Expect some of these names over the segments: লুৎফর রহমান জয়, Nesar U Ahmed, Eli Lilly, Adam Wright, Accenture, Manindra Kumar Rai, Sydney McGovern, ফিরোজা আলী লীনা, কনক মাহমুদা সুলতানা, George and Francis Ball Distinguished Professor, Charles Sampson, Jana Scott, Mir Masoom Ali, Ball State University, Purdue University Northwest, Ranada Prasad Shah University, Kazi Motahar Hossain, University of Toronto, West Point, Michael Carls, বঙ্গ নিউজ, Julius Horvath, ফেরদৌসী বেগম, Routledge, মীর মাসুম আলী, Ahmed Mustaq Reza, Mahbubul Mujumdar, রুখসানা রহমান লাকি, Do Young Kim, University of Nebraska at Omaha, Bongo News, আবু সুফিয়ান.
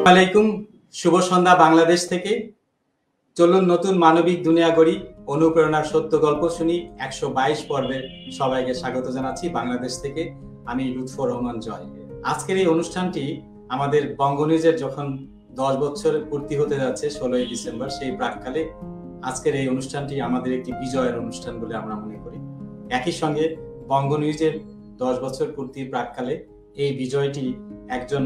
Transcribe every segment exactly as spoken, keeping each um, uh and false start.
আসসালামু আলাইকুম, শুভ সন্ধ্যা বাংলাদেশ থেকে। চলুন নতুন মানবিক দুনিয়া গড়ি, অনুপ্রেরণার সত্য গল্প শুনি একশো বাইশ পর্বের সবাইকে স্বাগত জানাচ্ছি বাংলাদেশ থেকে। আমি লুৎফর রহমান জয়। আজকের এই অনুষ্ঠানটি আমাদের বঙ্গ নিউজের যখন দশ বছর পূর্তি হতে যাচ্ছে ষোলোই ডিসেম্বর, সেই প্রাককালে আজকের এই অনুষ্ঠানটি আমাদের একটি বিজয়ের অনুষ্ঠান বলে আমরা মনে করি। একই সঙ্গে বঙ্গ নিউজের দশ বছর পূর্তির প্রাককালে এই বিজয়টি একজন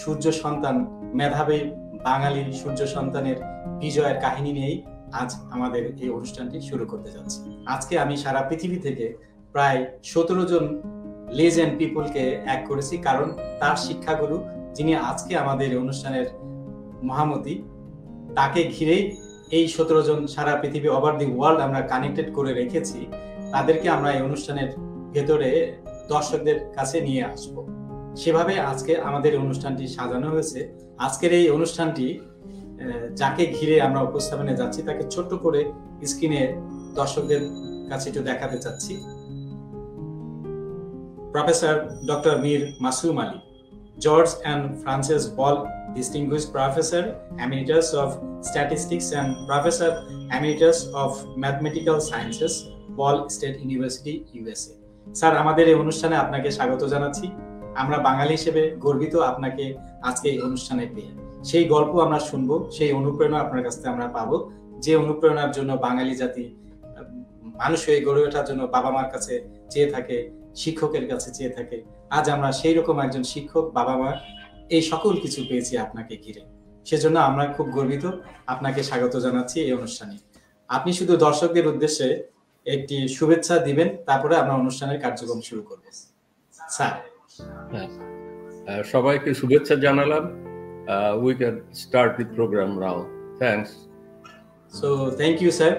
সূর্য সন্তান, মেধাবী বাঙালি সূর্য সন্তানের বিজয়ের কাহিনী নিয়েই আজ আমাদের এই অনুষ্ঠানটি শুরু করতে যাচ্ছি। আজকে আমি সারা পৃথিবী থেকে প্রায় সতেরো জন লেজেন্ড পিপলকে এক করেছি, কারণ তার শিক্ষাগুরু যিনি আজকে আমাদের অনুষ্ঠানের মহামতি, তাকে ঘিরেই এই সতেরো জন সারা পৃথিবী, ওভার দি ওয়ার্ল্ড আমরা কানেক্টেড করে রেখেছি। তাদেরকে আমরা এই অনুষ্ঠানের ভেতরে দর্শকদের কাছে নিয়ে আসব। সেভাবে আজকে আমাদের অনুষ্ঠানটি সাজানো হয়েছে। আজকের এই অনুষ্ঠানটি যাকে ঘিরে আমরা উপস্থাপনে যাচ্ছি তাকে ছোট্ট করে স্ক্রিনে দর্শকদের কাছে একটু দেখাতে চাচ্ছি। Professor doctor মীর মাসুম আলী, George and Francis Ball Distinguished Professor Emeritus of Statistics and Professor Emeritus of Mathematical Sciences, Ball State University, U S A. Sir, আমাদের এই অনুষ্ঠানে আপনাকে স্বাগত জানাচ্ছি। আমরা বাঙালি হিসেবে গর্বিত আপনাকে আজকে এই অনুষ্ঠানে পেয়ে। সেই গল্প আমরা শুনবো, সেই অনুপ্রেরণা আপনার কাছ থেকে আমরা পাবো, যে অনুপ্রেরণার জন্য বাঙালি জাতি মানুষ হয়ে গড়ে ওঠার জন্য বাবা মার কাছে চেয়ে থাকে, শিক্ষকের কাছে চেয়ে থাকে। আজ আমরা সেই রকম একজন শিক্ষক, বাবা মা, এই সকল কিছু পেয়েছি আপনাকে ঘিরে। সেজন্য আমরা খুব গর্বিত, আপনাকে স্বাগত জানাচ্ছি এই অনুষ্ঠানে। আপনি শুধু দর্শকদের উদ্দেশ্যে একটি শুভেচ্ছা দিবেন, তারপরে আমরা অনুষ্ঠানের কার্যক্রম শুরু করব। স্যার, সবাইকে শুভেচ্ছা জানালাম। We can start the programme now. Thanks. So thank you sir,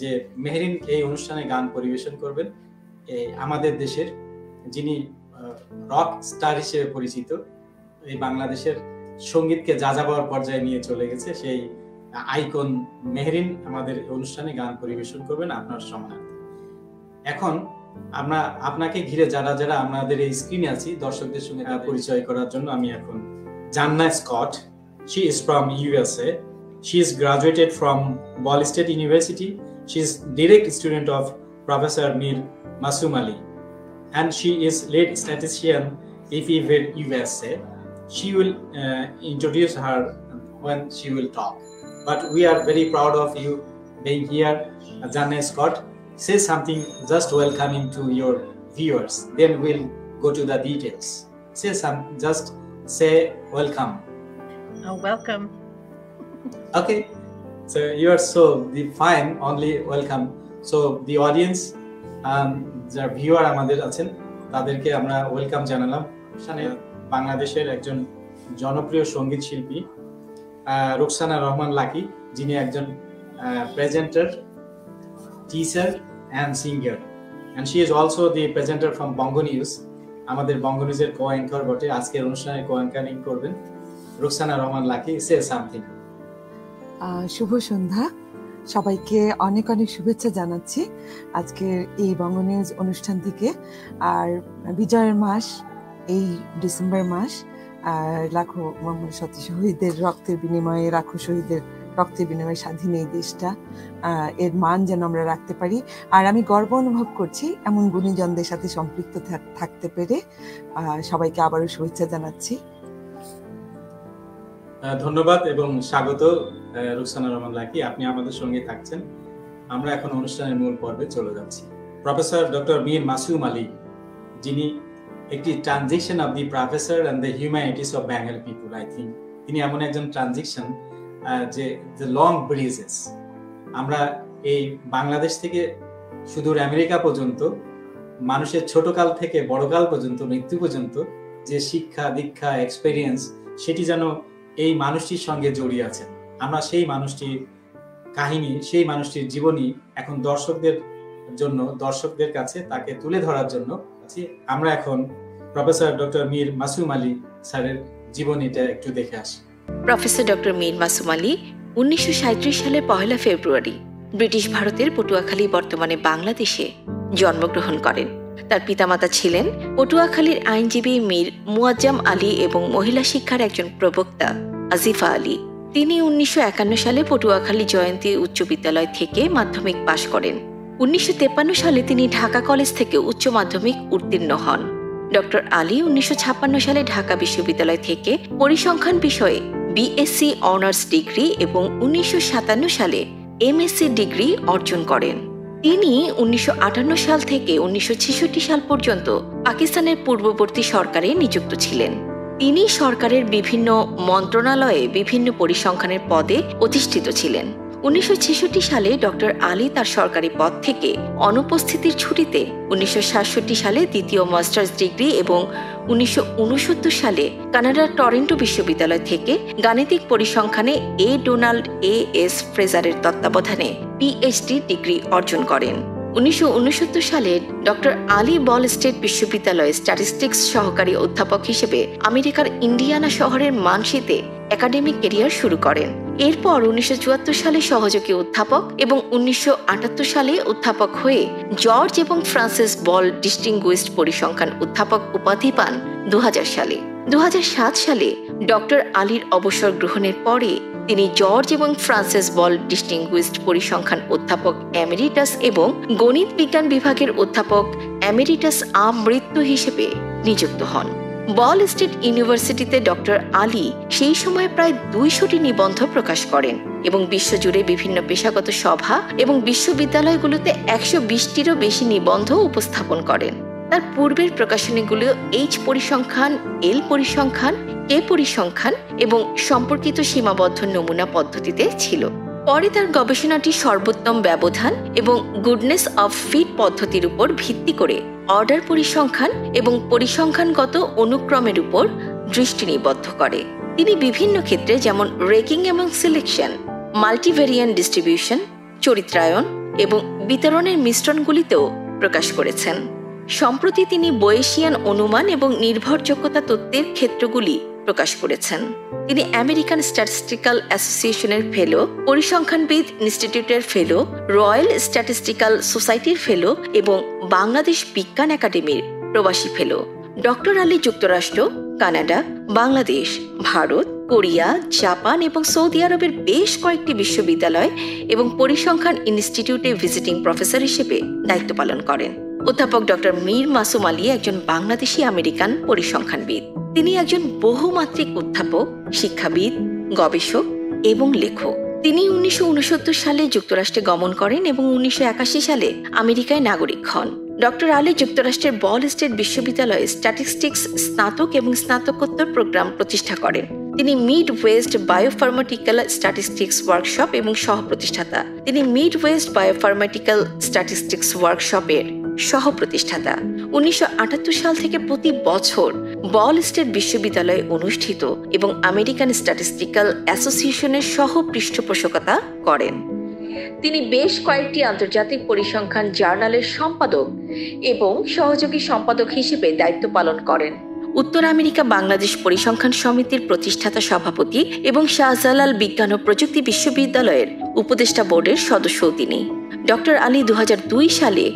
যে মেহরিন এই অনুষ্ঠানে গান পরিবেশন করবেন। আমাদের দেশের যিনি রক স্টার হিসেবে পরিচিত, এই বাংলাদেশের সঙ্গীতকে যা যাবার পর্যায়ে নিয়ে চলে গেছে সেই আইকন মেহরিন আমাদের অনুষ্ঠানে গান পরিবেশন করবেন আপনার সম্মানার্থে। এখন আমরা আপনাকে ঘিরে যারা যারা আমাদের এই স্ক্রিনে আছি দর্শকদের সঙ্গে তার পরিচয় করার জন্য আমি এখন জান্না Scott, she is from U S A, she is graduated from Ball State University, she is direct student of Professor Mir Masoom Ali, and she is lead statistician at U S A. She will uh, introduce her when she will talk. But we are very proud of you being here, Jana Scott. Say something just welcoming to your viewers. Then we'll go to the details. Say some, just say welcome. Oh, welcome. Okay. So you are so fine. Only welcome. So the audience and the viewer আমাদের আছেন, তাদেরকে আমরা welcome জানালাম। বাংলাদেশের একজন জনপ্রিয় সঙ্গীত শিল্পী রুখসানা রহমান লাকি, যিনি একজন presenter, teacher and singer, and she is also the presenter from Bongo news. আমাদের বঙ্গো নিউজের কো অ্যাঙ্কর বটে। আজকের অনুষ্ঠানে কো অ্যাঙ্কারিং করবেন রুখসানা রহমান লাকি। Say something. শুভ সন্ধ্যা, সবাইকে অনেক অনেক শুভেচ্ছা জানাচ্ছি আজকের এই বঙ্গ নিউজ অনুষ্ঠান থেকে। আর বিজয়ের মাস, এই ডিসেম্বর মাস, লাখো মহান শহীদের রক্তের বিনিময়ে, লাখো শহীদের রক্তের বিনিময়ে স্বাধীন এই দেশটা, এর মান যেন আমরা রাখতে পারি। আর আমি গর্ব অনুভব করছি এমন গুণীজনদের সাথে সম্পৃক্ত থাকতে পেরে। সবাইকে আবারও শুভেচ্ছা জানাচ্ছি। ধন্যবাদ এবং স্বাগত রুখসানা রহমান লাকি, আপনি আমাদের সঙ্গে থাকছেন। আমরা এখন অনুষ্ঠানের মূল পর্বে চলে যাচ্ছি। প্রফেসর ডক্টর মীর মাসুম আলী, যিনি একটি transaction of the professor and the humanities of Bengali people, I think তিনি এমন একজন ট্রানজিকশন যে দ্য লং ব্রিজেস। আমরা এই বাংলাদেশ থেকে সুদূর আমেরিকা পর্যন্ত মানুষের ছোটকাল থেকে বড়কাল পর্যন্ত, মৃত্যু পর্যন্ত যে শিক্ষা দীক্ষা এক্সপিরিয়েন্স, সেটি যেন এই মানুষটির সঙ্গে জড়িয়ে আছেন। আমরা সেই মানুষটির কাহিনী, সেই মানুষটির জীবনী এখন দর্শকদের জন্য, দর্শকদের কাছে তাকে তুলে ধরার জন্য আমরা এখন প্রফেসর ডক্টর মীর মাসুম আলী স্যারের জীবনীটা একটু দেখে আসি। প্রফেসর ডক্টর মীর মাসুম আলী উনিশশো সাঁত্রিশ সালের পহেলা ফেব্রুয়ারি ব্রিটিশ ভারতের পটুয়াখালী, বর্তমানে বাংলাদেশে জন্মগ্রহণ করেন। তার পিতামাতা ছিলেন পটুয়াখালীর আইনজীবী মীর মুয়াজ্জাম আলী এবং মহিলা শিক্ষার একজন প্রবক্তা আজিফা আলী। তিনি উনিশশো একান্ন সালে পটুয়াখালী জয়ন্তী উচ্চ বিদ্যালয় থেকে মাধ্যমিক পাশ করেন। উনিশশো তেপ্পান্ন সালে তিনি ঢাকা কলেজ থেকে উচ্চ মাধ্যমিক উত্তীর্ণ হন। ডক্টর আলী উনিশশো ছাপ্পান্ন সালে ঢাকা বিশ্ববিদ্যালয় থেকে পরিসংখ্যান বিষয়ে বিএসসি অনার্স ডিগ্রি এবং উনিশশো সাতান্ন সালে এমএসসি ডিগ্রি অর্জন করেন। তিনি উনিশশো আটান্ন সাল থেকে উনিশশো ছেষট্টি সাল পর্যন্ত পাকিস্তানের পূর্ববর্তী সরকারে নিযুক্ত ছিলেন। তিনি সরকারের বিভিন্ন মন্ত্রণালয়ে বিভিন্ন পরিসংখ্যানের পদে অধিষ্ঠিত ছিলেন। উনিশশো ছেষট্টি সালে ডক্টর আলী তার সরকারি পদ থেকে অনুপস্থিতির ছুটিতে উনিশশো সাতষট্টি সালে দ্বিতীয় মাস্টার্স ডিগ্রি এবং উনিশশো উনসত্তর সালে কানাডার টরেন্টো বিশ্ববিদ্যালয় থেকে গাণিতিক পরিসংখ্যানে এ ডোনাল্ড এ এস ফ্রেজারের তত্ত্বাবধানে পিএইচডি ডিগ্রি অর্জন করেন। উনিশশো উনসত্তর সালে ডক্টর আলী বল স্টেট বিশ্ববিদ্যালয়ে স্ট্যাটিস্টিক্স সহকারী অধ্যাপক হিসেবে আমেরিকার ইন্ডিয়ানা শহরের মানসিতে একাডেমিক ক্যারিয়ার শুরু করেন। এরপর উনিশশো চুয়াত্তর সালে সহযোগী অধ্যাপক এবং উনিশশো আটাত্তর সালে অধ্যাপক হয়ে জর্জ এবং ফ্রান্সিস বল ডিস্টিংগুইশড পরিসংখ্যান অধ্যাপক উপাধি পান দু হাজার সালে। দু হাজার সাত সালে ডক্টর আলীর অবসর গ্রহণের পরে তিনি জর্জ এবং ফ্রান্সিস বল ডিস্টিংগুইশড পরিসংখ্যান অধ্যাপক এমেরিটাস এবং গণিত বিজ্ঞান বিভাগের অধ্যাপক এমেরিটাস আমৃত্যু হিসেবে নিযুক্ত হন। বল স্টেট ইউনিভার্সিটিতে ডক্টর আলী সেই সময়ে প্রায় দুইশোটি নিবন্ধ প্রকাশ করেন এবং বিশ্বজুড়ে বিভিন্ন পেশাগত সভা এবং বিশ্ববিদ্যালয়গুলোতে একশো বিশটিরও বেশি নিবন্ধ উপস্থাপন করেন। তার পূর্বের প্রকাশনীগুলো এইচ পরিসংখ্যান, এল পরিসংখ্যান, কে পরিসংখ্যান এবং সম্পর্কিত সীমাবদ্ধ নমুনা পদ্ধতিতে ছিল। পরে তার গবেষণাটি সর্বোত্তম ব্যবধান এবং গুডনেস অফ ফিট পদ্ধতির উপর ভিত্তি করে অর্ডার পরিসংখ্যান এবং পরিসংখ্যানগত অনুক্রমের উপর দৃষ্টি নিবদ্ধ করে। তিনি বিভিন্ন ক্ষেত্রে যেমন রেকিং এবং সিলেকশন, মাল্টিভেরিয়েন্ট ডিস্ট্রিবিউশন, চরিত্রায়ন এবং বিতরণের মিশ্রণগুলিতেও প্রকাশ করেছেন। সম্প্রতি তিনি বয়েসিয়ান অনুমান এবং নির্ভরযোগ্যতা তত্ত্বের ক্ষেত্রগুলি প্রকাশ করেছেন। তিনি আমেরিকান স্ট্যাটিস্টিক্যাল অ্যাসোসিয়েশনের ফেলো, পরিসংখ্যানবিদ ইনস্টিটিউটের ফেলো, রয়্যাল স্ট্যাটিস্টিক্যাল সোসাইটির ফেলো এবং বাংলাদেশ বিজ্ঞান একাডেমির প্রবাসী ফেলো। ডক্টর আলী যুক্তরাষ্ট্র, Canada, Bangladesh, Bharat, Korea, Japan এবং সৌদি আরবের বেশ কয়েকটি বিশ্ববিদ্যালয় এবং পরিসংখ্যান ইনস্টিটিউটে ভিজিটিং প্রফেসর হিসেবে দায়িত্ব পালন করেন। অধ্যাপক ডক্টর মীর মাসুম আলী একজন বাংলাদেশি আমেরিকান পরিসংখ্যানবিদ। তিনি একজন বহুমাত্রিক অধ্যাপক, শিক্ষাবিদ, গবেষক এবং লেখক। তিনি উনিশশো উনসত্তর সালে যুক্তরাষ্ট্রে গমন করেন এবং উনিশশো একাশি সালে আমেরিকায় নাগরিক হন। ডক্টর আলী যুক্তরাষ্ট্রের বল স্টেট বিশ্ববিদ্যালয়ে স্ট্যাটিস্টিক্স স্নাতক এবং স্নাতকোত্তর প্রোগ্রাম প্রতিষ্ঠা করেন। তিনি মিডওয়েস্ট বায়োফার্মাটিক্যাল স্ট্যাটিস্টিক্স ওয়ার্কশপ এবং সহপ্রতিষ্ঠাতা। তিনি মিডওয়েস্ট বায়োফার্মাটিক্যাল স্ট্যাটিস্টিক্স ওয়ার্কশপের সহপ্রতিষ্ঠাতা। উনিশশো আটাত্তর সাল থেকে প্রতি বছর বল স্টেট বিশ্ববিদ্যালয়ে অনুষ্ঠিত এবং আমেরিকান স্ট্যাটিস্টিক্যাল অ্যাসোসিয়েশনের সহ পৃষ্ঠপোষকতা করেন। তিনি বেশ কয়েকটি আন্তর্জাতিক পরিসংখ্যান জার্নালের সম্পাদক এবং সহযোগী সম্পাদক হিসেবে দায়িত্ব পালন করেন। উত্তর আমেরিকা বাংলাদেশ পরিসংখ্যান সমিতির প্রতিষ্ঠাতা সভাপতি এবং শাহজালাল বিজ্ঞান ও প্রযুক্তি বিশ্ববিদ্যালয়ের উপদেষ্টা বোর্ডের সদস্যও তিনি। ডক্টর আলী দু হাজার দুই সালে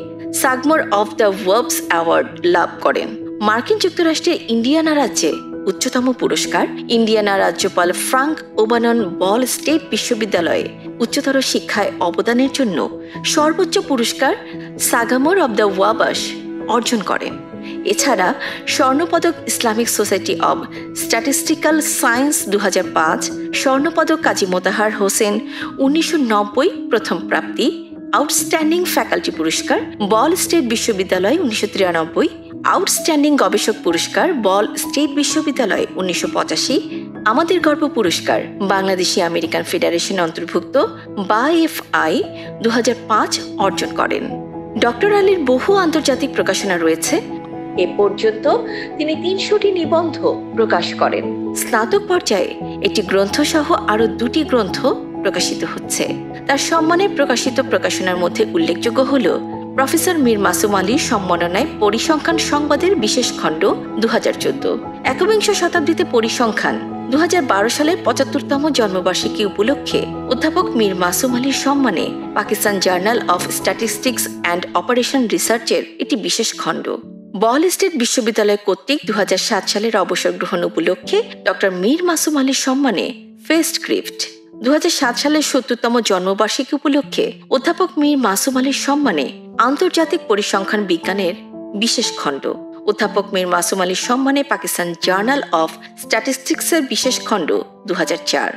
Sagamore of the Wabash award লাভ করেন। মার্কিন যুক্তরাষ্ট্রের ইন্ডিয়ানা রাজ্যে উচ্চতম পুরস্কার, ইন্ডিয়ানা রাজ্যপাল ফ্রাঙ্ক ওবানন বল স্টেট বিশ্ববিদ্যালয়ে উচ্চতর শিক্ষায় অবদানের জন্য সর্বোচ্চ পুরস্কার সাগামোর অব দ্য ওয়াবাশ অর্জন করেন। এছাড়া স্বর্ণপদক Islamic society of statistical Science দু হাজার পাঁচ, স্বর্ণপদক কাজী মোতাহার হোসেন উনিশশো নব্বই, প্রথম প্রাপ্তি, আউটস্ট্যান্ডিং ফ্যাকাল্টি পুরস্কার বল স্টেট বিশ্ববিদ্যালয় উনিশশো তিরানব্বই, আউটস্ট্যান্ডিং গবেষক পুরস্কার বল স্টেট বিশ্ববিদ্যালয় উনিশশো পঁচাশি, আমাদের গর্ব পুরস্কার বাংলাদেশি আমেরিকান ফেডারেশন অন্তর্ভুক্ত বাএফআই দু হাজার পাঁচ অর্জন করেন। ডক্টর আলীর বহু আন্তর্জাতিক প্রকাশনা রয়েছে। এ পর্যন্ত তিনি তিনশোটি নিবন্ধ প্রকাশ করেন। স্নাতক পর্যায়ে একটি গ্রন্থ সহ আরো দুটি গ্রন্থ প্রকাশিত হচ্ছে। তার সম্মানে প্রকাশিত প্রকাশনার মধ্যে উল্লেখযোগ্য হল প্রফেসর মীর মাসুম আলীর সম্মাননায় পরিসংখ্যান সংবাদের বিশেষ খণ্ড দু হাজার চোদ্দ, একবিংশ শতাব্দীতে পরিসংখ্যান, দু হাজার বারো সালের পঁচাত্তরতম জন্মবার্ষিকী উপলক্ষে অধ্যাপক মীর মাসুম আলীর সম্মানে Pakistan journal of statistics and operation রিসার্চের একটি বিশেষ খণ্ড, বল স্টেট বিশ্ববিদ্যালয় কর্তৃক দু হাজার সাত সালের অবসর গ্রহণ উপলক্ষে ডক্টর মীর মাসুম আলীর সম্মানে ফেস্ট ক্রিপ্ট দু হাজার সাত সালের সত্তরতম জন্মবার্ষিকী উপলক্ষে অধ্যাপক মীর মাসুম আলীর সম্মানে আন্তর্জাতিক পরিসংখ্যান বিজ্ঞানের বিশেষ খণ্ড। অধ্যাপক মীর মাসুম আলীর সম্মানে পাকিস্তান জার্নাল অফ স্ট্যাটিস্টিক্সের বিশেষ খণ্ড দু হাজার চার।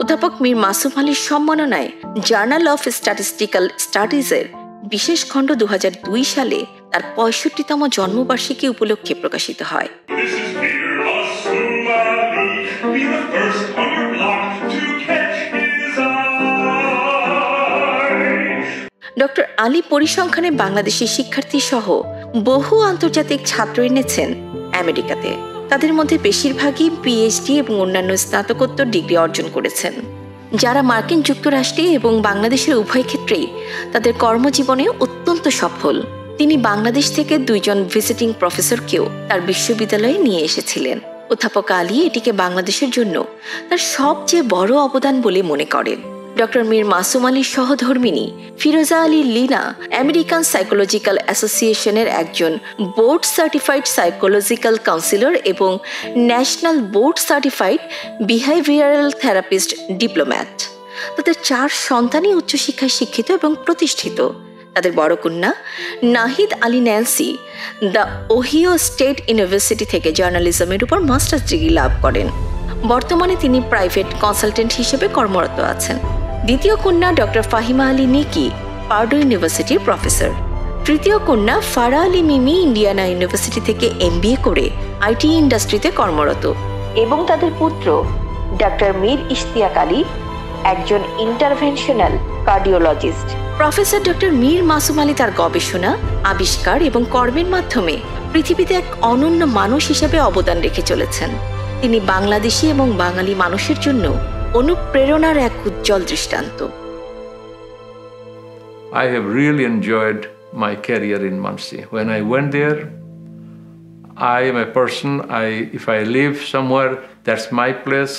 অধ্যাপক মীর মাসুম আলীর সম্মাননায় জার্নাল অফ স্ট্যাটিস্টিক্যাল স্টাডিজের বিশেষ খণ্ড দু হাজার দুই সালে তার পঁয়ষট্টিতম জন্মবার্ষিকী উপলক্ষে প্রকাশিত হয়। ডক্টর আলী পরিসংখ্যানে বাংলাদেশি শিক্ষার্থী সহ বহু আন্তর্জাতিক ছাত্র এনেছেন আমেরিকাতে। তাদের মধ্যে বেশিরভাগই পিএইচডি এবং অন্যান্য স্নাতকোত্তর ডিগ্রি অর্জন করেছেন, যারা মার্কিন যুক্তরাষ্ট্রে এবং বাংলাদেশের উভয় ক্ষেত্রেই তাদের কর্মজীবনে অত্যন্ত সফল। তিনি বাংলাদেশ থেকে দুইজন ভিজিটিং প্রফেসরকেও তার বিশ্ববিদ্যালয়ে নিয়ে এসেছিলেন। অধ্যাপক আলী এটিকে বাংলাদেশের জন্য তার সবচেয়ে বড় অবদান বলে মনে করেন। ডক্টর মীর মাসুম আলীর সহধর্মিনী ফিরোজা আলী লীনা আমেরিকান সাইকোলজিক্যাল অ্যাসোসিয়েশনের একজন বোর্ড সার্টিফাইড সাইকোলজিক্যাল কাউন্সিলর এবং national board certified behavioural therapist diplomate. তাদের চার সন্তানই উচ্চশিক্ষায় শিক্ষিত এবং প্রতিষ্ঠিত। তাদের বড় কন্যা Nahid Ali Nancy the Ohio State university থেকে জার্নালিজমের উপর মাস্টার্স ডিগ্রি লাভ করেন। বর্তমানে তিনি প্রাইভেট কনসালটেন্ট হিসেবে কর্মরত আছেন। দ্বিতীয় কন্যা ডক্টর ফাহিমা আলী নিকি পার্ডু ইউনিভার্সিটির প্রফেসর। তৃতীয় কন্যা ফারা আলী মিমি ইন্ডিয়ানা ইউনিভার্সিটি থেকে এমবিএ করে আইটি ইন্ডাস্ট্রিতে কর্মরত এবং তাদের পুত্র ডক্টর মীর ইশতিয়াক আলী একজন interventional cardiologist. Professor doctor মীর মাসুম আলী তার গবেষণা, আবিষ্কার এবং কর্মের মাধ্যমে পৃথিবীতে এক অনন্য মানুষ হিসেবে অবদান রেখে চলেছেন। তিনি বাংলাদেশি এবং বাঙালি মানুষের জন্য অনুপ্রেরণার এক উজ্জ্বল দৃষ্টান্ত। I have really enjoyed my career in Muncie. When I went there, I am a person, I if I live somewhere, that's my place.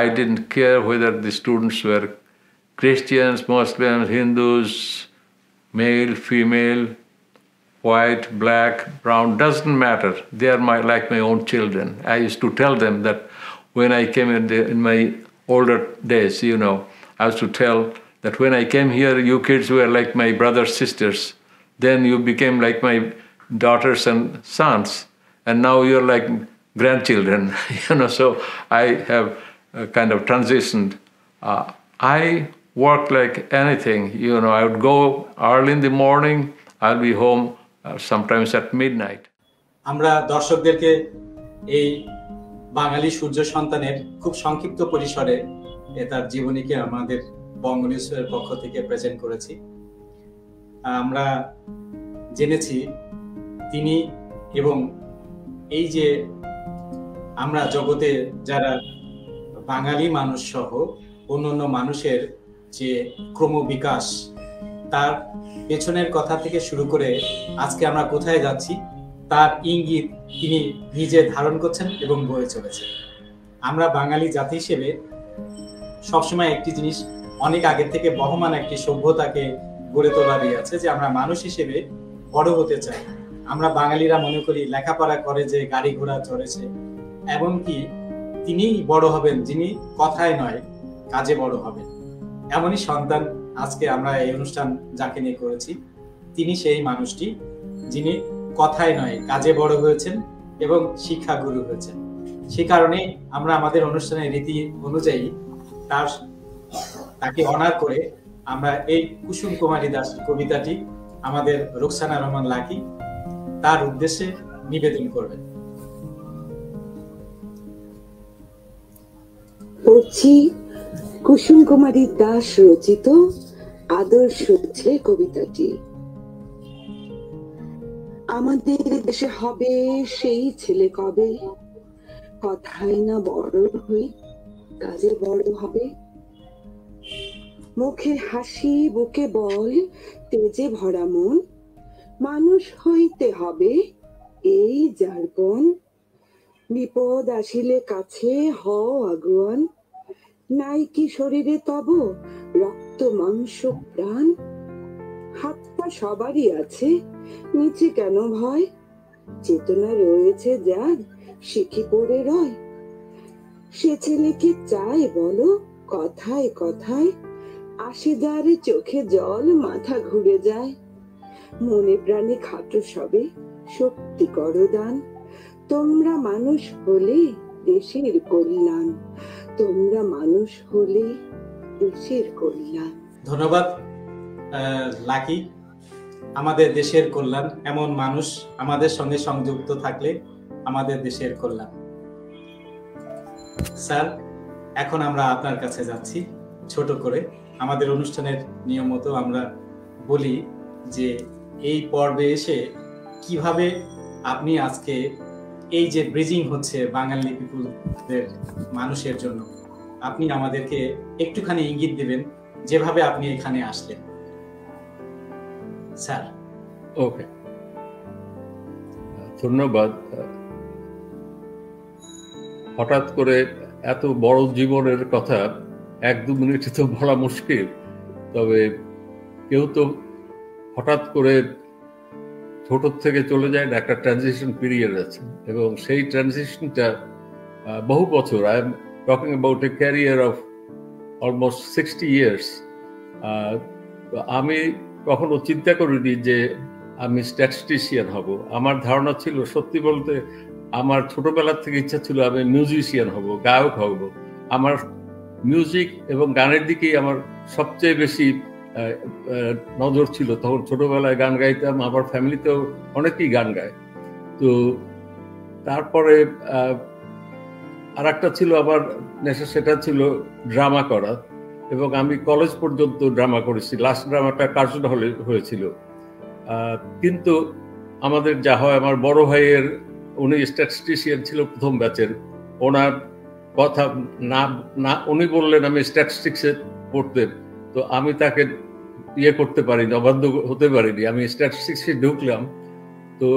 I didn't care whether the students were Christians, Muslims, Hindus, male, female, white, black, brown, doesn't matter. They are my, like my own children. I used to tell them that when I came in, the, in my older days, you know, I used to tell that when I came here, you kids were like my brothers, sisters. Then you became like my daughters and sons. And now you're like grandchildren, you know. So I have uh, kind of transitioned. Uh, I worked like anything, you know. I would go early in the morning. I'll be home. Sometimes at midnight. আমরা দর্শকদেরকে এই বাঙালি সূর্য সন্তানের খুব সংক্ষিপ্ত পরিসরে তার জীবনীকে আমাদের বঙ্গ নিউজের পক্ষ থেকে প্রেজেন্ট করেছি। আমরা জেনেছি তিনি এবং এই যে আমরা জগতে যারা বাঙালি মানুষ সহ অন্যান্য মানুষের যে ক্রমবিকাশ, তার পেছনের কথা থেকে শুরু করে আজকে আমরা কোথায় যাচ্ছি তার ইঙ্গিত তিনি নিজে ধারণ করছেন এবং বয়ে চলেছেন। আমরা বাঙালি জাতি হিসেবে সবসময় একটি জিনিস অনেক আগের থেকে বহমান একটি সভ্যতাকে গড়ে তোলারই আছে যে আমরা মানুষ হিসেবে বড় হতে চাই। আমরা বাঙালিরা মনে করি লেখাপড়া করে যে গাড়ি ঘোড়া চড়েছে, এমনকি তিনি বড় হবেন যিনি কথায় নয় কাজে বড় হবেন। এমনই সন্তান আজকে আমরা এই অনুষ্ঠান যাকে নিয়ে করেছি তিনি সেই মানুষটি যিনি কথায় নয় কাজে বড় হয়েছেন এবং শিক্ষাগুরু হয়েছেন। সেই কারণে আমরা আমাদের অনুষ্ঠানের রীতি অনুযায়ী তার তাকে অনার করে আমরা এই কুসুম কুমারী দাস কবিতাটি আমাদের রুখসানা রহমান লাকি তার উদ্দেশ্যে নিবেদন করবেন। কুসুম কুমারী দাস রচিত আদর্শ সূত্রে কবিতাটি। আমাদের দেশে হবে সেই ছেলে কবে, কথায় না বড় হই কাজে বড় হবে। মুখে হাসি বুকে বল তেজে ভরা মন, মানুষ হইতে হবে এই যার গুণ। বিপদ আসিলে কাছে হও আগুয়ান, নাই কি শরীরে তব রক্ত মাংস প্রাণ। হাত পা সবারই আছে নিচে কেন ভয়, চেতনা রয়েছে যার শিখি পড়ে রয়। সে ছেলেকে চাই বলো, কথায় কথায় আসে যার চোখে জল, মাথা ঘুরে যায়। মনে প্রাণে খাটো সবে শক্তি করো দান, তোমরা মানুষ হলে দেশের কল্যাণ, তোমরা মানুষ হলে দেশের কল্যাণ। ধন্যবাদ লাকি, আমাদের দেশের কল্যাণ। এমন মানুষ আমাদের সঙ্গে সংযুক্ত থাকলে আমাদের দেশের কল্যাণ। স্যার, এখন আমরা আপনার কাছে যাচ্ছি। ছোট করে আমাদের অনুষ্ঠানের নিয়ম মতো আমরা বলি যে এই পর্বে এসে কিভাবে আপনি আজকে এই যে ব্রিজিং হচ্ছে বাঙালি পিপুলদের মানুষের জন্য, আপনি আমাদেরকে একটুখানি ইঙ্গিত দেবেন যেভাবে আপনি এখানে আসলেন স্যার। ওকে, ধন্যবাদ। হঠাৎ করে এত বড় জীবনের কথা এক দু মিনিটে তো বলা মুশকিল, তবে কেউ তো হঠাৎ করে ছোট থেকে চলে যায় না, একটা ট্রানজিশন পিরিয়ড আছে, এবং সেই ট্রানজিশনটা বহু বছর। I am talking about a career of almost sixty years. আমি কখনো চিন্তা করিনি যে আমি স্ট্যাটিস্টিশিয়ান হব। আমার ধারণা ছিল, সত্যি বলতে আমার ছোটবেলার থেকে ইচ্ছা ছিল আমি মিউজিশিয়ান হব, গায়ক হব। আমার মিউজিক এবং গানের দিকেই আমার সবচেয়ে বেশি নজর ছিল। তখন ছোটবেলায় গান গাইতাম, আমার ফ্যামিলিতেও অনেকেই গান গায়। তো তারপরে আর একটা ছিল আমার নেশা, সেটা ছিল ড্রামা করা, এবং আমি কলেজ পর্যন্ত ড্রামা করেছি। লাস্ট ড্রামাটা কার্জন হলে হয়েছিল। কিন্তু আমাদের যা হয়, আমার বড় ভাইয়ের, উনি স্ট্যাটিস্টিশিয়ান ছিল প্রথম ব্যাচের, ওনার কথা না না উনি বললেন আমি স্ট্যাটিস্টিক্সে পড়তেন, তো আমি তাকে ইয়ে করতে পারিনি, অবাধ্য হতে পারিনি, আমি স্ট্যাটিস্টিক্সে ঢুকলাম। তো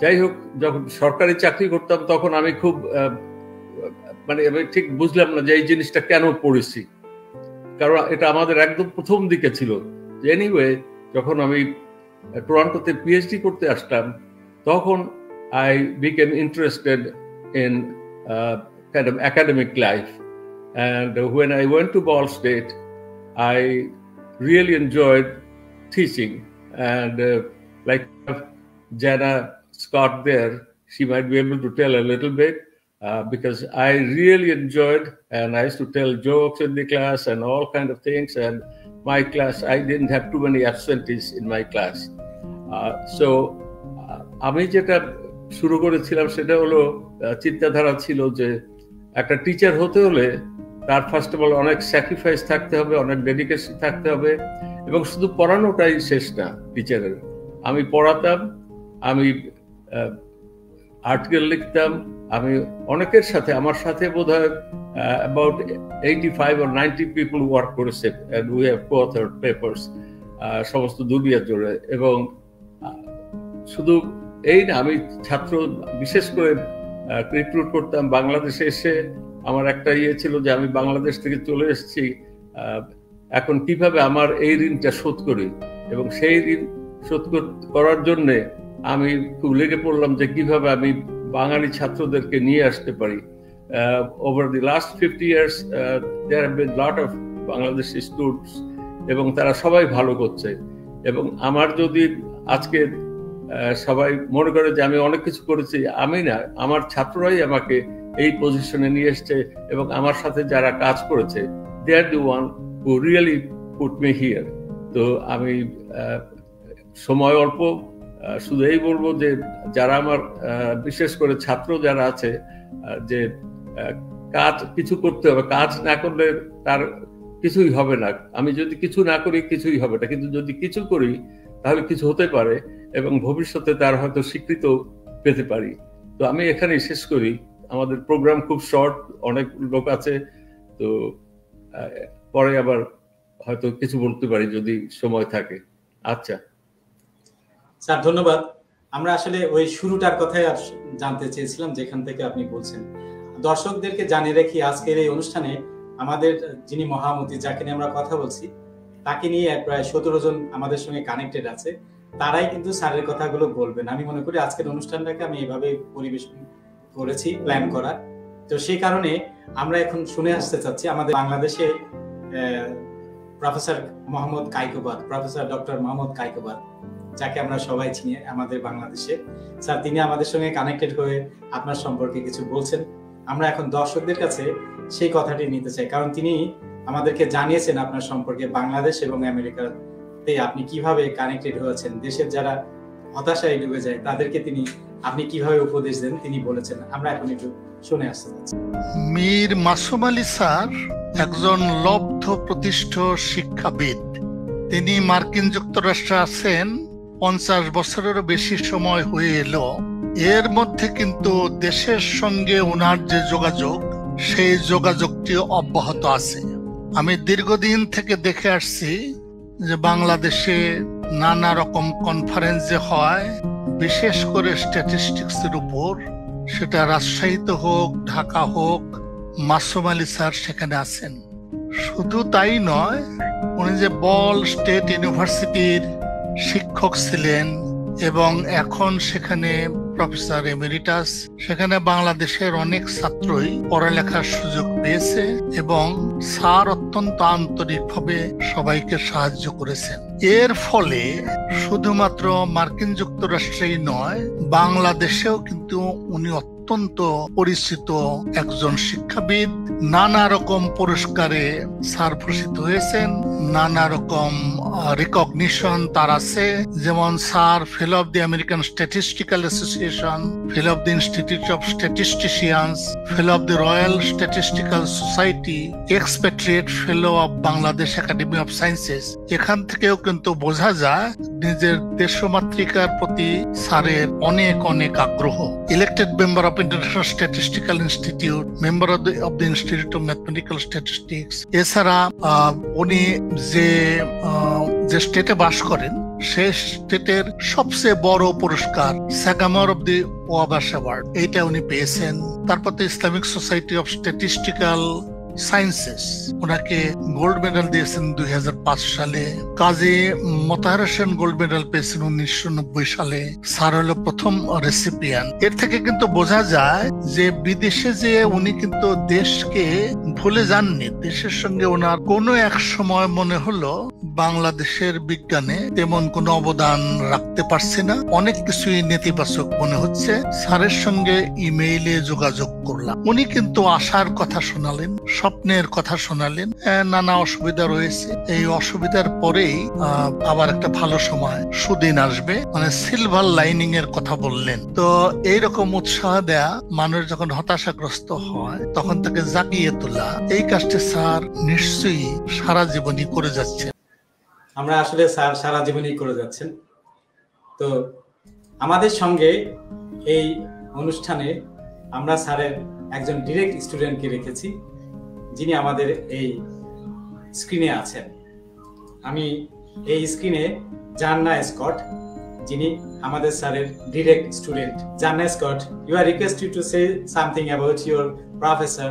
যাই হোক, যখন সরকারি চাকরি করতাম তখন আমি খুব মানে আমি ঠিক বুঝলাম না যে এই জিনিসটা কেন পড়েছি, কারণ এটা আমাদের একদম প্রথম দিকে ছিল। এনিওয়ে, যখন আমি টরন্টোতে পিএইচডি করতে আসলাম তখন I became interested in kind of academic life, and when I went to Ball State I really enjoyed teaching, and uh, like Jana Scott there, she might be able to tell a little bit uh, because I really enjoyed, and I used to tell jokes in the class and all kind of things, and my class, I didn't have too many absentees in my class. Uh, so আমি যেটা শুরু করেছিলাম সেটা হলো, চিন্তাধারা ছিল যে একটা টিচার হতে হলে তার ফার্স্ট অফ অল অনেক স্যাক্রিফাইস থাকতে হবে, অনেক ডেডিকেশন থাকতে হবে, এবং শুধু পড়ানোটাই শেষ না টিচারের। আমি পড়াতাম, আমি আর্টিকেল লিখতাম, আমি অনেকের সাথে, আমার সাথে বোধ হয় about eighty five or ninety people work করেছে, and we have co-authored papers সমস্ত দুনিয়া জুড়ে। এবং শুধু এই না, আমি ছাত্র বিশেষ করে রিক্রুট করতাম। বাংলাদেশে এসে আমার একটা ইয়ে ছিল যে আমি বাংলাদেশ থেকে চলে এসেছি, এখন কিভাবে আমার এই ঋণটা শোধ করি, এবং সেই ঋণ শোধ করার জন্যে আমি খুব লেগে পড়লাম যে কিভাবে আমি বাঙালি ছাত্রদেরকে নিয়ে আসতে পারি। Over the last fifty years there have been lot of Bangladeshi students, এবং তারা সবাই ভালো করছে। এবং আমার যদি আজকে সবাই মনে করে যে আমি অনেক কিছু করেছি, আমি না, আমার ছাত্ররাই আমাকে এই পজিশনে নিয়ে এসছে, এবং আমার সাথে যারা কাজ করেছে, they are the one who really put me here. তো আমি সময় অল্প, শুধু এই বলবো যে যারা আমার বিশেষ করে ছাত্র যারা আছে, যে কাজ কিছু করতে হবে, কাজ না করলে তার কিছুই হবে না। আমি যদি কিছু না করি কিছুই হবে না, কিন্তু যদি কিছু করি তাহলে কিছু হতে পারে, এবং ভবিষ্যতে তার হয়তো স্বীকৃত পেতে পারি। তো আমি এখানেই শেষ করি। আমাদের প্রোগ্রাম খুব শর্ট, অনেক লোক আছে, তো পরে আবার হয়তো কিছু বলতে পারি যদি সময় থাকে। আচ্ছা স্যার, ধন্যবাদ। আমরা আসলে ওই শুরুটার কথাই জানতে চেয়েছিলাম যেখান থেকে আপনি বলছেন। দর্শকদেরকে জানিয়ে রাখি, আজকের এই অনুষ্ঠানে আমাদের যিনি মহামতি, যাকে নিয়ে আমরা কথা বলছি, তাকে নিয়ে প্রায় সতেরো জন আমাদের সঙ্গে কানেক্টেড আছে, তারাই কিন্তু স্যারের কথাগুলো বলবেন। আমি মনে করি আজকের অনুষ্ঠানটাকে আমি এভাবে পরিবেশন করেছি প্ল্যান করার, তো সেই কারণে আমরা এখন শুনে আসতে চাচ্ছি আমাদের বাংলাদেশে professor Mohammad Kaikobad professor doctor Mohammad Kaikobad, যাকে আমরা সবাই চিনি আমাদের বাংলাদেশে। স্যার, তিনি আমাদের সঙ্গে কানেক্টেড হয়ে আপনার সম্পর্কে কিছু বলছেন। আমরা এখন দর্শকদের কাছে সেই কথাটি নিতে চাই, কারণ তিনি আমাদেরকে জানিয়েছেন আপনার সম্পর্কে, বাংলাদেশ এবং আমেরিকাতে আপনি কিভাবে কানেক্টেড হয়েছেন, দেশের যারা হতাশায় ডুবে যায় তাদেরকে তিনি আপনি কিভাবে উপদেশ দেন তিনি বলেছেন। আমরা এখন একটু শুনে আসতে চাচ্ছি। মীর মাসুম আলী স্যার একজন লব্ধ প্রতিষ্ঠ শিক্ষাবিদ। তিনি মার্কিন যুক্তরাষ্ট্রে আছেন পঞ্চাশ বছরেরও বেশি সময় হয়ে এলো। এর মধ্যে কিন্তু দেশের সঙ্গে ওনার যে যোগাযোগ, সেই যোগাযোগটি অব্যাহত আছে। আমি দীর্ঘদিন থেকে দেখে আসছি যে বাংলাদেশে নানা রকম কনফারেন্স যে হয়, বিশেষ করে স্ট্যাটিস্টিক্সের উপর, সেটা রাজশাহীতে হোক ঢাকা হোক, মাসুম আলী স্যার সেখানে আছেন। শুধু তাই নয়, উনি যে বল স্টেট ইউনিভার্সিটির শিক্ষক ছিলেন এবং এখন সেখানে প্রফেসর এমেরিটাস, সেখানে বাংলাদেশের অনেক ছাত্রই পড়ালেখার সুযোগ পেয়েছে এবং স্যার অত্যন্ত আন্তরিকভাবে সবাইকে সাহায্য করেছেন। এর ফলে শুধুমাত্র মার্কিন যুক্তরাষ্ট্রেই নয়, বাংলাদেশেও কিন্তু উনি অত্যন্ত পরিচিত একজন শিক্ষাবিদ। নানা রকম পুরস্কারে স্যার ভূষিত হয়েছেন, নানা রকম রিকগনিশন তার আছে, যেমন sir fellow of the American statistical association, fellow of the institute of স্ট্যাটিস্টিশিয়ান্স, fellow of the royal statistical society, expatriate fellow of Bangladesh academy of sciences. এখান থেকেও কিন্তু বোঝা যায় নিজের দেশমাতৃকার প্রতি স্যারের অনেক অনেক আগ্রহ। Elected member of international statistical institute, member of the institute of mathematical statistics. এছাড়া উনি যে যে স্টেটে বাস করেন সেই স্টেটের সবচেয়ে বড় পুরস্কার সাগামর অব দি ওয়াবাশ অ্যাওয়ার্ড, এইটা উনি পেয়েছেন। তারপর তো Islamic society of statistical sciences ওনাকে গোল্ড মেডাল দিয়েছেন দুই হাজার পাঁচ সালে। কাজী মোতাহার হোসেন গোল্ড মেডাল পেয়েছেন উনিশশো নব্বই সালে, স্যার হলো প্রথম রেসিপিয়ান। এর থেকে কিন্তু বোঝা যায় যে বিদেশে যে উনি কিন্তু দেশকে ভুলে যাননি। দেশের সঙ্গে ওনার কোনো এক সময় মনে হলো বাংলাদেশের বিজ্ঞানে তেমন কোনো অবদান রাখতে পারছি না, অনেক কিছুই নেতিবাচক মনে হচ্ছে। স্যারের সঙ্গে ইমেইলে যোগাযোগ করলাম, উনি কিন্তু আশার কথা শোনালেন, স্বপ্নের কথা শোনালেন। নানা অসুবিধা রয়েছে, এই অসুবিধার পরেই আবার একটা ভালো সময়, সুদিন আসবে, মানে সিলভার লাইনিং এর কথা বললেন। তো এইরকম উৎসাহ দেয়া, মানুষ যখন হতাশাগ্রস্ত হয় তখন তাকে জাগিয়ে তোলা, এই কাজটি স্যার নিশ্চয়ই সারা জীবনই করে যাচ্ছেন। আমরা আসলে স্যার সারা জীবনই করে যাচ্ছেন। তো আমাদের সঙ্গে এই অনুষ্ঠানে আমরা স্যারের একজন ডিরেক্ট স্টুডেন্টকে রেখেছি, যিনি আমাদের এই স্ক্রিনে আছেন। আমি এই স্ক্রিনে জানা স্কট, যিনি আমাদের স্যারের ডিরেক্ট স্টুডেন্ট। জানা Scott, you are requested to say something about your professor,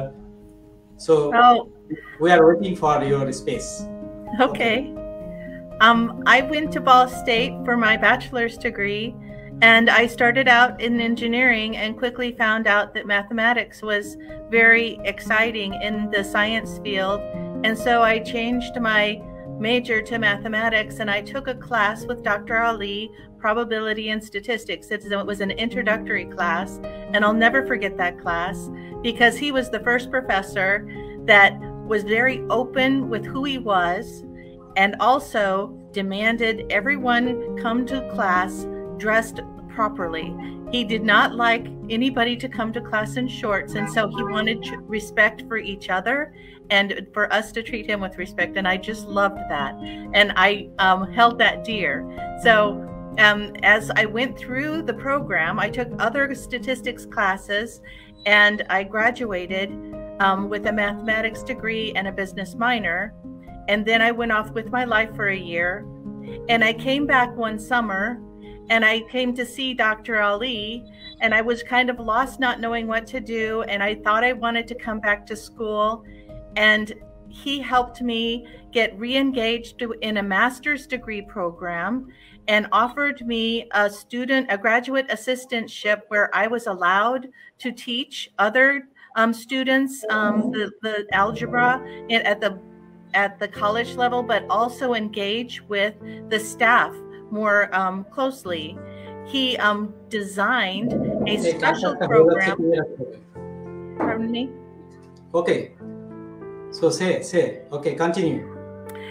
so we are waiting for your space. Okay, um I went to Ball State for my bachelor's degree, and I started out in engineering and quickly found out that mathematics was very exciting in the science field. And so I changed my major to mathematics, and I took a class with Doctor Ali, probability and statistics. It was an introductory class, and I'll never forget that class because he was the first professor that was very open with who he was and also demanded everyone come to class dressed properly. He did not like anybody to come to class in shorts, and so he wanted respect for each other and for us to treat him with respect, and I just loved that, and I um, held that dear. So um, as I went through the program, I took other statistics classes, and I graduated um, with a mathematics degree and a business minor, and then I went off with my life for a year, and I came back one summer and I came to see Doctor Ali, and I was kind of lost, not knowing what to do, and I thought I wanted to come back to school, and he helped me get re-engaged in a master's degree program and offered me a student, a graduate assistantship where I was allowed to teach other um, students, um, the, the algebra at the at the college level, but also engage with the staff more um, closely. He um, designed a special program. Pardon me? Okay. So say, say, okay, continue.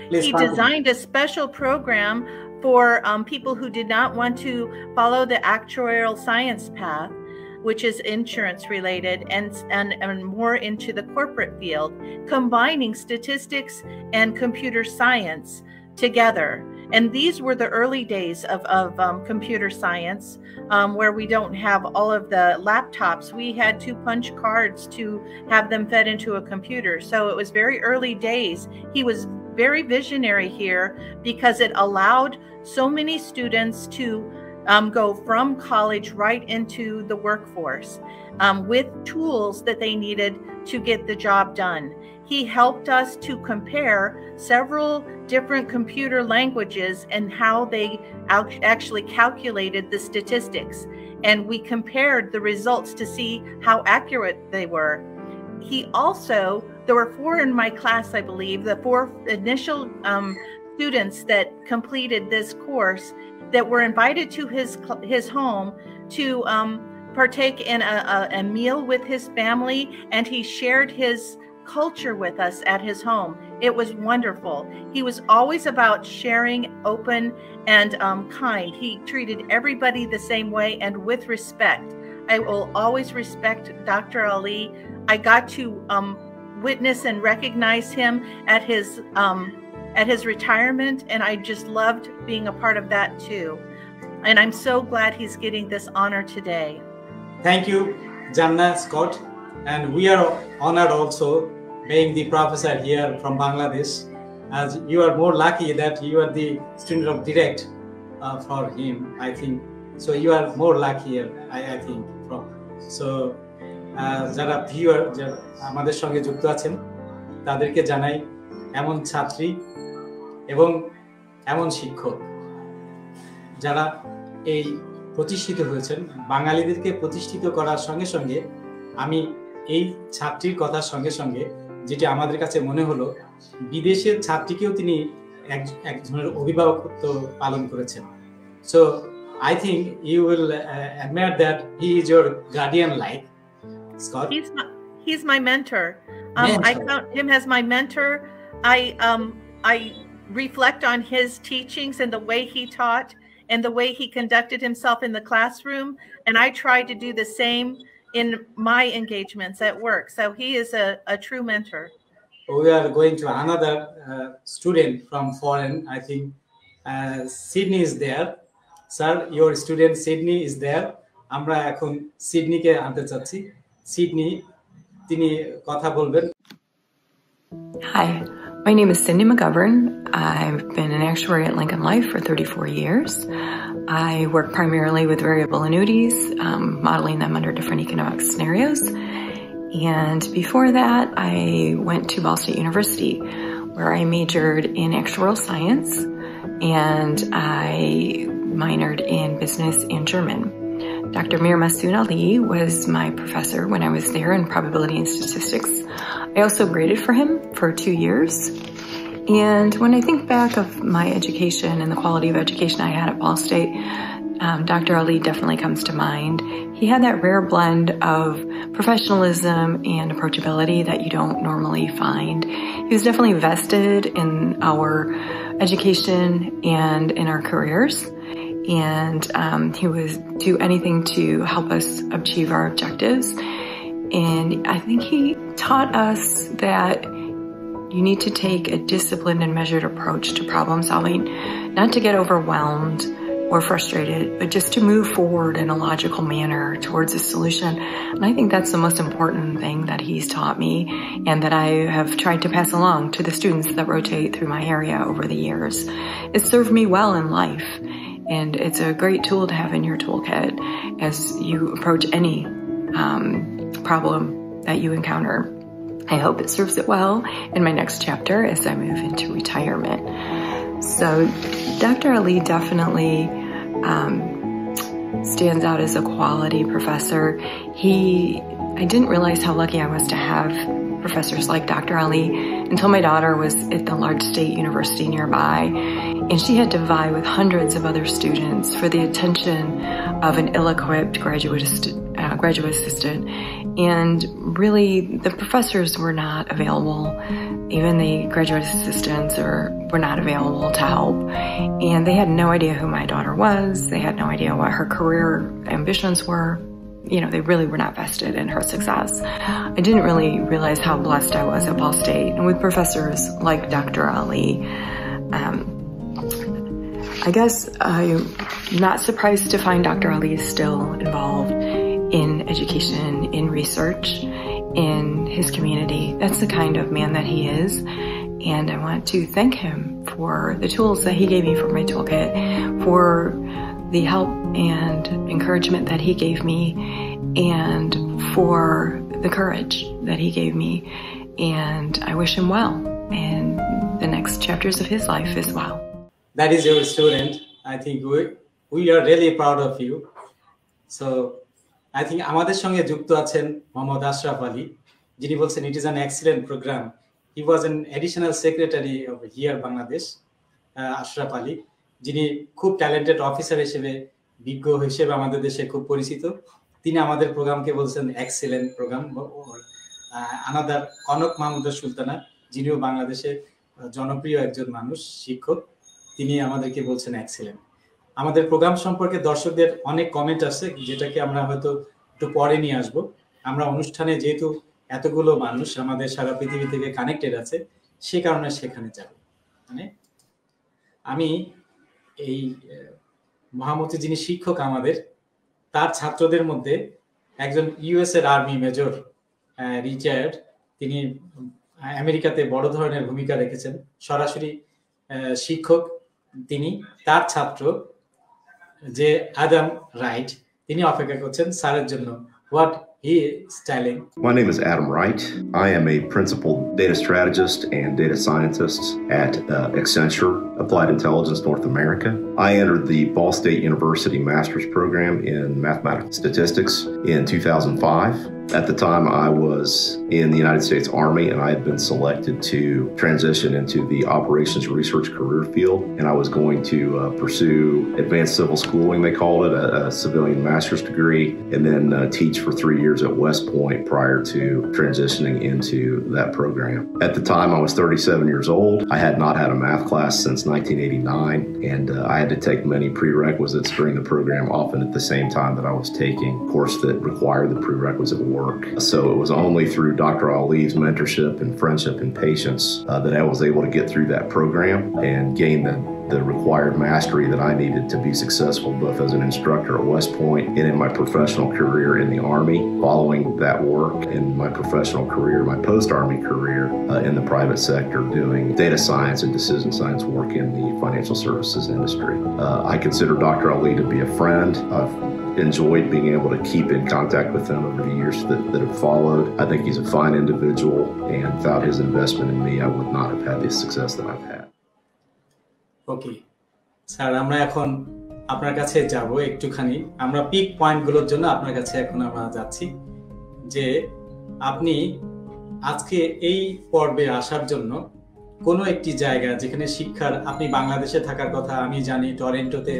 Please he continue. Designed a special program for um, people who did not want to follow the actuarial science path, which is insurance related, and, and, and more into the corporate field, combining statistics and computer science together. And these were the early days of, of um, computer science, um, where we don't have all of the laptops. We had to punch cards to have them fed into a computer. So it was very early days. He was very visionary here because it allowed so many students to um, go from college right into the workforce um, with tools that they needed to get the job done. He helped us to compare several different computer languages and how they actually calculated the statistics. And we compared the results to see how accurate they were. He also, there were four in my class, I believe, the four initial um, students that completed this course that were invited to his, his home to um, partake in a, a, a meal with his family. And he shared his culture with us at his home. It was wonderful. He was always about sharing, open and um, kind. He treated everybody the same way and with respect. I will always respect Doctor Ali. I got to um, witness and recognize him at his um, at his retirement, and I just loved being a part of that too. And I'm so glad he's getting this honor today. Thank you, Jana Scott. And we are honored also being the professor here from Bangladesh, as you are more lucky that you are the student of direct uh, for him, I think. So you are more luckier, I, I think. So, Jara viewer, আমাদের সঙ্গে যুক্ত আছেন, তাদেরকে জানাই এমন ছাত্রী এবং এমন শিক্ষক যারা এই প্রতিষ্ঠিত হয়েছেন, বাঙালিদেরকে প্রতিষ্ঠিত করার সঙ্গে সঙ্গে আমি এই ছাত্রীর কথার সঙ্গে সঙ্গে যেটি আমাদের কাছে মনে হলো বিদেশের ছাত্রীকেও তিনি এক এক ধরনের অভিভাবকত্ব পালন করেছেন। So I think you will admire that he is your guardian like Scott. He's my, he's my mentor. Um, mentor. I count him as my mentor. I um I reflect on his teachings and the way he taught and the way he conducted himself in the classroom, and I try to do the same in my engagements at work. So he is a, a true mentor. We are going to another uh, student from foreign, I think. Uh, Sydney is there. Sir, your student Sydney is there. Amra ekhon Sydney ke ante chacchi. Sydney, tini kotha bolben. Hi, my name is Sydney McGovern. I've been an actuary at Lincoln Life for thirty-four years. I work primarily with variable annuities, um, modeling them under different economic scenarios. And before that, I went to Ball State University, where I majored in actuarial science, and I minored in business and German. Doctor Mir Masoom Ali was my professor when I was there in probability and statistics. I also graded for him for two years. And when I think back of my education and the quality of education I had at Ball State, um, Doctor Ali definitely comes to mind. He had that rare blend of professionalism and approachability that you don't normally find. He was definitely vested in our education and in our careers. And um, he would do anything to help us achieve our objectives. And I think he taught us that you need to take a disciplined and measured approach to problem solving, not to get overwhelmed or frustrated, but just to move forward in a logical manner towards a solution. And I think that's the most important thing that he's taught me and that I have tried to pass along to the students that rotate through my area over the years. It's served me well in life, and it's a great tool to have in your toolkit as you approach any um, problem that you encounter. I hope it serves it well in my next chapter as I move into retirement. So Doctor Ali definitely um, stands out as a quality professor. He I didn't realize how lucky I was to have professors like Doctor Ali until my daughter was at the large state university nearby, and she had to vie with hundreds of other students for the attention of an ill-equipped graduate, uh, graduate assistant. And really, the professors were not available. Even the graduate assistants or, were not available to help. And they had no idea who my daughter was. They had no idea what her career ambitions were. You know, they really were not vested in her success. I didn't really realize how blessed I was at Ball State and with professors like Doctor Ali. Um, I guess I'm not surprised to find Doctor Ali is still involved in education, in research, in his community. That's the kind of man that he is. And I want to thank him for the tools that he gave me for my toolkit, for the help and encouragement that he gave me, and for the courage that he gave me. And I wish him well in the next chapters of his life as well. That is your student. I think we, we are really proud of you. So I think amader shonge jukto achen Mohammad Ashraf Ali, jini bolchen it is an excellent program. He was an additional secretary of here Bangladesh, uh, Ashraf Ali. যিনি খুব talented officer হিসেবে বিজ্ঞ হিসেবে আমাদের দেশে খুব পরিচিত তিনি আমাদের প্রোগ্রামকে বলছেন excellent programme another কনক মাহমুদা সুলতানা যিনিও বাংলাদেশের জনপ্রিয় একজন মানুষ শিক্ষক তিনি আমাদেরকে বলছেন এক্সেলেন্ট আমাদের প্রোগ্রাম সম্পর্কে দর্শকদের অনেক কমেন্ট আছে যেটাকে আমরা হয়তো একটু পরে নিয়ে আসব আমরা অনুষ্ঠানে যেহেতু এতগুলো মানুষ আমাদের সারা পৃথিবী থেকে কানেক্টেড আছে সে কারণে সেখানে যাব মানে আমি এই মহামতি যিনি শিক্ষক আমাদের তার ছাত্রদের মধ্যে একজন ইউএস এর আর্মি মেজর রিচার্ড তিনি আমেরিকাতে বড় ধরনের ভূমিকা রেখেছেন সরাসরি শিক্ষক তিনি তার ছাত্র যে আদাম রাইট তিনি অপেক্ষা করছেন স্যারের জন্য what he is telling my name is Adam Wright I am a principal data strategist and data scientist at Accenture Applied Intelligence North America. I entered the Ball State University Master's Program in Mathematical Statistics in two thousand five. At the time, I was in the United States Army, and I had been selected to transition into the Operations Research Career Field, and I was going to uh, pursue advanced civil schooling, they called it, a, a civilian master's degree, and then uh, teach for three years at West Point prior to transitioning into that program. At the time, I was thirty-seven years old. I had not had a math class since nineteen eighty-nine, and uh, I had to take many prerequisites during the program, often at the same time that I was taking a course that required the prerequisite work. So it was only through Doctor Ali's mentorship and friendship and patience uh, that I was able to get through that program and gain the the required mastery that I needed to be successful both as an instructor at West Point and in my professional career in the Army. Following that work in my professional career, my post-Army career uh, in the private sector doing data science and decision science work in the financial services industry. Uh, I consider Doctor Ali to be a friend. I've enjoyed being able to keep in contact with him over the years that, that have followed. I think he's a fine individual, and without his investment in me, I would not have had the success that I've had. Okay sir আমরা এখন আপনার কাছে যাব একটুখানি আমরা pick পয়েন্টগুলোর জন্য আপনার কাছে এখন আমরা যাচ্ছি যে আপনি আজকে এই পর্বে আসার জন্য কোনো একটি জায়গা যেখানে শিক্ষার আপনি বাংলাদেশে থাকার কথা আমি জানি টরন্টোতে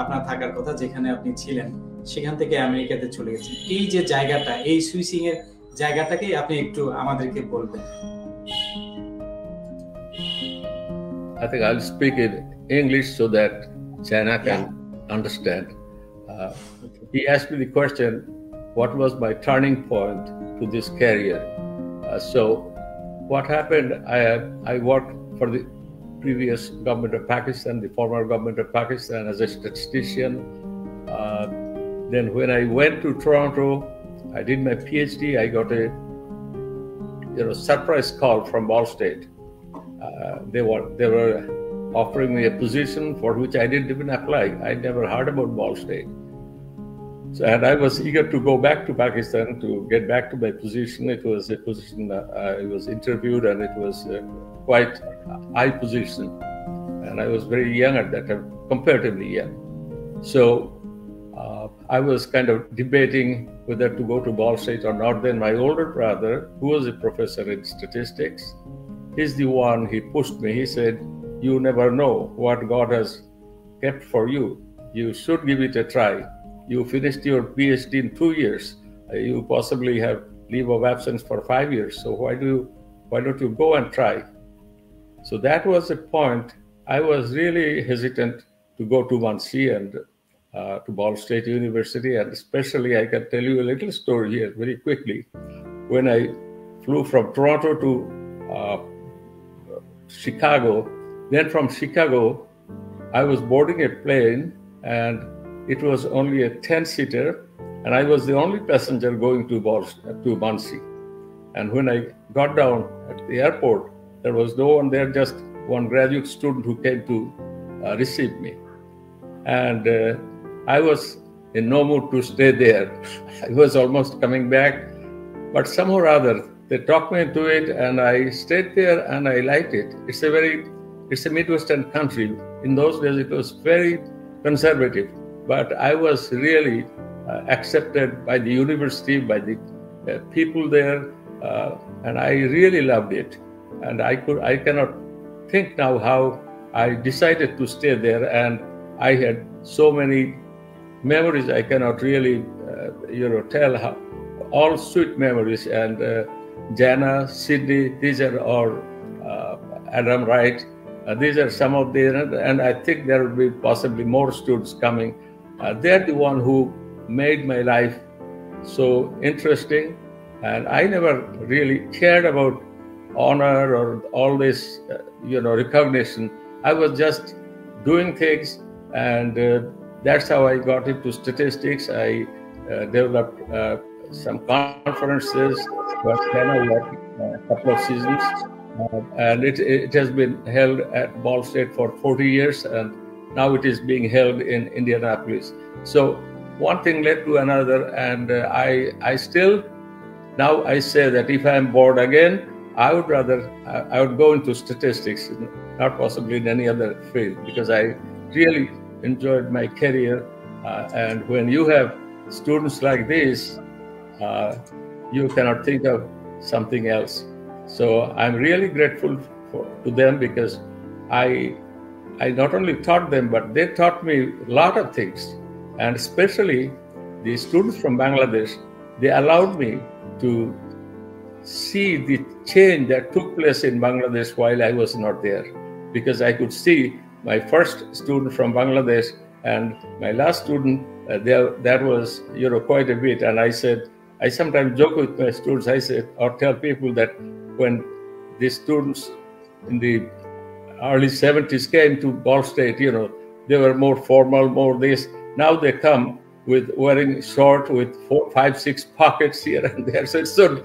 আপনার থাকার কথা যেখানে আপনি ছিলেন সেখান থেকে আমেরিকাতে চলে গেছেন এই যে জায়গাটা এই সুইচিং এর জায়গাটাকে আপনি একটু আমাদেরকে বলবেন I think I'll speak in English so that Jana can yeah. understand. Uh, okay. He asked me the question, what was my turning point to this career? Uh, so what happened, I, I worked for the previous government of Pakistan, the former government of Pakistan as a statistician. Uh, then when I went to Toronto, I did my PhD, I got a you know, surprise call from Ball State. Uh, they were they were offering me a position for which I didn't even apply. I never heard about Ball State. So, and I was eager to go back to Pakistan to get back to my position. It was a position, uh, I was interviewed and it was uh, quite a high position. And I was very young at that time, comparatively young. So uh, I was kind of debating whether to go to Ball State or not. Then my older brother, who was a professor in statistics, is the one, he pushed me. He said, you never know what God has kept for you. You should give it a try. You finished your PhD in two years. You possibly have leave of absence for five years. So why do you, why don't you go and try? So that was a point. I was really hesitant to go to Muncie and uh, to Ball State University. And especially, I can tell you a little story here very quickly. When I flew from Toronto to uh, Chicago, then from Chicago, I was boarding a plane, and it was only a ten-seater, and I was the only passenger going to Ball, to Muncie. And when I got down at the airport, there was no one there, just one graduate student who came to uh, receive me. And uh, I was in no mood to stay there. I was almost coming back, but somehow or other, they talked me into it, and I stayed there, and I liked it. It's a very, it's a Midwestern country. In those days, it was very conservative, but I was really uh, accepted by the university, by the uh, people there, uh, and I really loved it. And I could, I cannot think now how I decided to stay there, and I had so many memories. I cannot really, uh, you know, tell how, all sweet memories. And uh, Jana, Sydney, these are all, uh, Adam Wright. Uh, these are some of the, and I think there will be possibly more students coming. Uh, they're the one who made my life so interesting. And I never really cared about honor or all this, uh, you know, recognition. I was just doing things, and uh, that's how I got into statistics. I uh, developed uh, some conferences, was kind of a couple of seasons. Uh, and it, it has been held at Ball State for forty years, and now it is being held in Indianapolis. So one thing led to another, and uh, I, I still, now I say that if I'm bored again, I would rather, I, I would go into statistics, not possibly in any other field, because I really enjoyed my career. Uh, and when you have students like this, uh, you cannot think of something else. So I'm really grateful for, to them, because I, I not only taught them, but they taught me a lot of things. And especially the students from Bangladesh, they allowed me to see the change that took place in Bangladesh while I was not there. Because I could see my first student from Bangladesh and my last student, uh, there, that was, you know, quite a bit. And I said, I sometimes joke with my students, I said, or tell people that when the students in the early seventies came to Ball State, you know, they were more formal, more this. Now they come with wearing short with four, five, six pockets here and there. So it's so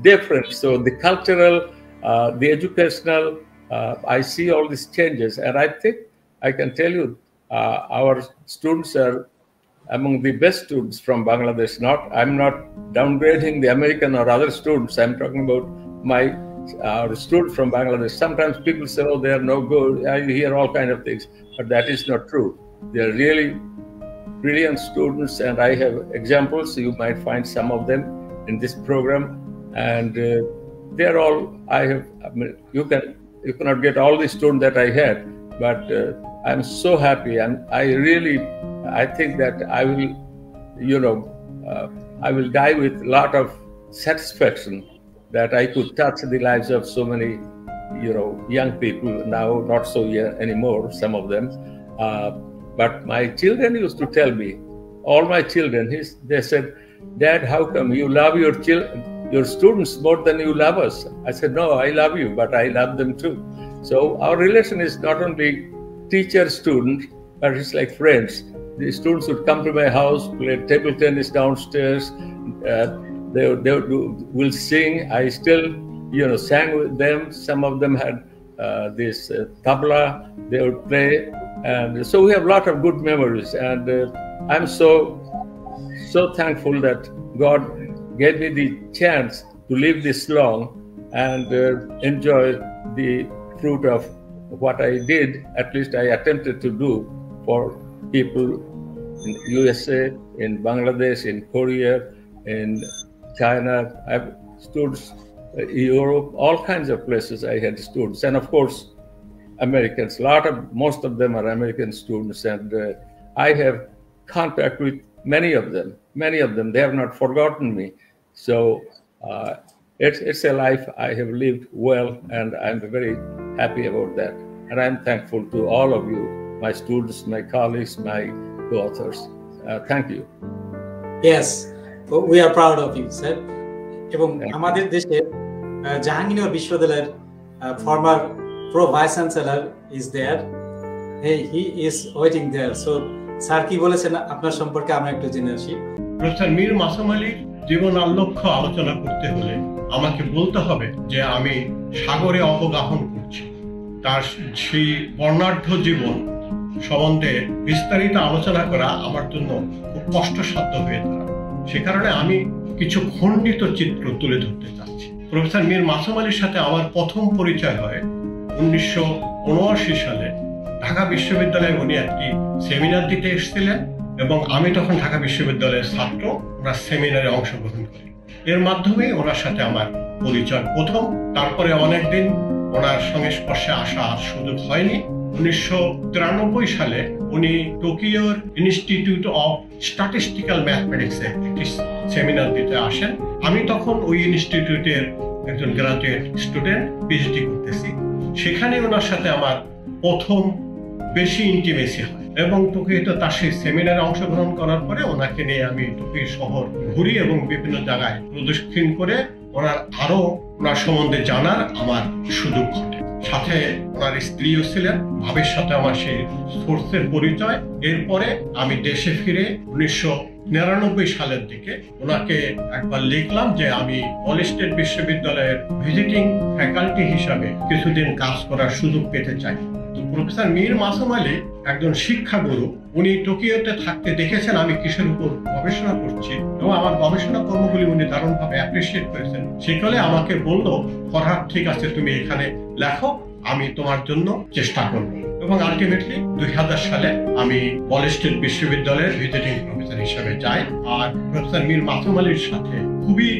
different. So the cultural, uh, the educational, uh, I see all these changes. And I think I can tell you, uh, our students are among the best students from Bangladesh. Not, I'm not downgrading the American or other students. I'm talking about my uh, students from Bangladesh. Sometimes people say, oh, they are no good. I hear all kinds of things, but that is not true. They are really brilliant students, and I have examples. You might find some of them in this program, and uh, they are all, I have, I mean, you can, you cannot get all the students that I had, but uh, I'm so happy, and I really, I think that I will, you know, uh, I will die with a lot of satisfaction that I could touch the lives of so many, you know, young people now, not so young anymore, some of them. Uh, but my children used to tell me, all my children, his, they said, Dad, how come you love your children, your students more than you love us? I said, no, I love you, but I love them too. So our relation is not only teacher-student, but it's like friends. The students would come to my house, play table tennis downstairs. Uh, they they will sing. I still, you know, sang with them. Some of them had uh, this uh, tabla. They would play, and so we have a lot of good memories. And uh, I'm so so thankful that God gave me the chance to live this long and uh, enjoy the fruit of what I did. At least I attempted to do for people in U S A, in Bangladesh, in Korea, in China. I've stood Europe, all kinds of places I had students, and of course Americans. A lot of, most of them are American students, and uh, I have contact with many of them. Many of them, they have not forgotten me. So uh, it's it's a life I have lived well, and I'm very happy about that. And I'm thankful to all of you, my students, my colleagues, my co-authors. Uh, thank you. Yes, we are proud of you, sir. এবং আমাদের দেশে জাহাঙ্গীরনগর বিশ্ববিদ্যালয়ের former pro vice chancellor is there, he is waiting there. So sir কি বলেছেন আপনার সম্পর্কে আমরা একটু জেনে আসি. প্রফেসর মীর মাসুম আলী জীবন আর লক্ষ্য আলোচনা করতে হলে আমাকে বলতে হবে যে আমি সাগরে অবগাহন করছি, তার সেই বর্ণাঢ্য জীবন সম্বন্ধে বিস্তারিত আলোচনা করা আমার জন্য খুব কষ্টসাধ্য হয়ে দাঁড়ায়. সে কারণে আমি কিছু খণ্ডিত চিত্র তুলে ধরতে চাচ্ছি. প্রফেসর মীর মাসুম আলীর সাথে আমার প্রথম পরিচয় হয় উনিশশো উনআশি সালে ঢাকা বিশ্ববিদ্যালয়ে. উনি একটি সেমিনার দিতে এসেছিলেন এবং আমি তখন ঢাকা বিশ্ববিদ্যালয়ের ছাত্র. ওনার সেমিনারে অংশগ্রহণ করি, এর মাধ্যমে ওনার সাথে আমার পরিচয় প্রথম. তারপরে অনেকদিন ওনার সংস্পর্শে আসা আর সুযোগ হয়নি. উনিশশো তিরানব্বই সালে উনি টোকিওর ইনস্টিটিউট অফ স্ট্যাটিস্টিক্যাল ম্যাথমেটিক্সে একটি সেমিনার দিতে আসেন. আমি তখন ওই ইনস্টিটিউটের একজন গ্রাজুয়েট স্টুডেন্ট, পিএইচডি করতেছি. সেখানে ওনার সাথে আমার প্রথম বেশি ইন্টিমেসি হয় এবং টোকিওতে তার সেই সেমিনারে অংশগ্রহণ করার পরে ওনাকে নিয়ে আমি টোকিও শহর ঘুরি এবং বিভিন্ন জায়গায় প্রদক্ষিণ করে ওনার আরো ওনার সম্বন্ধে জানার আমার সুযোগ ঘটে. সাথে ওনার স্ত্রীও ছিলেন, ভাবের সাথে আমার সেই সোর্সের পরিচয়. এরপরে আমি দেশে ফিরে উনিশশো নিরানব্বই সালের দিকে ওনাকে একবার লিখলাম যে আমি বল স্টেট বিশ্ববিদ্যালয়ের ভিজিটিং ফ্যাকাল্টি হিসাবে কিছুদিন কাজ করার সুযোগ পেতে চাই. তো প্রফেসর মীর মাসুম আলী একজন শিক্ষাগুরু, উনি টোকিওতে থাকতে দেখেছেন আমি কিসের উপর গবেষণা করছি এবং আমার গবেষণা কর্মগুলি উনি দারুণভাবে অ্যাপ্রিসিয়েট করেছেন. সেকালে আমাকে বললো, ফরহাদ ঠিক আছে তুমি এখানে লেখো, আমি তোমার জন্য চেষ্টা করবো. এবং আলটিমেটলি দুই হাজার সালে আমি বল স্টেট বিশ্ববিদ্যালয়ের ভিজিটিং প্রফেসর হিসেবে যাই আর প্রফেসর মীর মাসুম আলীর সাথে খুবই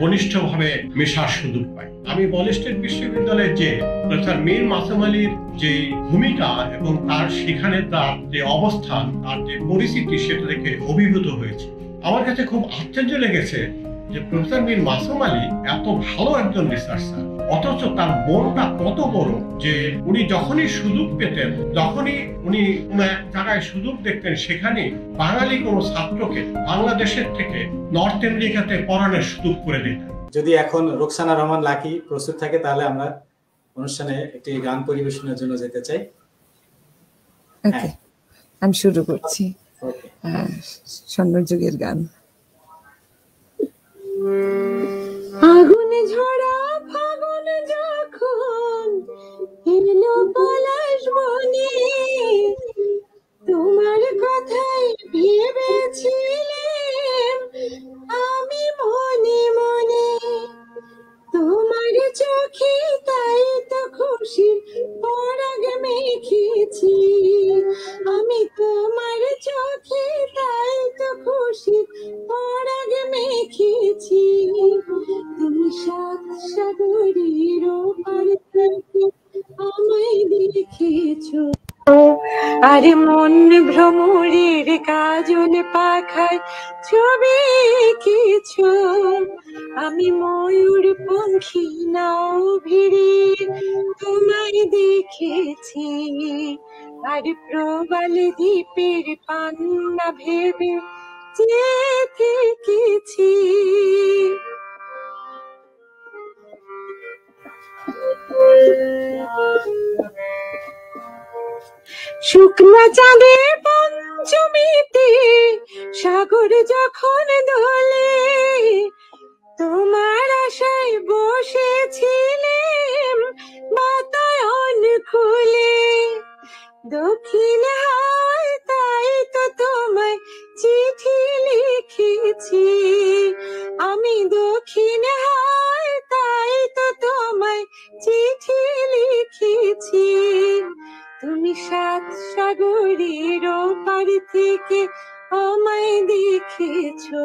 ঘনিষ্ঠভাবে মেশার সুযোগ পাই. আমি বল স্টেট বিশ্ববিদ্যালয়ের যে প্রফেসর মীর মাসুম আলীর যে ভূমিকা এবং তার সেখানে তার যে অবস্থান, তার যে পরিস্থিতি, সেটা দেখে অভিভূত হয়েছে. আমার কাছে খুব আশ্চর্য লেগেছে যে প্রফেসর মীর মাসুম আলী এত ভালো একজন রিসার্চার, অথচ তার মনটা কত বড় যে উনি যখনই সুযোগ পেতেন, যখনই উনি কোনো এক জায়গায় সুযোগ দেখতেন, সেখানে বাঙালি কোনো ছাত্রকে বাংলাদেশের থেকে নর্থ আমেরিকাতে পড়ানোর সুযোগ করে দিতেন. যদি এখন রোকসানা রহমান লাকি প্রস্তুত থাকে তাহলে আমরা অনুষ্ঠানে একটি গান পরিবেশনের জন্য যেতে চাই. ওকে, আমি শুরু করছি স্বর্ণযুগের গান. আগুন ঝরা ফাগুন যখন এলো পলাশ বনে, তোমার কথাই ভেবেছিলাম আমি মনে মনে, তোমার চোখে তাই তো খুশির পরাগ মেখেছি, আমি তোমার চোখে তাই তো খুশির পরাগ মেখেছি, তুমি সাত সাগরের ওপার থেকে আমায় দেখেছো, আর মন ভ্রমরের কাজল পাখায় ছবি কিছু, আমি ময়ূর পঙ্খী নাও ভিড়ে তোমায় দেখেছি, আর প্রবাল দ্বীপের পান্না ভেবে দেখেছি. শুকনা চাঁদে পঞ্চমীতে সাগর যখন দোলে, তোমার আশায় বসেছিলাম বাতায়ন খুলে, দক্ষিণ হাওয়ায় তাই তো তোমায় চিঠি লিখেছি, আমি দক্ষিণ হাওয়ায় তাই তো তোমায় চিঠি লিখেছি, তুমি সাত সাগরের ওপার থেকে আমায় দেখেছো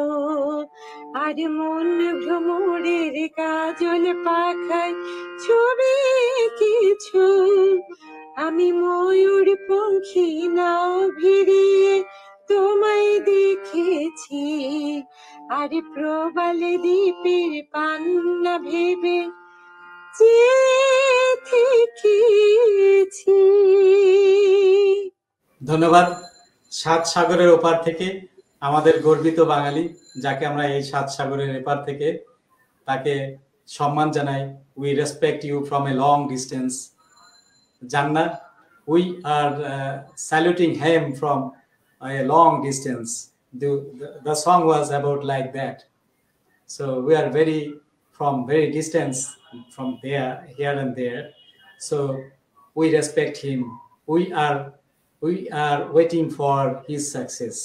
আর মন ভ্রমরের কাজল পাখায় ছবি কিছু আমি ময়ূর পঙ্খী নাও ভিড়িয়ে তোমায় দেখেছি আর প্রবালে দ্বীপের পান্না ভেবে ধন্যবাদ। সাত সাগরের ওপার থেকে আমাদের গর্বিত বাঙালি, যাকে আমরা এই সাত সাগরের এপার থেকে তাকে সম্মান জানাই। We respect you from a long distance. জান্না, we are saluting him from a long distance. The song was about like that. So we are very from very distance from there, here and there, so we respect him. we are We are waiting for his success,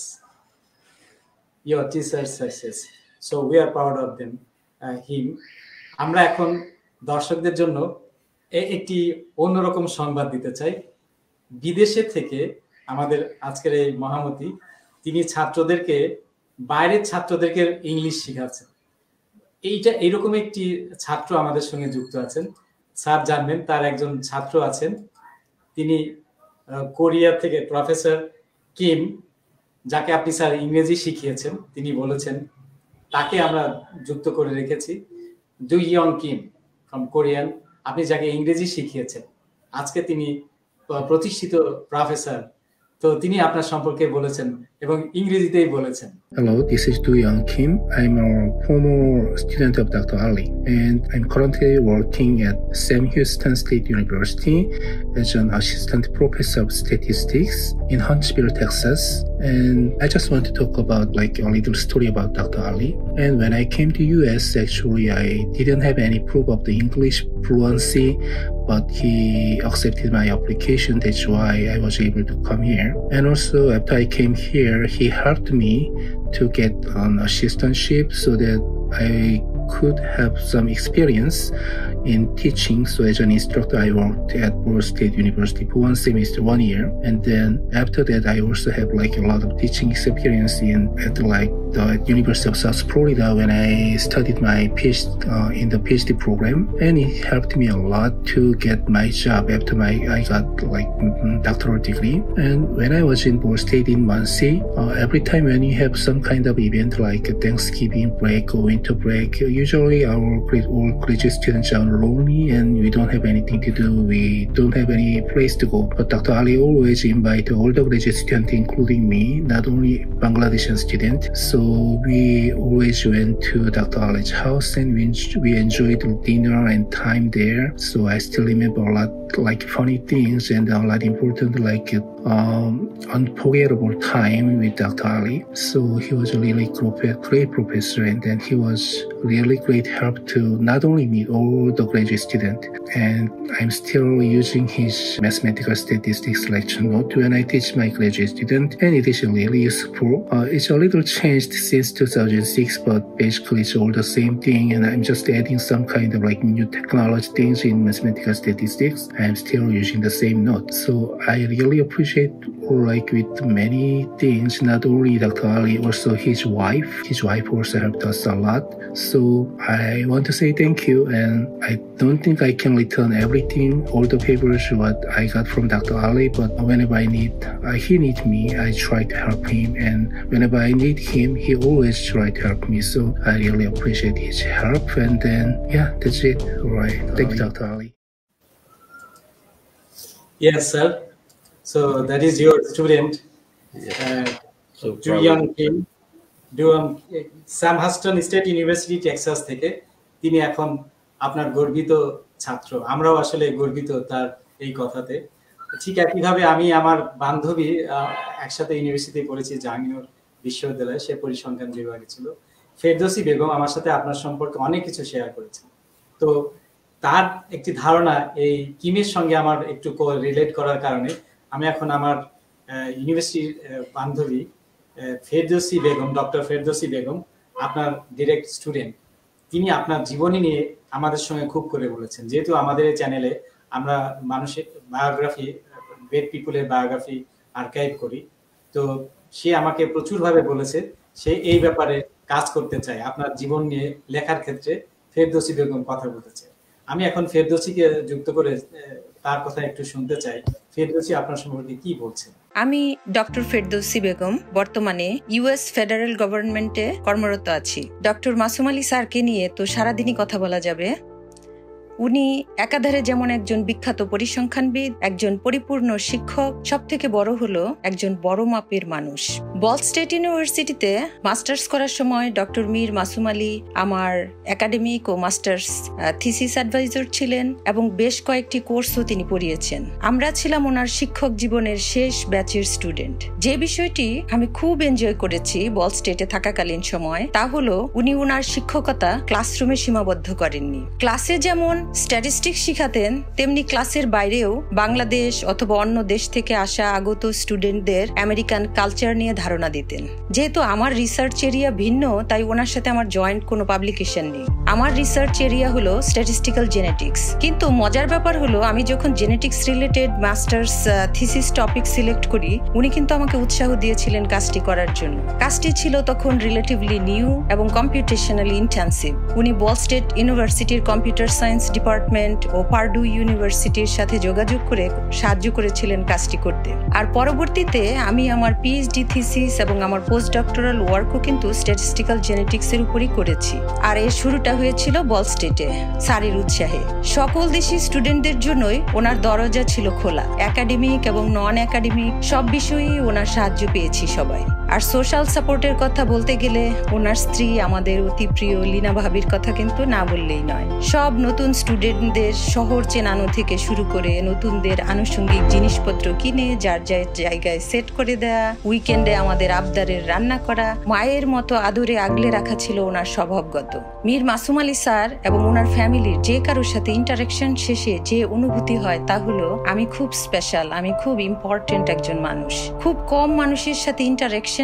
your teacher's success. So we are proud of them, uh, him. আমরা এখন দর্শকদের জন্য একটি অন্যরকম সংবাদ দিতে চাই। বিদেশে থেকে আমাদের আজকের এই মহামতি, তিনি ছাত্রদেরকে, বাইরের ছাত্রদেরকে ইংলিশ শেখাচ্ছেন। এইটা এইরকম একটি ছাত্র আমাদের সঙ্গে যুক্ত আছেন। স্যার জানবেন তার একজন ছাত্র আছেন, তিনি কোরিয়া থেকে প্রফেসর কিম, যাকে আপনি স্যার ইংরেজি শিখিয়েছেন, তিনি বলেছেন তাকে আমরা যুক্ত করে রেখেছি। Do Young Kim from Korean, আপনি যাকে ইংরেজি শিখিয়েছেন, আজকে তিনি প্রতিষ্ঠিত প্রফেসর। তো তিনি আপনার সম্পর্কে বলেছেন এবং ইংরেজিতেই বলেছেন। Hello, this is Do Young Kim. I'm a former student of Doctor Ali, and I'm currently working at Sam Houston State University as an assistant professor of statistics in Huntsville, Texas. And I just want to talk about like a little story about Doctor Ali. And when I came to U S, actually I didn't have any proof of the English fluency, but he accepted my application. That's why I was able to come here. And also after I came here, he helped me to get an assistantship so that I could have some experience in teaching. So as an instructor, I worked at Ball State University for one semester, one year. And then after that, I also have like a lot of teaching experience in at like the University of South Florida when I studied my PhD uh, in the PhD program. And it helped me a lot to get my job after my I got like doctoral degree. And when I was in Ball State in Muncie, uh, every time when you have some kind of event like Thanksgiving break or winter break, usually our all graduate students are lonely and we don't have anything to do. We don't have any place to go. But Doctor Ali always invited all the graduate students, including me, not only Bangladeshi students. So we always went to Doctor Ali's house and we, we enjoyed dinner and time there. So I still remember a lot like funny things and a lot important like um, unforgettable time with Doctor Ali. So he was a really great professor, and then he was really great help to not only me, all the graduate students. And I'm still using his mathematical statistics lecture note when I teach my graduate students, and it is really useful. Uh, it's a little changed since two thousand six, but basically it's all the same thing, and I'm just adding some kind of like new technology things in mathematical statistics. I'm still using the same note. So I really appreciate like with many things, not only Doctor Ali, also his wife. His wife also helped us a lot. So I want to say thank you, and I don't think I can return everything, all the papers what I got from Doctor Ali, but whenever I need, uh, he needs me, I try to help him, and whenever I need him, he always try to help me. So I really appreciate his help, and then, yeah, that's it. All right. Thank you, Doctor Ali. Yes, sir. So that is your student, uh, so Do Young Kim. Sam Houston State University Texas থেকে তিনি এখন আপনার গর্বিত ছাত্র। আমরাও আসলে গর্বিত তার এই কথাতে। ঠিক একইভাবে আমি আমার বান্ধবী, একসাথে ইউনিভার্সিটি পড়েছি, জাহাঙ্গীরনগর বিশ্ববিদ্যালয়ে, সে পরিসংখ্যান বিভাগে ছিল। ফেরদৌসী বেগম আমার সাথে আপনার সম্পর্কে অনেক কিছু শেয়ার করেছে। তো তার একটি ধারণা এই কিমের সঙ্গে আমার একটু রিলেট করার কারণে আমি এখন আমার ইউনিভার্সিটির বান্ধবী ফেরদৌসী বেগম, ডক্টর ফেরদৌসী বেগম, আপনার ডিরেক্ট স্টুডেন্ট, তিনি আপনার জীবনী নিয়ে আমাদের সঙ্গে খুব করে বলেছেন। যেহেতু আমাদের এই চ্যানেলে আমরা মানুষের বায়োগ্রাফি, গ্রেট পিপুলের বায়োগ্রাফি আর্কাইভ করি, তো সে আমাকে প্রচুরভাবে বলেছে সে এই ব্যাপারে কাজ করতে চায়। আপনার জীবন নিয়ে লেখার ক্ষেত্রে ফেরদৌসী বেগম কথা বলেছে। আমি এখন ফেরদৌসীকে যুক্ত করে তার কথা একটু শুনতে চাই। ফেরদৌসী আপনার সম্পর্কে কি বলছেন? আমি ডক্টর ফেরদৌসী বেগম, বর্তমানে ইউএস ফেডারেল গভর্নমেন্টে কর্মরত আছি। ডক্টর মাসুম আলী স্যারকে নিয়ে তো সারাদিনই কথা বলা যাবে। উনি একাধারে যেমন একজন বিখ্যাত পরিসংখ্যানবিদ, একজন পরিপূর্ণ শিক্ষক, সব থেকে বড় হলো একজন বড় মাপের মানুষ। বল স্টেট ইউনিভার্সিটিতে মাস্টার্স করার সময় ডক্টর মীর মাসুম আলী আমার একাডেমিক ও মাস্টার্স থিসিস অ্যাডভাইজার ছিলেন এবং বেশ কয়েকটি কোর্সও তিনি পড়িয়েছেন। আমরা ছিলাম ওনার শিক্ষক জীবনের শেষ ব্যাচের স্টুডেন্ট। যে বিষয়টি আমি খুব এনজয় করেছি বল স্টেটে থাকাকালীন সময় তা হলো উনি ওনার শিক্ষকতা ক্লাসরুমে সীমাবদ্ধ করেননি। ক্লাসে যেমন স্ট্যাটিস্টিক্স শিখাতেন, তেমনি ক্লাসের বাইরেও বাংলাদেশ অথবা অন্য দেশ থেকে আসা আগত স্টুডেন্টদের আমেরিকান কালচার নিয়ে ধারণা দিতেন। যেহেতু আমার রিসার্চ এরিয়া ভিন্ন, তাই ওনার সাথে আমার জয়েন্ট কোনো পাবলিকেশন নেই। আমার রিসার্চ এরিয়া হলো স্ট্যাটিস্টিক্যাল জেনেটিক্স। কিন্তু মজার ব্যাপার হলো আমি যখন genetics related masters thesis topic select করি, উনি কিন্তু আমাকে উৎসাহ দিয়েছিলেন কাজটি করার জন্য। কাজটি ছিল তখন রিলেটিভলি নিউ এবং কম্পিউটেশনালি ইন্টেন্সিভ। উনি বল স্টেট ইউনিভার্সিটির কম্পিউটার সায়েন্স ডিপার্টমেন্ট ও পার্ডু ইউনিভার্সিটির সাথে যোগাযোগ করে সাহায্য করেছিলেন কাজটি করতে। আর পরবর্তীতে আমি আমার পিএইচডি থিসিস এবং আমার পোস্ট ডক্টরাল ওয়ার্কও কিন্তু স্ট্যাটিস্টিক্যাল জেনেটিক্সের উপরই করেছি। আর এর শুরুটা হয়েছিল বল স্টেটে স্যারের উৎসাহে। সকল দেশি স্টুডেন্টদের জন্যই ওনার দরজা ছিল খোলা। একাডেমিক এবং নন একাডেমিক সব বিষয়েই ওনার সাহায্য পেয়েছি সবাই। আর সোশ্যাল সাপোর্টের কথা বলতে গেলে ওনার স্ত্রী আমাদের অতি প্রিয় লীনা ভাবির কথা কিন্তু না বললেই নয়। সব নতুন স্টুডেন্টদের শহর চেনানো থেকে শুরু করে নতুনদের আনুষঙ্গিক জিনিসপত্র কিনে যার যার জায়গায় সেট করে দেয়া, উইকেন্ডে আমাদের আবদারের রান্না করা, মায়ের মতো আদরে আগলে রাখা ছিল ওনার স্বভাবগত। মীর মাসুম আলী স্যার এবং ওনার ফ্যামিলির যে কারোর সাথে ইন্টারেকশন শেষে যে অনুভূতি হয় তা হলো আমি খুব স্পেশাল, আমি খুব ইম্পর্টেন্ট একজন মানুষ। খুব কম মানুষের সাথে ইন্টারেকশনেই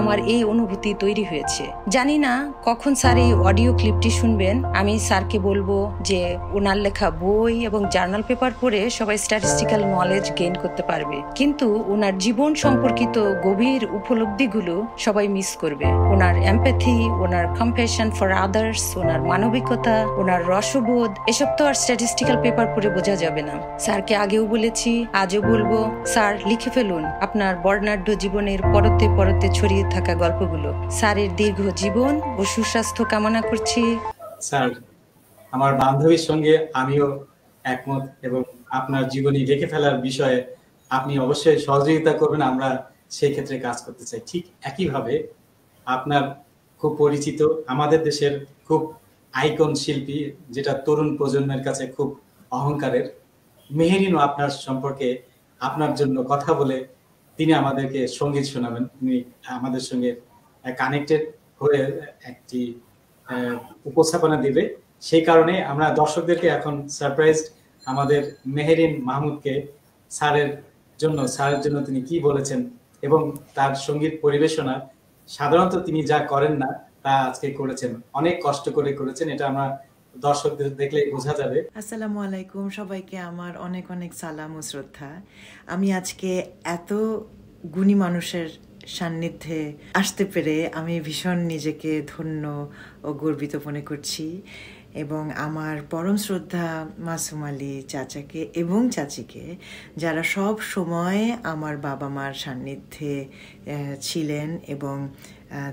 আমার এই অনুভূতি তৈরি হয়েছে। জানি না কখন স্যার এই অডিও ক্লিপটি শুনবেন। আমি স্যারকে বলবো যে ওনার লেখা বই এবং জার্নাল পেপার পড়ে সবাই স্ট্যাটিস্টিক্যাল নলেজ গেইন করতে পারবে, কিন্তু ওনার জীবন সম্পর্কিত গভীর উপলব্ধিগুলো সবাই মিস করবে। ওনার এমপ্যাথি, ওনার কম্প্যাশন ফর আদার্স, ওনার মানবিকতা, ওনার রসবোধ, এসব তো আর স্ট্যাটিস্টিক্যাল পেপার পড়ে বোঝা যাবে না। স্যারকে আগেও বলেছি, আজও বলবো, স্যার লিখে ফেলুন আপনার বর্ণাঢ্য জীবনের পরতে পরতে ছড়িয়ে থাকা গল্পগুলো। স্যারের দীর্ঘ জীবন ও সুস্বাস্থ্য কামনা করছি। স্যার, আমার বান্ধবীর সঙ্গে আমিও একমত এবং আপনার জীবনী লিখে ফেলার বিষয়ে আপনি অবশ্যই সহযোগিতা করবেন, আমরা সেই ক্ষেত্রে কাজ করতে চাই। ঠিক একইভাবে আপনার খুব পরিচিত আমাদের দেশের খুব আইকন শিল্পী, যেটা তরুণ প্রজন্মের কাছে খুব অহংকারের, মেহেরিনও আপনার সম্পর্কে আপনার জন্য কথা বলে তিনি আমাদেরকে সঙ্গীত শোনাবেন। তিনি আমাদের সঙ্গে কানেক্টেড হয়ে একটি উপস্থাপনা দেবে। সেই কারণে আমরা দর্শকদেরকে এখন সারপ্রাইজড আমাদের মেহেরিন মাহমুদকে স্যারের জন্য স্যারের জন্য তিনি কি বলেছেন এবং তার সঙ্গীত পরিবেশনা সাধারণত তিনি যা করেন না তা আজকে করেছেন, অনেক কষ্ট করে করেছেন, এটা আমরা দর্শকদের দেখলেই বোঝা যাবে। আসসালামু আলাইকুম, সবাইকে আমার অনেক অনেক সালাম ও শ্রদ্ধা। আমি আজকে এত গুণী মানুষের সান্নিধ্যে আসতে পেরে আমি ভীষণ নিজেকে ধন্য ও গর্বিত মনে করছি এবং আমার পরম শ্রদ্ধা মাসুম আলী চাচাকে এবং চাচিকে, যারা সব সময় আমার বাবা মার সান্নিধ্যে ছিলেন এবং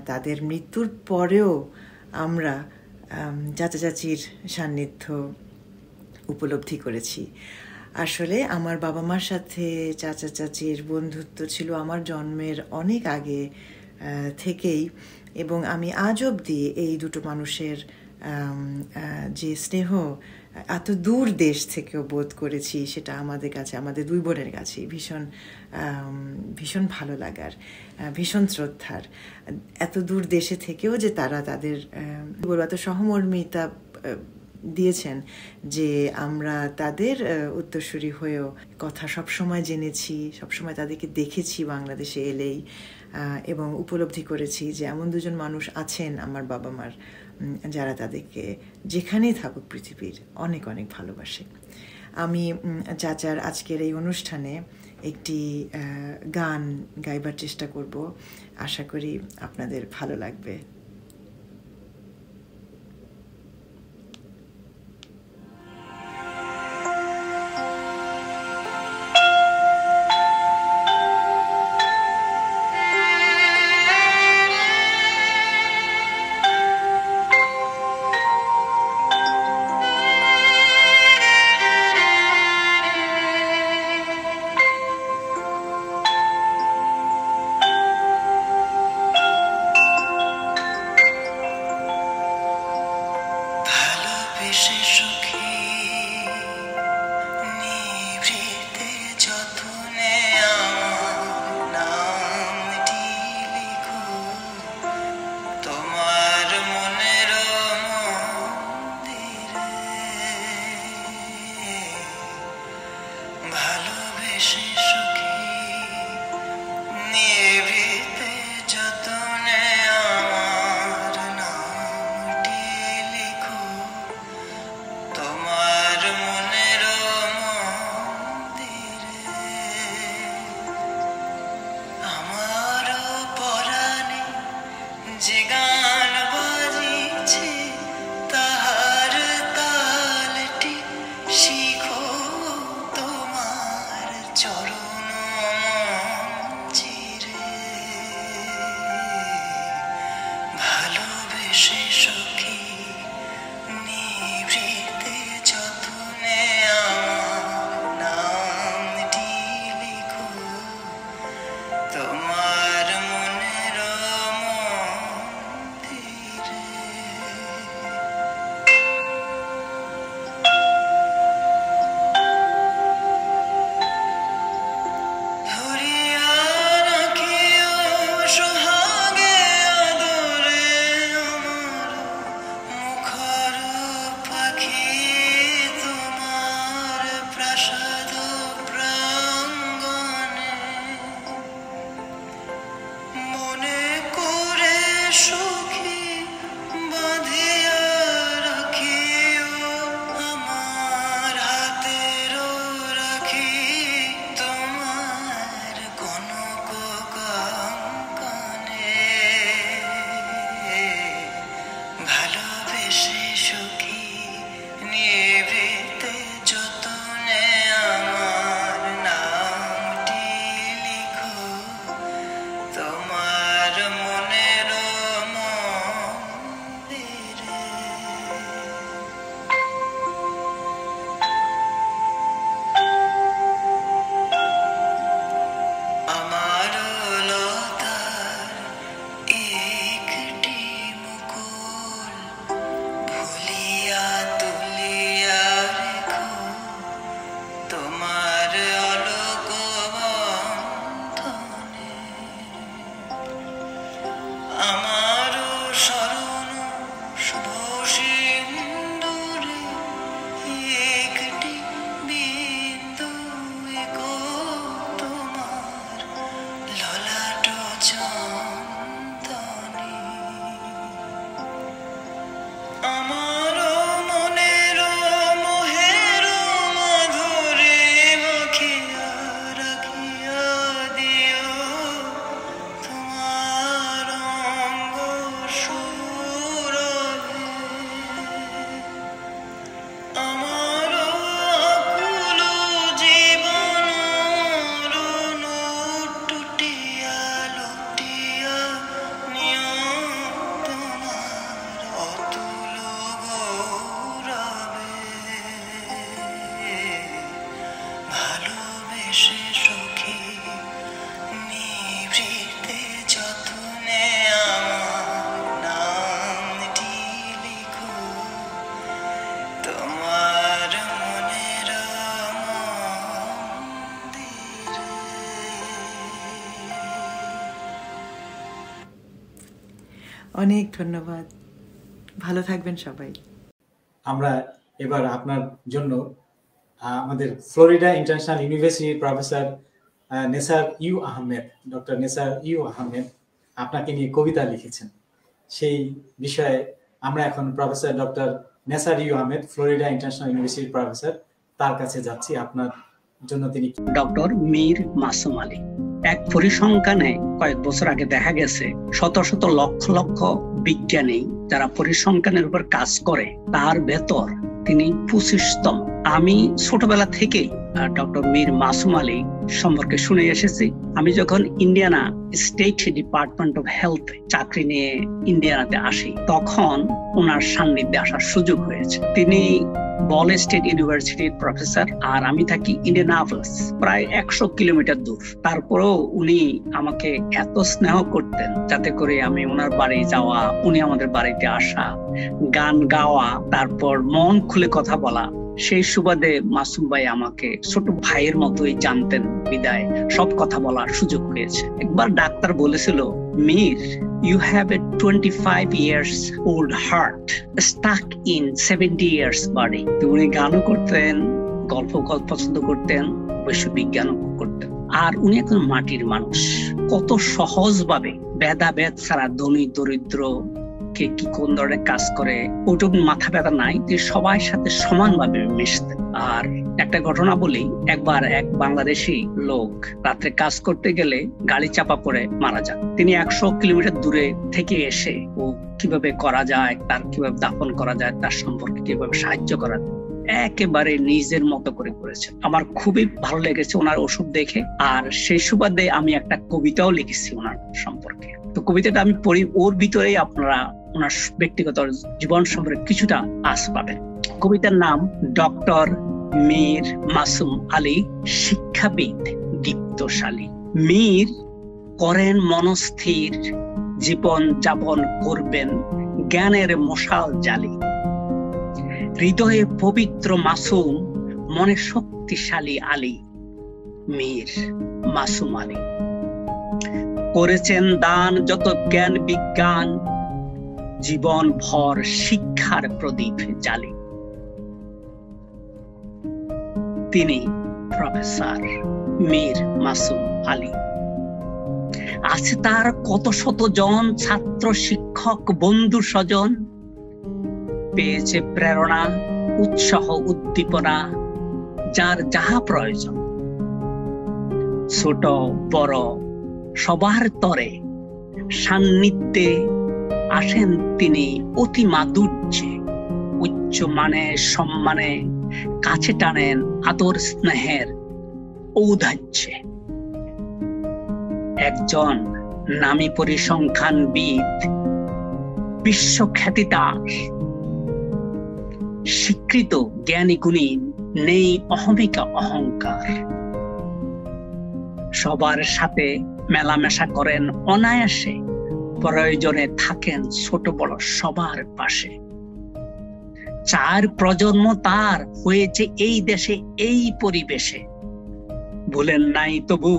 তাদের মৃত্যুর পরেও আমরা চাচা চাচির সান্নিধ্য উপলব্ধি করেছি। আসলে আমার বাবা মার সাথে চাচা চাচির বন্ধুত্ব ছিল আমার জন্মের অনেক আগে থেকেই এবং আমি আজ অবধি এই দুটো মানুষের যে স্নেহ এত দূর দেশ থেকেও বোধ করেছি সেটা আমাদের কাছে, আমাদের দুই বোনের কাছে ভীষণ ভীষণ ভালো লাগার, ভীষণ শ্রদ্ধার। এত দূর দেশে থেকেও যে তারা তাদের বলব এত সহমর্মিতা দিয়েছেন যে আমরা তাদের উত্তরসূরি হয়েও কথা সব সময় জেনেছি সব সময় তাদেরকে দেখেছি বাংলাদেশে এলেই এবং উপলব্ধি করেছি যে এমন দুজন মানুষ আছেন আমার বাবা মার যারা তাদেরকে যেখানেই থাকুক পৃথিবীর অনেক অনেক ভালোবাসে আমি চাচার আজকের এই অনুষ্ঠানে একটি গান গাইবার চেষ্টা করব আশা করি আপনাদের ভালো লাগবে অনেক ধন্যবাদ ভালো থাকবেন সবাই আমরা এবার আপনার জন্য আমাদের ফ্লোরিডা ইন্টারন্যাশনাল ইউনিভার্সিটির professor Nesar U Ahmed doctor Nesar U Ahmed আপনাকে নিয়ে কবিতা লিখেছেন। সেই বিষয়ে আমরা এখন professor doctor Nesar U Ahmed Florida international ইউনিভার্সিটির প্রফেসর তার কাছে যাচ্ছি। আপনার জন্য তিনি ডক্টর মীর মাসুম আলী। এক পরিসংখ্যানে কয়েক বছর আগে দেখা গেছে শত শত লক্ষ লক্ষ বিজ্ঞানী যারা পরিসংখ্যানের উপর কাজ করে তার ভেতর তিনি পঁচিশতম। আমি ছোটবেলা থেকেই ডক্টর মীর মাসুম আলী সম্পর্কে শুনে এসেছি। আমি যখন Indiana State department of health চাকরি নিয়ে ইন্ডিয়ানাতে আসি তখন ওনার সান্নিধ্যে আসার সুযোগ হয়েছে। তিনি বল স্টেট ইউনিভার্সিটির প্রফেসর আর আমি থাকি ইন্ডিয়ানাপোলিস, প্রায় একশো কিলোমিটার দূর। তারপরেও উনি আমাকে এত স্নেহ করতেন যাতে করে আমি ওনার বাড়ি যাওয়া, উনি আমাদের বাড়িতে আসা, গান গাওয়া, তারপর মন খুলে কথা বলা। সেই সুবাদে মাসুম ভাই আমাকে ছোট ভাইয়ের মতোই জানতেন বিদায় সব কথা বলার সুযোগ হয়েছে। একবার ডাক্তার বলেছিল, Mir, you have a twenty-five years old heart stuck in seventy years body. উনি গানও করতেন, গল্প গল্প পছন্দ করতেন, বিজ্ঞানও করতেন। আর উনি এখন মাটির মানুষ, কত সহজভাবে ভেদাভেদ ছাড়া ধনী দরিদ্র কে কি কোন ধরনের কাজ করে ওটুকু মাথা ব্যথা নাই, যে সবাই সাথে সমানভাবে মিশতেন। আর একটা ঘটনা বলি, একবার এক বাংলাদেশি লোক রাতে কাজ করতে গেলে গাড়ি চাপা পড়ে মারা যান। তিনি একশো কিলোমিটার দূরে থেকে এসে ও কিভাবে করা যায়, তার কিভাবে দাফন করা যায়, তার সম্পর্কে কিভাবে সাহায্য করা যায়, একেবারে নিজের মতো করে করেছে। আমার খুবই ভালো লেগেছে ওনার ওষুধ দেখে। আর সেই সুবাদে আমি একটা কবিতাও লিখেছি ওনার সম্পর্কে। তো কবিতাটা আমি পড়ি, ওর ভিতরেই আপনারা ওনার ব্যক্তিগত জীবন সম্পর্কে কিছুটা আশ পাবেন। কবিতার নাম ডক্টর মীর মাসুম আলী, শিক্ষাবিদ দীপ্তশালী। মীর করেন মনস্থির, জীবন যাপন করবেন জ্ঞানের মশাল জালি। হৃদয়ে পবিত্র মাসুম, মনে শক্তিশালী আলী, মীর মাসুম আলী। করেছেন দান যত জ্ঞান বিজ্ঞান, জীবন ভর শিক্ষার প্রদীপ জ্বালি। তিনি প্রফেসর মীর মাসুম আলী। আছে তার কত শত জন ছাত্র শিক্ষক বন্ধু স্বজন, পেয়েছে প্রেরণা উৎসাহ উদ্দীপনা যার যাহা প্রয়োজন। ছোট বড় সবার তরে সান্নিধ্যে আসেন তিনি অতি মাধুর্যে, উচ্চ মানে সম্মানে কাছে টানেন আদর স্নেহের ঔদাহ্যে। একজন নামী পরিসংখ্যানবিদ, বিশ্বখ্যাতি তার, স্বীকৃত জ্ঞানী গুণী, নেই অহমিকা অহংকার। সবার সাথে মেলামেশা করেন অনায়াসে, প্রয়োজনে থাকেন ছোট বড় সবার পাশে। চার প্রজন্ম তার হয়েছে এই দেশে এই পরিবেশে, ভুলেন নাই তবু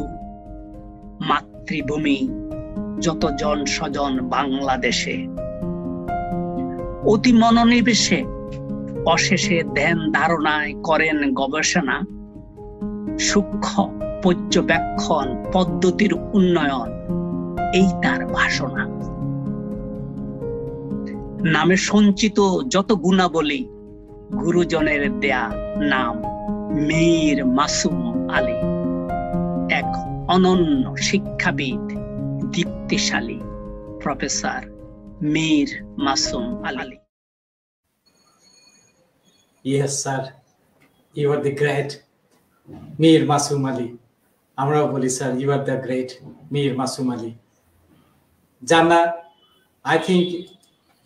মাতৃভূমি যতজন স্বজন বাংলাদেশে। অতি মনোনিবেশে অশেষে ধ্যান ধারণায় করেন গবেষণা, সূক্ষ্ম পর্যবেক্ষণ পদ্ধতির উন্নয়ন এই তার ভাষণা। নামে সঞ্চিত যত গুণাবলী, গুরুজনের দেয়া নাম মীর মাসুম আলী। এক অনন্য শিক্ষাবিদ দীপ্তিশালী, professor মীর মাসুম আলী। Yes sir, you are the great মীর মাসুম আলী। আমরাও বলি sir, you are the great মীর মাসুম আলী। Jana, I think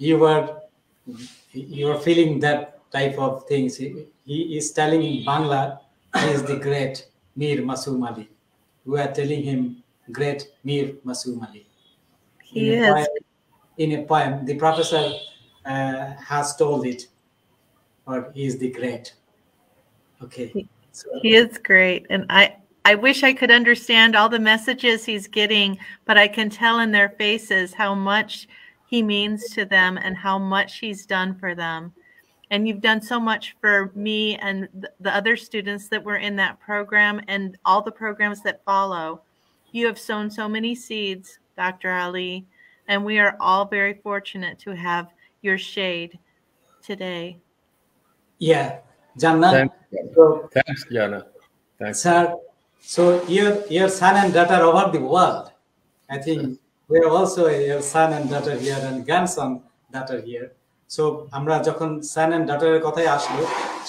you were you are feeling that type of things. He is telling in Bangla, he is the great Mir Masoom Ali. We are telling him great Mir Masoom Ali. He in, is. A poem, in a poem, the professor uh, has told it, or he is the great. Okay. He, so, he is great, and I. I wish I could understand all the messages he's getting, but I can tell in their faces how much he means to them and how much he's done for them. And you've done so much for me and the other students that were in that program and all the programs that follow. You have sown so many seeds, Doctor Ali, and we are all very fortunate to have your shade today. Yeah, Jana. Thanks, Thanks Jana. Thanks. Sir, so your, your son and daughter over the world. I think we are also your son and daughter here and grandson daughter here. So আমরা যখন সান and ডটারের কথাই আসলো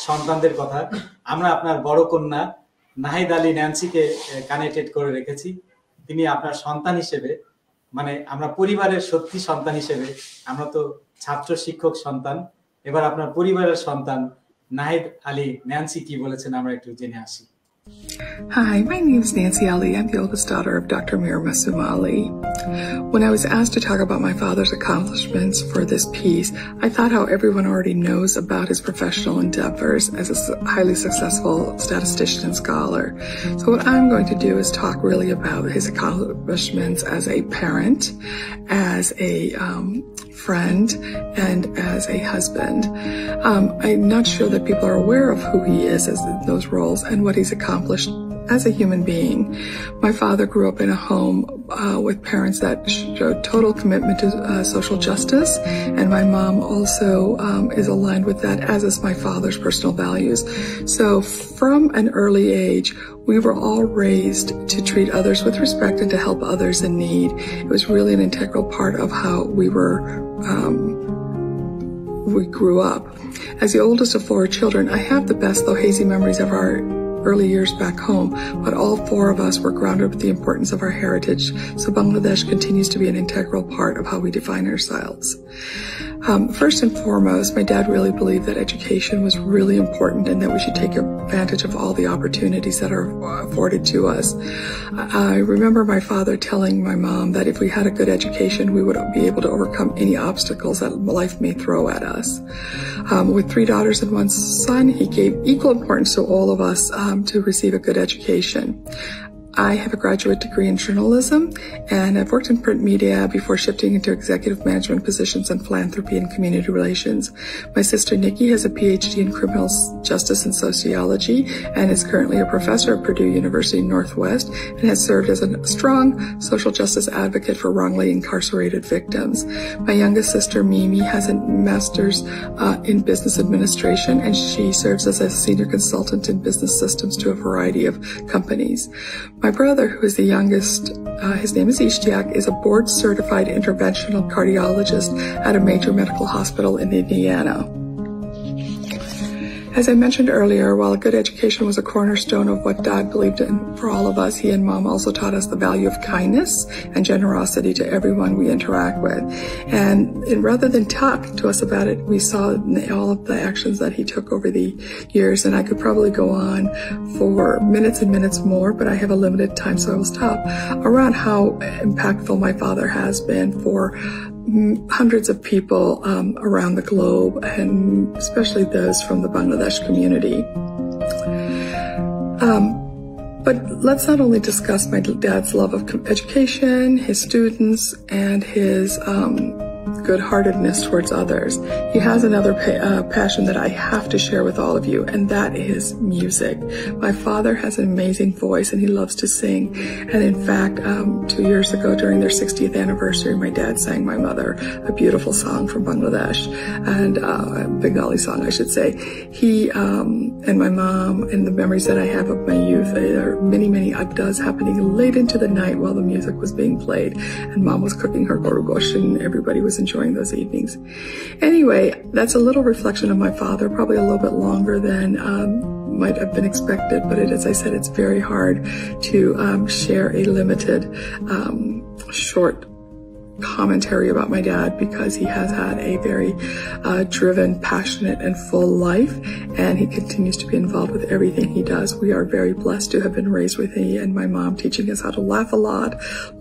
সন্তানদের কথা আমরা আপনার বড় কন্যা নাহিদ আলী ন্যান্সিকে কানেক্টেড করে রেখেছি তিনি আপনার সন্তান হিসেবে মানে আমরা পরিবারের সত্যি সন্তান হিসেবে আমরা তো ছাত্র শিক্ষক সন্তান এবার আপনার পরিবারের সন্তান নাহিদ আলী ন্যান্সি কি বলেছেন আমরা একটু জেনে আসি Hi, my name is Nancy Ali. I'm the oldest daughter of Doctor Mir Masoom Ali. When I was asked to talk about my father's accomplishments for this piece, I thought how everyone already knows about his professional endeavors as a highly successful statistician and scholar. So what I'm going to do is talk really about his accomplishments as a parent, as a um, friend, and as a husband. Um, I'm not sure that people are aware of who he is as in those roles and what he's accomplished. Accomplished as a human being. My father grew up in a home uh, with parents that showed total commitment to uh, social justice, and my mom also um, is aligned with that, as is my father's personal values. So from an early age, we were all raised to treat others with respect and to help others in need. It was really an integral part of how we were um, we grew up. As the oldest of four children, I have the best, though hazy, memories of our early years back home, but all four of us were grounded with the importance of our heritage, so Bangladesh continues to be an integral part of how we define ourselves. Um, first and foremost, my dad really believed that education was really important and that we should take advantage of all the opportunities that are afforded to us. I remember my father telling my mom that if we had a good education, we would be able to overcome any obstacles that life may throw at us. Um, with three daughters and one son, he gave equal importance to all of us um, to receive a good education. I have a graduate degree in journalism, and I've worked in print media before shifting into executive management positions in philanthropy and community relations. My sister Nikki has a PhD in criminal justice and sociology, and is currently a professor at Purdue University Northwest, and has served as a strong social justice advocate for wrongly incarcerated victims. My youngest sister Mimi has a master's uh, in business administration, and she serves as a senior consultant in business systems to a variety of companies. My My brother, who is the youngest, uh, his name is Ishtiak, is a board-certified interventional cardiologist at a major medical hospital in Indiana. As I mentioned earlier, while a good education was a cornerstone of what Dad believed in for all of us, he and Mom also taught us the value of kindness and generosity to everyone we interact with. And, and rather than talk to us about it, we saw all of the actions that he took over the years. And I could probably go on for minutes and minutes more, but I have a limited time, so I will stop around how impactful my father has been for hundreds of people um, around the globe, and especially those from the Bangladesh community. Um, but let's not only discuss my dad's love of education, his students, and his um, good-heartedness towards others. He has another pa uh, passion that I have to share with all of you, and that is music. My father has an amazing voice, and he loves to sing. And in fact, um, two years ago, during their sixtieth anniversary, my dad sang my mother a beautiful song from Bangladesh, and uh, a Bengali song, I should say. He um, and my mom, and the memories that I have of my youth, there are many, many addas happening late into the night while the music was being played, and Mom was cooking her gorugosh, and everybody was enjoying those evenings. Anyway, that's a little reflection of my father, probably a little bit longer than um, might have been expected, but it, as I said, it's very hard to um, share a limited, um, short commentary about my dad, because he has had a very uh, driven, passionate, and full life, and he continues to be involved with everything he does. We are very blessed to have been raised with he and my mom teaching us how to laugh a lot,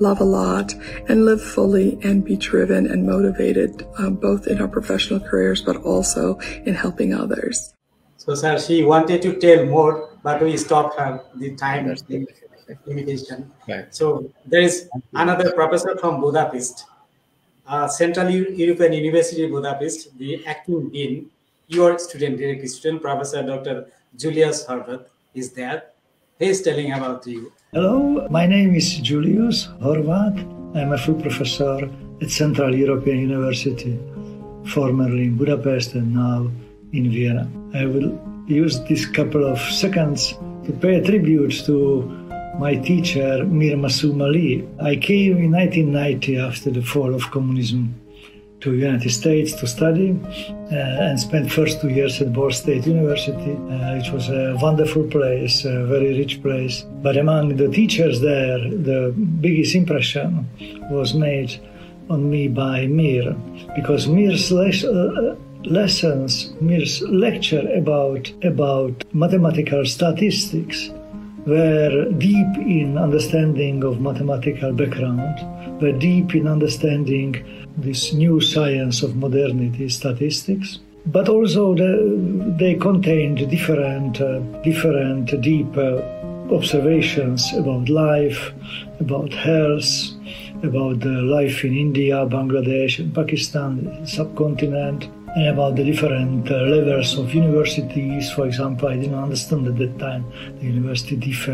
love a lot, and live fully, and be driven and motivated, um, both in our professional careers but also in helping others. So, sir, she wanted to tell more, but we stopped her the time. Limitation. Right. So there is another professor from Budapest, uh, Central European University Budapest, the acting dean, your student, direct student, Professor Doctor Julius Horvath is there. He is telling about you. Hello, my name is Julius Horvath. I'm a full professor at Central European University, formerly in Budapest and now in Vienna. I will use this couple of seconds to pay a tribute to my teacher, Mir Masoom Ali. I came in nineteen ninety after the fall of communism to the United States to study uh, and spent first two years at Ball State University, uh, which was a wonderful place, a very rich place. But among the teachers there, the biggest impression was made on me by Mir, because Mir's les- uh, lessons, Mir's lecture about, about mathematical statistics were deep in understanding of mathematical background, were deep in understanding this new science of modernity, statistics, but also the, they contained different, uh, different deep uh, observations about life, about health, about the life in India, Bangladesh, and Pakistan, the subcontinent, and about the different uh, levels of universities. For example, I didn't understand at that time the university differ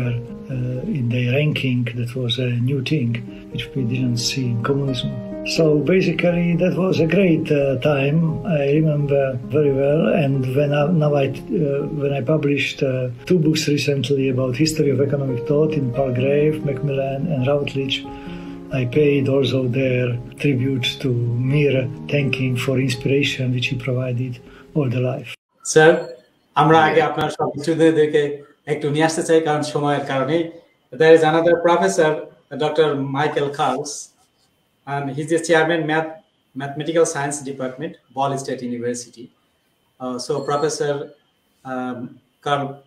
uh, in their ranking. That was a new thing, which we didn't see in communism. So basically, that was a great uh, time. I remember very well. And when I, now I, uh, when I published uh, two books recently about history of economic thought in Palgrave, Macmillan, and Routledge, I paid also their tribute to Mir, thanking for inspiration which he provided all the life. Sir, amra age apnar shobishudder deke ekটু niye ashte chai karon shomoyer karone. There is another professor, Doctor Michael Carls, and he is the chairman math mathematical science department, Ball State University. Uh, so Professor um, Carl,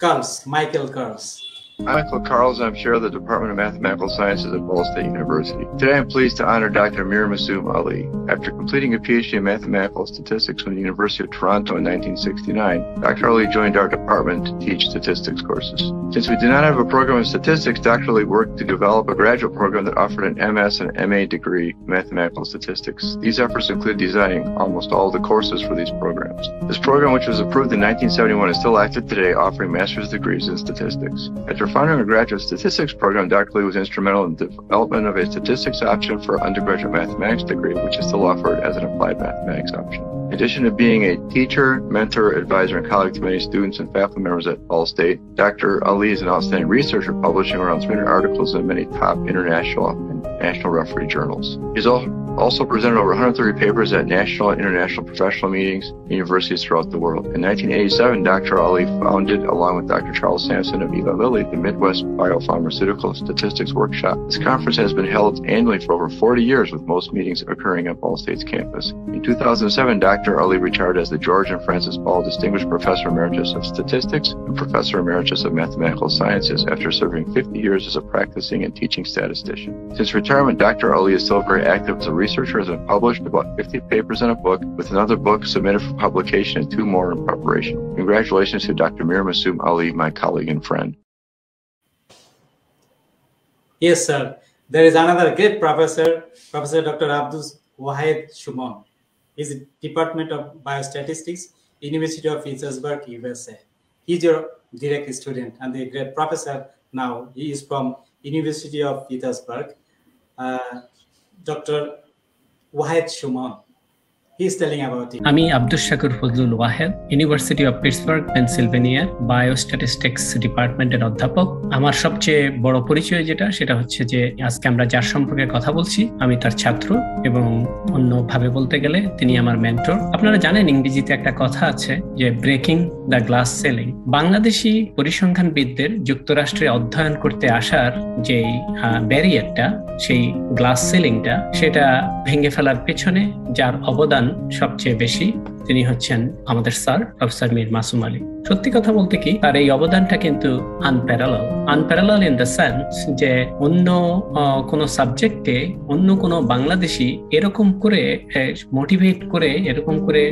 Carls, Michael Carls. I'm Michael Carls, and I'm chair of the Department of Mathematical Sciences at Ball State University. Today I'm pleased to honor Doctor Mir Masoom Ali. After completing a PhD in Mathematical Statistics from the University of Toronto in nineteen sixty-nine, Doctor Ali joined our department to teach statistics courses. Since we did not have a program in statistics, Doctor Ali worked to develop a graduate program that offered an M S and M A degree in Mathematical Statistics. These efforts include designing almost all the courses for these programs. This program, which was approved in nineteen seventy-one, is still active today, offering master's degrees in statistics. After founding a graduate statistics program, Doctor Lee was instrumental in the development of a statistics option for an undergraduate mathematics degree, which is still offered as an applied mathematics option. In addition to being a teacher, mentor, advisor, and colleague to many students and faculty members at Ball State, Doctor Ali is an outstanding researcher, publishing around three hundred articles in many top international and national referee journals. He's also presented over one hundred thirty papers at national and international professional meetings and universities throughout the world. In nineteen eighty-seven, Doctor Ali founded, along with Doctor Charles Sampson of Eli Lilly, the Midwest Biopharmaceutical Statistics Workshop. This conference has been held annually for over forty years, with most meetings occurring at Ball State's campus. In two thousand seven, Doctor Ali retired as the George and Francis Ball Distinguished Professor Emeritus of Statistics and Professor Emeritus of Mathematical Sciences after serving fifty years as a practicing and teaching statistician. Since retirement, Doctor Ali is still very active as a researcher, has published about fifty papers in a book, with another book submitted for publication and two more in preparation. Congratulations to Doctor Mir Masoom Ali, my colleague and friend. Yes, sir. There is another great professor, Professor Doctor Abdul Wahid Shumon. He is Department of Biostatistics, University of Pittsburgh, U S A. He is your direct student and the great professor now. He is from University of Pittsburgh. Uh, Doctor Wahid Shumon. He is telling about it. Ami Abdul Shakur Fazlul Wahid, University of Pittsburgh, Pennsylvania, Biostatistics Department এর অধ্যাপক। আমার সবচেয়ে বড় পরিচয় যেটা সেটা হচ্ছে যে আজকে আমরা যার সম্পর্কে কথা বলছি আমি তার ছাত্র এবং অন্যভাবে বলতে গেলে তিনি আমার মেন্টর। আপনারা জানেন ইংরেজিতে একটা কথা আছে যে breaking the glass ceiling. Bangladeshi পরিসংখ্যানবিদদের যুক্তরাষ্ট্রে অধ্যয়ন করতে আসার যে ব্যারিয়ারটা, সেই গ্লাস সিলিংটা, সেটা ভেঙে ফেলার পেছনে যার অবদান সবচেয়ে বেশি তিনি হচ্ছেন আমাদের স্যার প্রফেসর মীর মাসুম আলী। সত্যি কথা বলতে কি তার এই অবদানটা কিন্তু unparalleled, unparalleled in the sense যে অন্য কোনো সাবজেক্টে অন্য কোনো বাংলাদেশি এরকম করে মোটিভেট করে এরকম করে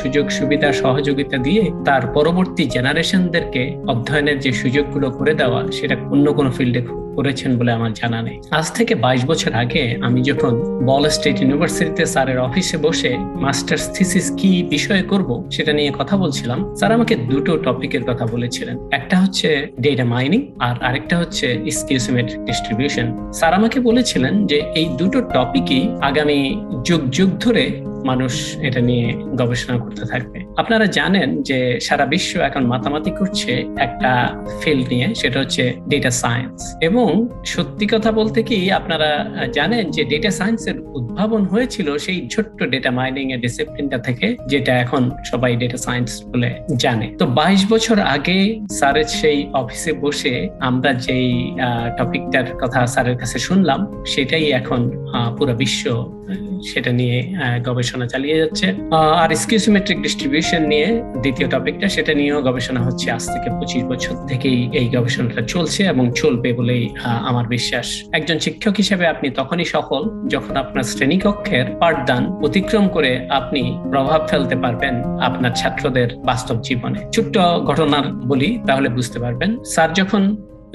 সুযোগ সুবিধা সহযোগিতা দিয়ে তার পরবর্তী জেনারেশনদেরকে অধ্যয়নের যে সুযোগগুলো করে দেওয়া সেটা অন্য কোনো ফিল্ডে করেছেন বলে আমার জানা নেই। আজ থেকে বাইশ বছর আগে আমি যখন বল স্টেট ইউনিভার্সিটিতে স্যারের অফিসে বসে মাস্টার্স থিসিস কি কি বিষয়ে করব সেটা নিয়ে কথা বলছিলাম, স্যার আমাকে দুটো টপিকের কথা বলেছিলেন, একটা হচ্ছে ডেটা মাইনিং আর আরেকটা হচ্ছে স্কিউসিমেট্রিক ডিস্ট্রিবিউশন। স্যার আমাকে বলেছিলেন যে এই দুটো টপিকই আগামী যুগ যুগ ধরে মানুষ এটা নিয়ে গবেষণা করতে থাকবে। আপনারা জানেন যে সারা বিশ্ব এখন মাতামাতি করছে একটা ফিল্ড নিয়ে, সেটা হচ্ছে ডেটা সায়েন্স। এবং সত্যি কথা বলতে কি আপনারা জানেন যে ডেটা সায়েন্সের উদ্ভাবন হয়েছিল সেই ছোট্ট ডেটা মাইনিং এর ডিসিপ্লিনটা থেকে, যেটা এখন সবাই ডেটা সায়েন্স বলে জানে। তো বাইশ বছর আগে স্যারের সেই অফিসে বসে আমরা যেই টপিকটার কথা স্যারের কাছে শুনলাম সেটাই এখন পুরো বিশ্ব সেটা নিয়ে গবেষণা চালিয়ে যাচ্ছে। আর স্কিউসিমেট্রিক ডিস্ট্রিবিউশন নিয়ে দ্বিতীয় টপিকটা, সেটা নিয়েও গবেষণা হচ্ছে আজ থেকে পঁচিশ বছর থেকেই এই গবেষণাটা চলছে এবং চলবে বলেই আমার বিশ্বাস। একজন শিক্ষক হিসেবে আপনি তখনই সফল যখন আপনার শ্রেণীকক্ষের পাঠদান অতিক্রম করে আপনি প্রভাব ফেলতে পারবেন আপনার ছাত্রদের বাস্তব জীবনে। ছোট্ট ঘটনার বলি, তাহলে বুঝতে পারবেন। স্যার যখন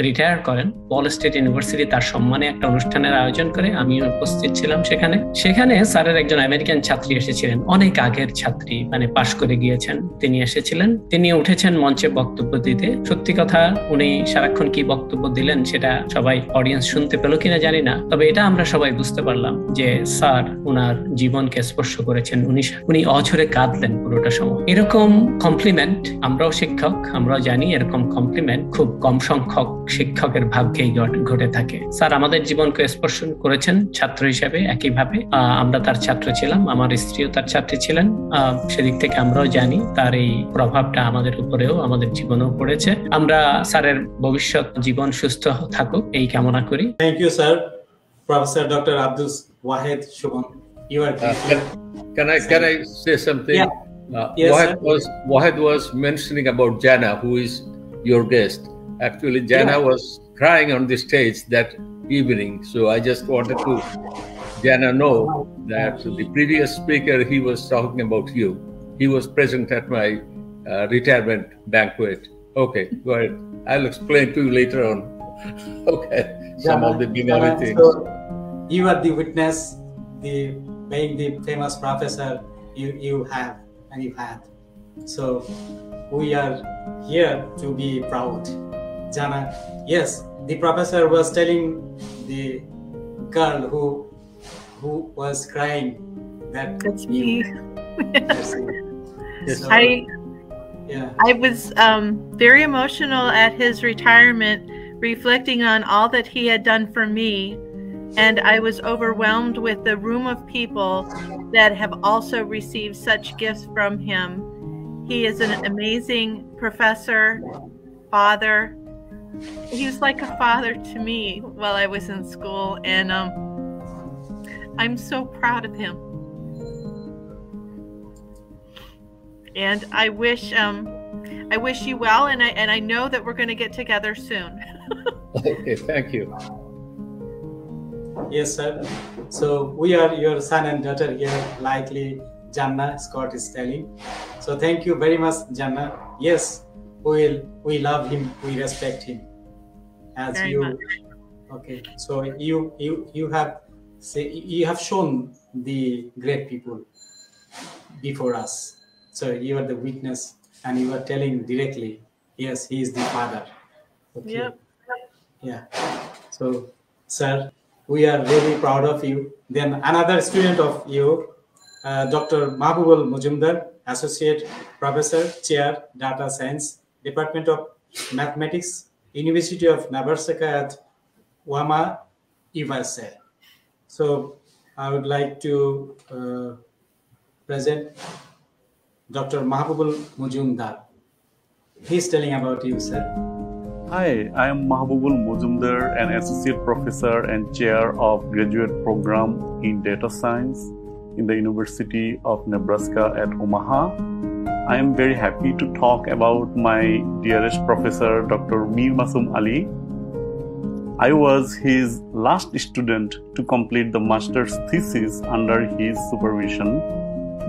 রিটায়ার করেন, বল স্টেট ইউনিভার্সিটি তার সম্মানে একটা অনুষ্ঠানের আয়োজন করে, আমিও উপস্থিত ছিলাম সেখানে। সেখানে স্যারের একজন আমেরিকান ছাত্রী এসেছিলেন, অনেক আগের ছাত্রী, মানে পাশ করে গিয়েছেন, তিনি এসেছিলেন। তিনি উঠেছেন মঞ্চে বক্তব্য দিতে। সত্যি কথা উনি সারাক্ষণ কি বক্তব্য দিলেন সেটা সবাই অডিয়েন্স শুনতে পেল কিনা জানি না, তবে এটা আমরা সবাই বুঝতে পারলাম যে স্যার উনার জীবনকে স্পর্শ করেছেন। উনি উনি অঝরে কাঁদলেন পুরোটা সময়। এরকম কমপ্লিমেন্ট, আমরাও শিক্ষক, আমরাও জানি এরকম কমপ্লিমেন্ট খুব কম সংখ্যক শিক্ষকের ভাগ্যেই ঘটে থাকে। স্যার আমাদের জীবনকে স্পর্শ করেছেন ছাত্র হিসেবে, একইভাবে আমরা তার ছাত্র ছিলাম, আমার স্ত্রীও তার ছাত্রী ছিলেন। সেদিক থেকে আমরাও জানি তার এই প্রভাবটা আমাদের উপরেও, আমাদের জীবনেও পড়েছে। আমরা স্যারের ভবিষ্যৎ জীবন সুস্থ থাকুক এই কামনা করি। Thank you sir. Professor doctor Abdul Wahid Sumon, you are can I can I say something? Wahid was Wahid was mentioning about Jana, who is your guest. Actually, Jana yeah. was crying on the stage that evening, so I just wanted to Jana know that the previous speaker, he was talking about you. He was present at my uh, retirement banquet. Okay, go ahead. I'll explain to you later on. Okay, Jana, some of the binary things. So you are the witness, the being the famous professor you you have and you had. So we are here to be proud. Jana, yes, the professor was telling the girl who who was crying that that's me. So, I yeah. I was um, very emotional at his retirement, reflecting on all that he had done for me, and I was overwhelmed with the room of people that have also received such gifts from him. He is an amazing professor, father. He was like a father to me while I was in school, and um, I'm so proud of him. And I wish um, I wish you well, and I and I know that we're going to get together soon. Okay, thank you. Yes, sir. So we are your son and daughter here, likely Jana Scott is telling. So thank you very much, Jana. Yes. We we love him, we respect him as very you much. Okay, so you you you have say you have shown the great people before us, so you are the witness and you are telling directly. Yes, he is the father. Okay. Yep. Yeah, so sir, we are really proud of you. Then another student of you, uh, Doctor Mahbubul Mujumdar, associate professor, chair, data science, Department of Mathematics, University of Nebraska at Omaha, U S A. So I would like to uh, present Doctor Mahbubul Mujumdar. He is telling about you, sir. Hi, I am Mahbubul Mujumdar, an associate professor and chair of graduate program in data science in the University of Nebraska at Omaha. I am very happy to talk about my dearest professor, Doctor Mir Masoom Ali. I was his last student to complete the master's thesis under his supervision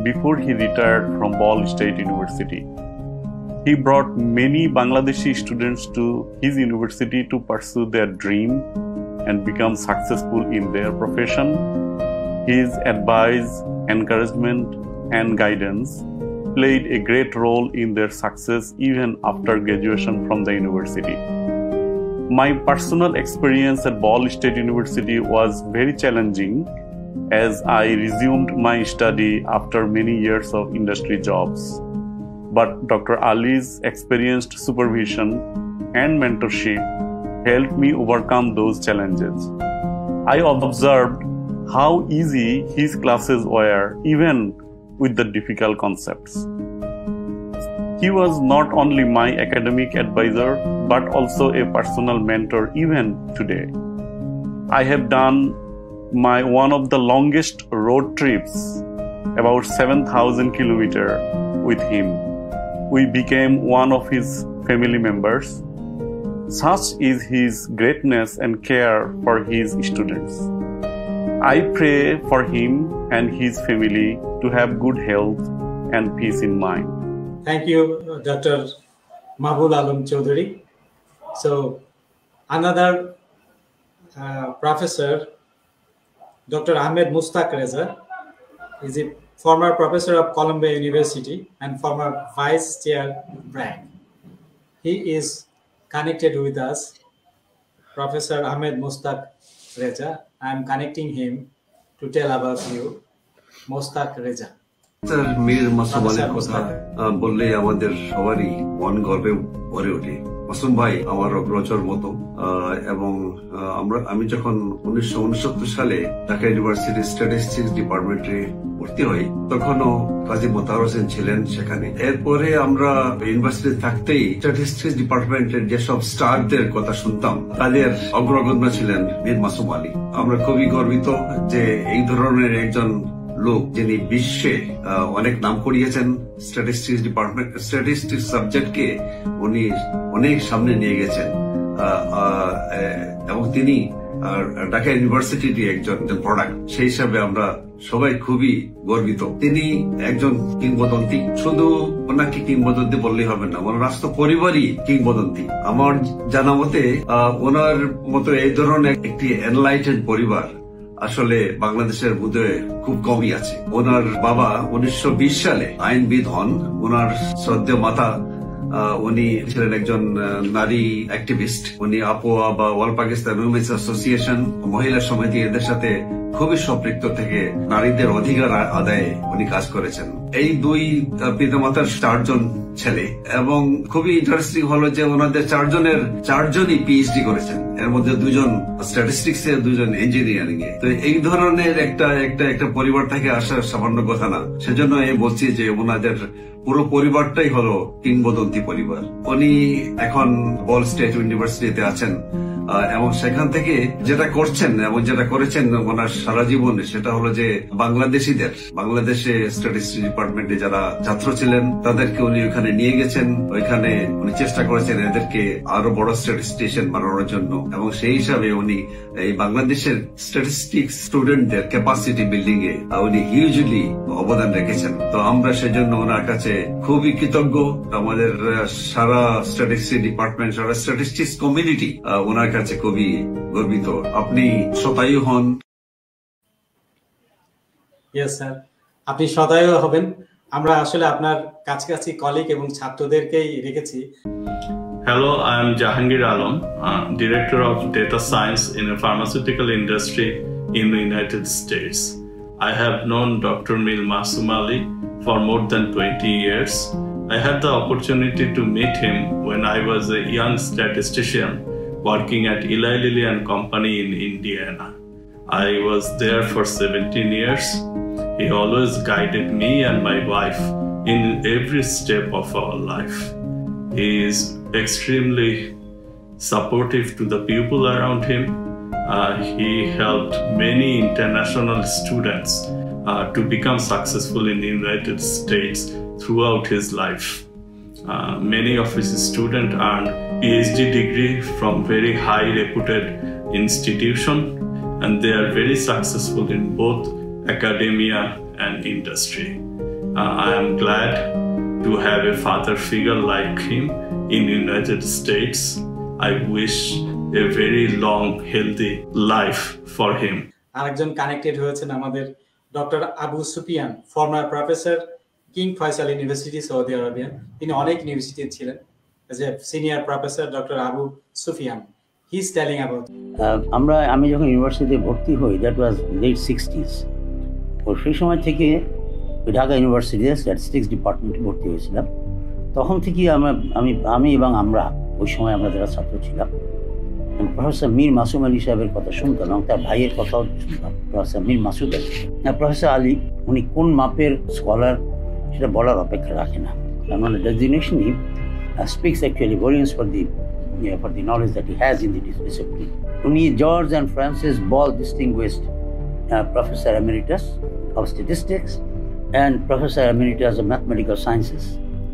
before he retired from Ball State University. He brought many Bangladeshi students to his university to pursue their dream and become successful in their profession. His advice, encouragement, and guidance played a great role in their success even after graduation from the university. My personal experience at Ball State University was very challenging as I resumed my study after many years of industry jobs. But Doctor Ali's experienced supervision and mentorship helped me overcome those challenges. I observed how easy his classes were, even with the difficult concepts. He was not only my academic advisor, but also a personal mentor even today. I have done my one of the longest road trips, about seven thousand kilometers, with him. We became one of his family members. Such is his greatness and care for his students. I pray for him and his family to have good health and peace in mind. Thank you, Doctor Mahbubul Alam Chaudhary. So, another uh, professor, Doctor Ahmed Mustaq Reza, is a former professor of Columbia University and former vice chair Bragg. He is connected with us. Professor Ahmed Mustaq Reza, I am connecting him to tell about you. Mustaq Reza. Sir, Mir Masoom Ali kotha bolle amader shobai mon gorbe pore ote. Masoom bhai amar ogrochor moto ebong amra ami jokhon nineteen ঊনসত্তর sale Dhaka University Statistics Department e ভর্তি হই তখনো কাজী মোতাহার হোসেন ছিলেন সেখানে। এরপরে আমরা university থাকতেই statistics ডিপার্টমেন্টের যেসব স্টারদের কথা শুনতাম তাদের অগ্রগণ্য ছিলেন মীর মাসুম আলী। আমরা খুবই গর্বিত যে এই ধরনের একজন লোক যিনি বিশ্বে অনেক নাম করিয়েছেন, স্ট্যাটিস্টিক্স ডিপার্টমেন্ট স্ট্যাটিস্টিক্স সাবজেক্টকে উনি অনেক সামনে নিয়ে গেছেন এবং তিনি ঢাকা ইউনিভার্সিটির একজন প্রোডাক্ট। সেই হিসাবে আমরা সবাই খুবই গর্বিত। তিনি একজন কিংবদন্তি, শুধু ওনাকে কিংবদন্তি বললেই হবে না, ওনার রাষ্ট্র পরিবারই কিংবদন্তি। আমার জানা মতে ওনার মতো এই ধরনের একটি এনলাইটেড পরিবার আসলে বাংলাদেশের মধ্যে খুব কমই আছে। ওনার বাবা উনিশশো বিশ সালে আইনবিদ হন। ওনার শ্রদ্ধেয় মাতা উনি ছিলেন একজন নারী অ্যাক্টিভিস্ট। উনি আপোয়া বা অল পাকিস্তান উইমেন্স অ্যাসোসিয়েশন মহিলা সমিতি এদের সাথে খুবই সম্পৃক্ত থেকে নারীদের অধিকার আদায়ে উনি কাজ করেছেন। এই দুই পিতামাতার চারজন ছেলে এবং খুবই ইন্টারেস্টিং হলো যে ওনাদের চারজনের চারজনই পিএইচডি করেছেন, এর মধ্যে দুজন স্ট্যাটিস্টিক্স এ দুজন ইঞ্জিনিয়ারিং এ। তো এই ধরনের একটা একটা একটা পরিবার থেকে আসার সামান্য কথা না। সেজন্য আমি বলছি যে ওনাদের পুরো পরিবারটাই হলো কিংবদন্তি পরিবার। উনি এখন বল স্টেট ইউনিভার্সিটিতে আছেন এবং সেখান থেকে যেটা করছেন এবং যেটা করেছেন ওনার সারা জীবনে সেটা হলো যে বাংলাদেশিদের বাংলাদেশে স্ট্যাটিস্টিক্স ডিপার্টমেন্টে যারা ছাত্র ছিলেন তাদেরকে উনি ওখানে নিয়ে গেছেন। ওইখানে উনি চেষ্টা করেছেন এদেরকে আরো বড় স্ট্যাটিস্টিশিয়ান বানানোর জন্য এবং সেই হিসাবে উনি এই বাংলাদেশের স্ট্যাটিস্টিক্স স্টুডেন্টদের ক্যাপাসিটি বিল্ডিং এ উনি হিউজলি অবদান রেখেছেন। তো আমরা সেজন্য ওনার কাছে খুবই কৃতজ্ঞ। আমাদের সারা স্ট্যাটিস্টিক্স ডিপার্টমেন্ট, সারা স্ট্যাটিস্টিক্স কমিউনিটি ওনার কাছে খুবই গর্বিত। আপনি শতায়ু হন। ইয়েস স্যার, আপনি শতায়ু হবেন। আমরা আসলে আপনার কাছাকাছি কলিগ এবং ছাত্রদেরকেই রেখেছি। Hello, I am Jahangir Alam, director of data science in the pharmaceutical industry in the United States. I have known Doctor Mir Masoom Ali for more than twenty years. I had the opportunity to meet him when I was a young statistician working at Eli Lilly and Company in Indiana. I was there for seventeen years. He always guided me and my wife in every step of our life. He is extremely supportive to the people around him. Uh, he helped many international students uh, to become successful in the United States throughout his life. Uh, many of his students earned PhD degree from very high reputed institution, and they are very successful in both academia and industry. Uh, I am glad to have a father figure like him in the United States. I wish a very long, healthy life for him. Arekjon connected hoyechen amader Doctor Abu Sufyan, former professor, King Faisal university Saudi Arabian, তিনি অনেক ইউনিভার্সিটিতে ছিলেন as a senior professor Doctor Abu Sufyan. He is telling about আমরা আমি যখন ইউনিভার্সিটিতে ভর্তি হই that was late sixties, ও সেই সময় থেকে ঢাকা ইউনিভার্সিটির স্ট্যাটিস্টিক্স ডিপার্টমেন্টে ভর্তি হয়েছিলাম। তখন থেকে আমরা আমি আমি এবং আমরা ওই সময় আমরা যারা ছাত্র ছিলাম প্রফেসর মীর মাসুম আলী সাহেবের কথা শুনতাম এবং তার ভাইয়ের কথাও শুনতাম। প্রফেসর মীর মাসুদ আলী প্রফেসর আলী উনি কোন মাপের স্কলার সেটা বলার অপেক্ষা রাখে না, কারণ ডেজিগনেশনই speaks actually volumes for the for the knowledge that he has in the discipline. উনি George and Frances Ball distinguished professor emeritus of statistics and professor emeritus of mathematical sciences,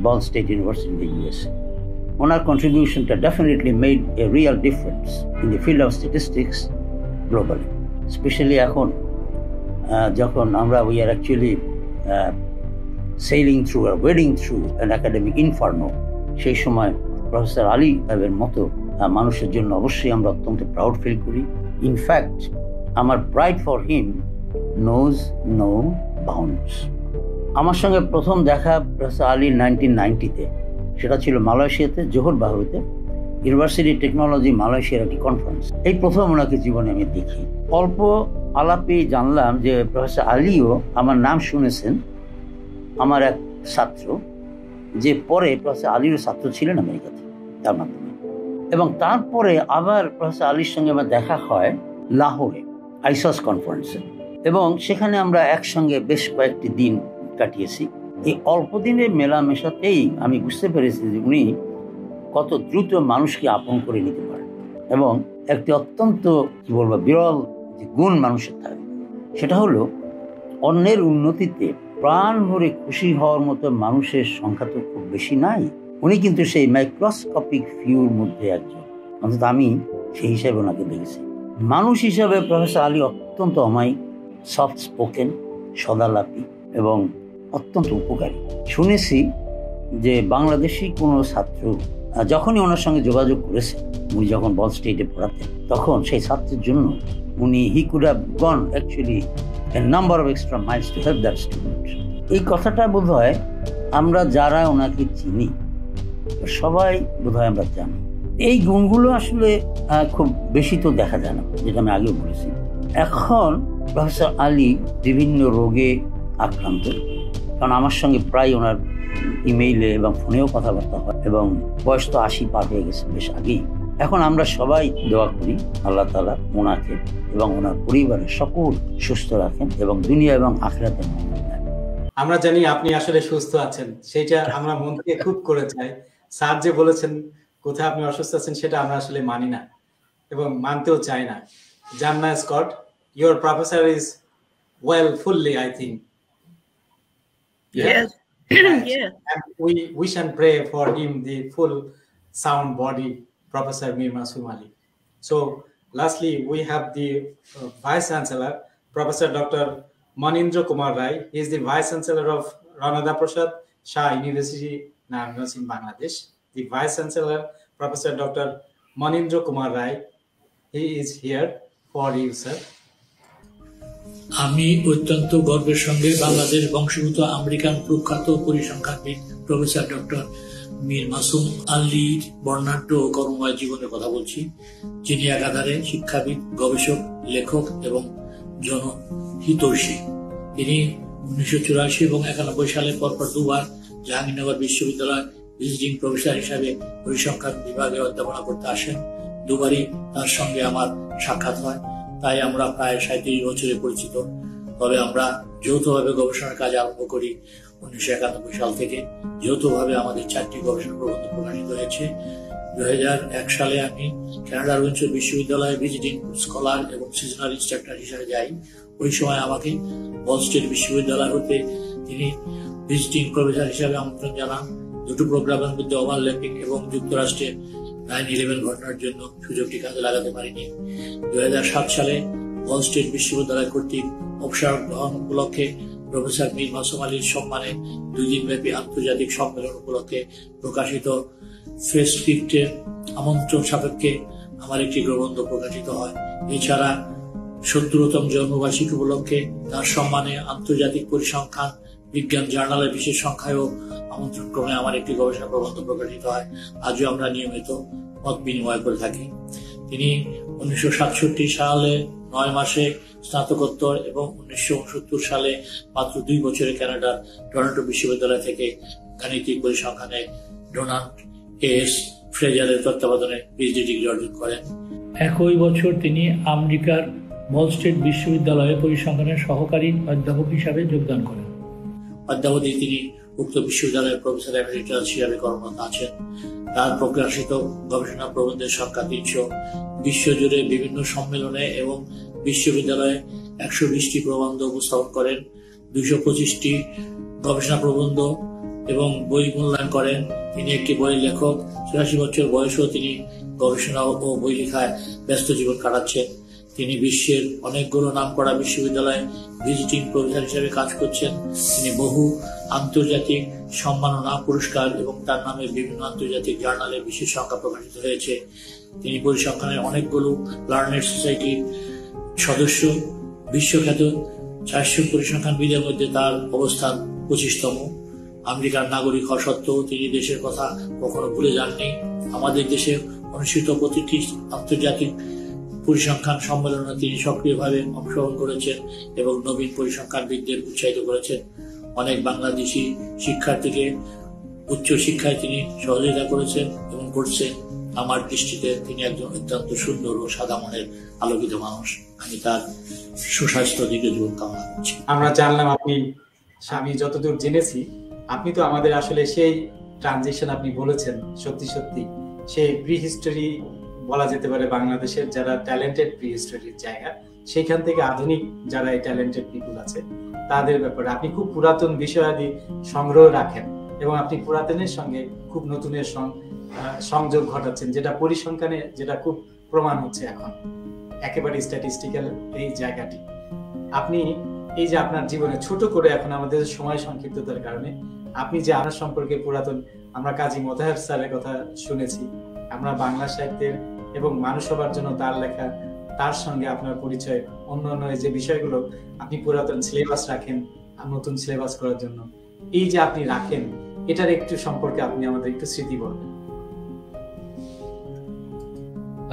Ball State University in the US. Onar contribution that definitely made a real difference in the field of statistics globally, especially এখন যখন আমরা we are actually uh, sailing through or wading through an academic inferno, সেই সময় professor Ali সাহেবের মতো মানুষের জন্য অবশ্যই আমরা অত্যন্ত প্রাউড ফিল করি। ইনফ্যাক্ট আমার pride for him knows no bounds. আমার সঙ্গে প্রথম দেখা প্রফেসর আলী নাইনটিন নাইনটিতে, সেটা ছিল মালয়েশিয়াতে জোহর বাহরুতে ইউনিভার্সিটি টেকনোলজি মালয়েশিয়ার একটি কনফারেন্স। এই প্রথম ওনাকে জীবনে আমি দেখি। অল্প আলাপে জানলাম যে প্রফেসর আলীও আমার নাম শুনেছেন, আমার এক ছাত্র যে পরে প্রফেসর আলীরও ছাত্র ছিলেন আমেরিকাতে তার মাধ্যমে। এবং তারপরে আবার প্রফেসর আলীর সঙ্গে আমার দেখা হয় লাহোরে আইসস কনফারেন্সে, এবং সেখানে আমরা একসঙ্গে বেশ কয়েকটি দিন কাটিয়েছি। এই অল্প দিনের মেলামেশাতেই আমি বুঝতে পেরেছি যে উনি কত দ্রুত মানুষকে আপন করে নিতে পারেন এবং একটি অত্যন্ত কী বলবো বিরল যে গুণ মানুষের থাকে সেটা হলো অন্যের উন্নতিতে প্রাণ ভরে খুশি হওয়ার মতো মানুষের সংখ্যা তো খুব বেশি নাই। উনি কিন্তু সেই মাইক্রোস্কোপিক ফিউর মধ্যে একজন, অন্তত আমি সেই হিসাবে ওনাকে দেখেছি। মানুষ হিসাবে প্রফেসর আলী অত্যন্ত অমায়িক, সফট স্পোকেন, সদালাপী এবং অত্যন্ত উপকারী। শুনেছি যে বাংলাদেশি কোনো ছাত্র যখনই ওনার সঙ্গে যোগাযোগ করেছে, উনি যখন বল স্টেটে পড়াতেন, তখন সেই ছাত্রের জন্য উনি he could have gone actually a number of extra miles to help that student. এই কথাটা বোধ হয় আমরা যারা ওনাকে চিনি সবাই বোধ হয় আমরা জানি। এই গুণগুলো আসলে খুব বেশি তো দেখা যায় না, যেটা আমি আগেও বলেছি। এখন প্রফেসর আলী বিভিন্ন রোগে আক্রান্ত, কারণ আমার সঙ্গে প্রায় ওনার ইমেইলে এবং ফোনেও কথাবার্তা হয় এবং বয়স তো আশি পার হয়ে গেছে বেশ আগেই। এখন আমরা সবাই দোয়া করি আল্লাহ তাআলা ওনাকে এবং ওনার পরিবারের সকল সুস্থ রাখেন এবং দুনিয়া এবং আখিরাতের মঙ্গল দেন। আমরা জানি আপনি আসলে সুস্থ আছেন, সেটা আমরা মন থেকে খুব করে চাই। স্যার যে বলেছেন কোথায় আপনি অসুস্থ আছেন সেটা আমরা আসলে মানি না এবং মানতেও চাই না। Jana Scott, your professor is well fully I think. Yes. Yes. Yes. And we wish and pray for him the full sound body, Professor Mir Masoom Ali. So, lastly, we have the uh, Vice Chancellor, Professor Doctor Manindra Kumar Rai. He is the Vice Chancellor of Ranada Prasad Shah University, Naranjganj in Bangladesh. The Vice Chancellor, Professor Doctor Manindra Kumar Rai, he is here for you, sir. আমি অত্যন্ত গর্বের সঙ্গে বাংলাদেশ বংশভূত American প্রখ্যাত পরিসংখ্যানবিদ professor doctor Mir Masum আলীর বর্ণাঢ্য কর্মময় জীবনের কথা বলছি, যিনি একাধারে শিক্ষাবিদ, গবেষক, লেখক এবং জনহিতৈষী। তিনি উনিশশো চুরাশি এবং একানব্বই সালে পরপর দুবার জাহাঙ্গীরনগর বিশ্ববিদ্যালয় ভিজিটিং প্রফেসর হিসাবে পরিসংখ্যান বিভাগে অধ্যাপনা করতে আসেন। দুবারই তার সঙ্গে আমার সাক্ষাৎ হয়, তাই আমরা প্রায় সাঁত্রিশ বছরে পরিচিত। তবে আমরা যৌথভাবে গবেষণার কাজ আরম্ভ করি উনিশশো একানব্বই সাল থেকে। যৌথভাবে আমাদের চারটি গবেষণা প্রবন্ধ প্রকাশিত হয়েছে। দুই হাজার এক সালে আমি কানাডার উইন্ডসর বিশ্ববিদ্যালয়ে ভিজিটিং স্কলার এবং সিজনাল ইনস্ট্রাক্টর হিসেবে যাই। ওই সময় আমাকে বল স্টেট বিশ্ববিদ্যালয় হতে তিনি ভিজিটিং প্রফেসর হিসাবে আমন্ত্রণ জানান। দুটো প্রোগ্রামের মধ্যে ওভারল্যাপিং এবং যুক্তরাষ্ট্রে নাইন ইলেভেন ঘটনার জন্য সুযোগটি কাজে লাগাতে পারিনি। দুই হাজার সাত সালে বল স্টেট বিশ্ববিদ্যালয় কর্তৃক অবসর গ্রহণ উপলক্ষে প্রফেসর মীর মাসুম আলীর সম্মানে দুই দিনব্যাপী আন্তর্জাতিক সম্মেলন উপলক্ষে প্রকাশিত ফেসক্রিপ্টের আমন্ত্রণ সাপেক্ষে আমার একটি প্রবন্ধ প্রকাশিত হয়। এছাড়া সত্তরতম জন্মবার্ষিকী উপলক্ষে তার সম্মানে আন্তর্জাতিক পরিসংখ্যান বিজ্ঞান জার্নালে বিশেষ সংখ্যায়ও আমন্ত্রণ ক্রমে আমার একটি গবেষণা প্রবন্ধ প্রকাশিত হয়। আজও আমরা নিয়মিত মত বিনিময় করে থাকি। তিনি উনিশশো সাতষট্টি সালে নয় মাসে স্নাতকোত্তর এবং উনিশশো উনসত্তর সালে মাত্র দুই বছরে কানাডার টরন্টো বিশ্ববিদ্যালয় থেকে গাণিতিক পরিসংখ্যানে ডোনাল্ড এস ফ্রেজারের তত্ত্বাবধানে পিএইচডি ডিগ্রি অর্জন করেন। একই বছর তিনি আমেরিকার বল স্টেট বিশ্ববিদ্যালয়ে পরিসংখ্যানের সহকারী অধ্যাপক হিসাবে যোগদান করেন। অদ্যাবধি তিনি উক্ত বিশ্ববিদ্যালয়ের প্রফেসর এমেরিটাস হিসাবে কর্মরত আছেন। তার প্রকাশিত গবেষণা প্রবন্ধের সংখ্যা তিনশো। বিশ্বজুড়ে বিভিন্ন সম্মেলনে এবং বিশ্ববিদ্যালয়ে একশো বিশটি প্রবন্ধ উপস্থাপন করেন। দুইশো পঁচিশটি গবেষণা প্রবন্ধ এবং বই মূল্যায়ন করেন। তিনি একটি বইয়ের লেখক। চুরাশি বছর বয়সেও তিনি গবেষণা ও বই লেখায় ব্যস্ত জীবন কাটাচ্ছেন। তিনি বিশ্বের অনেকগুলো নামকরা বিশ্ববিদ্যালয়ে ভিজিটিং প্রফেসর হিসেবে কাজ করছেন। তিনি বহু আন্তর্জাতিক সম্মাননা, পুরস্কার এবং তার নামে বিভিন্ন আন্তর্জাতিক জার্নালে বিশেষ সংখ্যা প্রকাশিত হয়েছে। তিনি পরিসংখ্যানের অনেকগুলো লার্নেড সোসাইটির সদস্য। বিশ্বখ্যাত চারশো পরিসংখ্যানবিদের মধ্যে তার অবস্থান পঁচিশতম। আমেরিকার নাগরিক হওয়া সত্ত্বেও তিনি দেশের কথা কখনো ভুলে যাননি। আমাদের দেশে অনুষ্ঠিত প্রতিটি আন্তর্জাতিক পরিসংখ্যান সম্মেলনে তিনি সক্রিয়ভাবে অংশগ্রহণ করেছেন এবং নবীন পরিসংখ্যানবিদদের উৎসাহিত করেছেন। অনেক বাংলাদেশি শিক্ষার্থীকে উচ্চশিক্ষায় তিনি সহযোগিতা করেছেন এবং করছেন। আমার দৃষ্টিতে তিনি একজন অত্যন্ত সুন্দর ও সাদা মনের আলোকিত মানুষ। আমি তার সুস্বাস্থ্য দীর্ঘজীবন কামনা করছি। আমরা জানলাম আপনি, আমি যতদূর জেনেছি আপনি তো আমাদের আসলে সেই ট্রানজিশন আপনি বলেছেন, সত্যি সত্যি সেই প্রি হিস্টরি বলা যেতে পারে বাংলাদেশের, যারা ট্যালেন্টেড প্রি হিস্টরির জায়গা, সেখান থেকে আধুনিক যারা এই ট্যালেন্টেড পিপুল আছে তাদের ব্যাপারে আপনি খুব পুরাতন বিষয়াদি সংগ্রহ রাখেন এবং আপনি পুরাতনের সঙ্গে খুব নতুনের সংযোগ ঘটাচ্ছেন, যেটা পরিসংখ্যানে যেটা খুব প্রমাণ হচ্ছে এখন একেবারে স্ট্যাটিস্টিক্যাল এই জায়গাটি। আপনি এই যে আপনার জীবনে ছোট করে, এখন আমাদের সময় সংক্ষিপ্ততার কারণে, আপনি যে আপনার সম্পর্কে পুরাতন, আমরা কাজী মোতাহার স্যারের কথা শুনেছি, আমরা বাংলা সাহিত্যের এবং মানুষ হবার জন্য তার লেখা, তার সঙ্গে আপনার পরিচয়, অন্য অন্য যে বিষয়গুলো আপনি পুরাতন সিলেবাস রাখেন নতুন সিলেবাস করার জন্য, এই যে আপনি রাখেন, এটার একটু সম্পর্কে আপনি আমাদের একটু স্মৃতি বলবেন।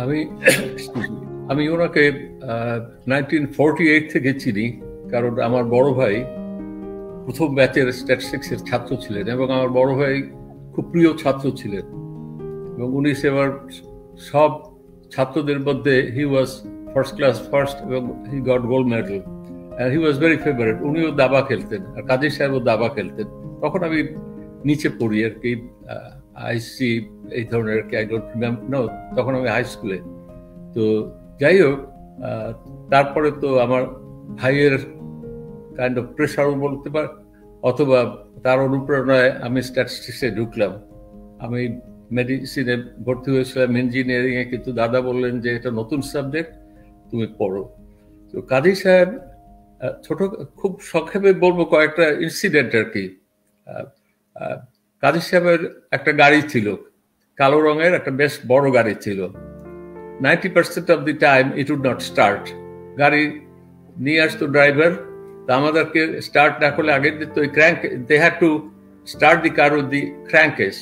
আমি আমি ওনাকে নাইনটিন ফোরটি এইট থেকে চিনি, কারণ আমার বড় ভাই প্রথম ব্যাচের স্ট্যাটিস্টিক্সের ছাত্র ছিলেন এবং আমার বড় ভাই খুব প্রিয় ছাত্র ছিলেন এবং উনি সেবার সব ছাত্রদের মধ্যে he was first class first এবং he got gold medal and he was very favourite. উনিও দাবা খেলতেন আর কাজী সাহেবও দাবা খেলতেন। তখন আমি নিচে পড়ি আর কি, আইসি এই ধরনের আর কি, আই ডোন্ট রিমেম্বার, নো তখন আমি হাই স্কুলে। তো যাই হোক, তারপরে তো আমার ভাইয়ের কাইন্ড অফ প্রেশারও বলতে পারে অথবা তার অনুপ্রেরণায় আমি স্ট্যাটিস্টিক্সে ঢুকলাম। আমি মেডিসিনে ভর্তি হয়েছিলাম, ইঞ্জিনিয়ারিংয়ে, কিন্তু দাদা বললেন যে এটা নতুন সাবজেক্ট, তুমি পড়ো। তো কাজী সাহেব ছোট, খুব সংক্ষেপে বলবো কয়েকটা ইনসিডেন্ট আর কি। কাজী সাহেবের একটা গাড়ি ছিল, কালো রঙের একটা বেশ বড় গাড়ি ছিল। Ninety percent of the time it would not start. গাড়ি নিয়ে আসতো ড্রাইভার, তা আমাদেরকে স্টার্ট না করলে আগে দিত ওই crank, they had to start the car with the cranks.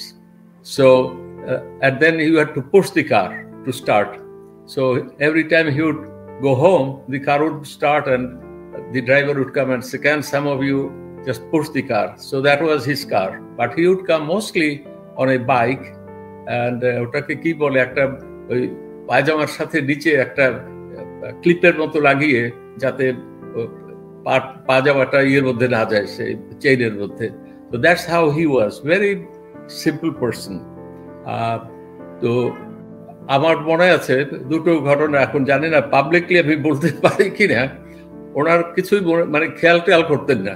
So, uh, and then you had to push the car to start. So every time he would go home, the car would start and the driver would come and say, can some of you just push the car? So that was his car. But he would come mostly on a bike and ওটাকে কি বলে, একটা ওই পায়জামার সাথে নিচে একটা ক্লিপের মতো লাগিয়ে, যাতে পায়জামাটা ইয়ের মধ্যে না যায়, সেই চেইনের মধ্যে। So that's how he was, very simple person. তো আমার মনে আছে দুটো ঘটনা, এখন জানি না পাবলিকলি আমি বলতে পারি কিনা। ওনার কিছুই মানে খেয়াল টেয়াল করতেন না।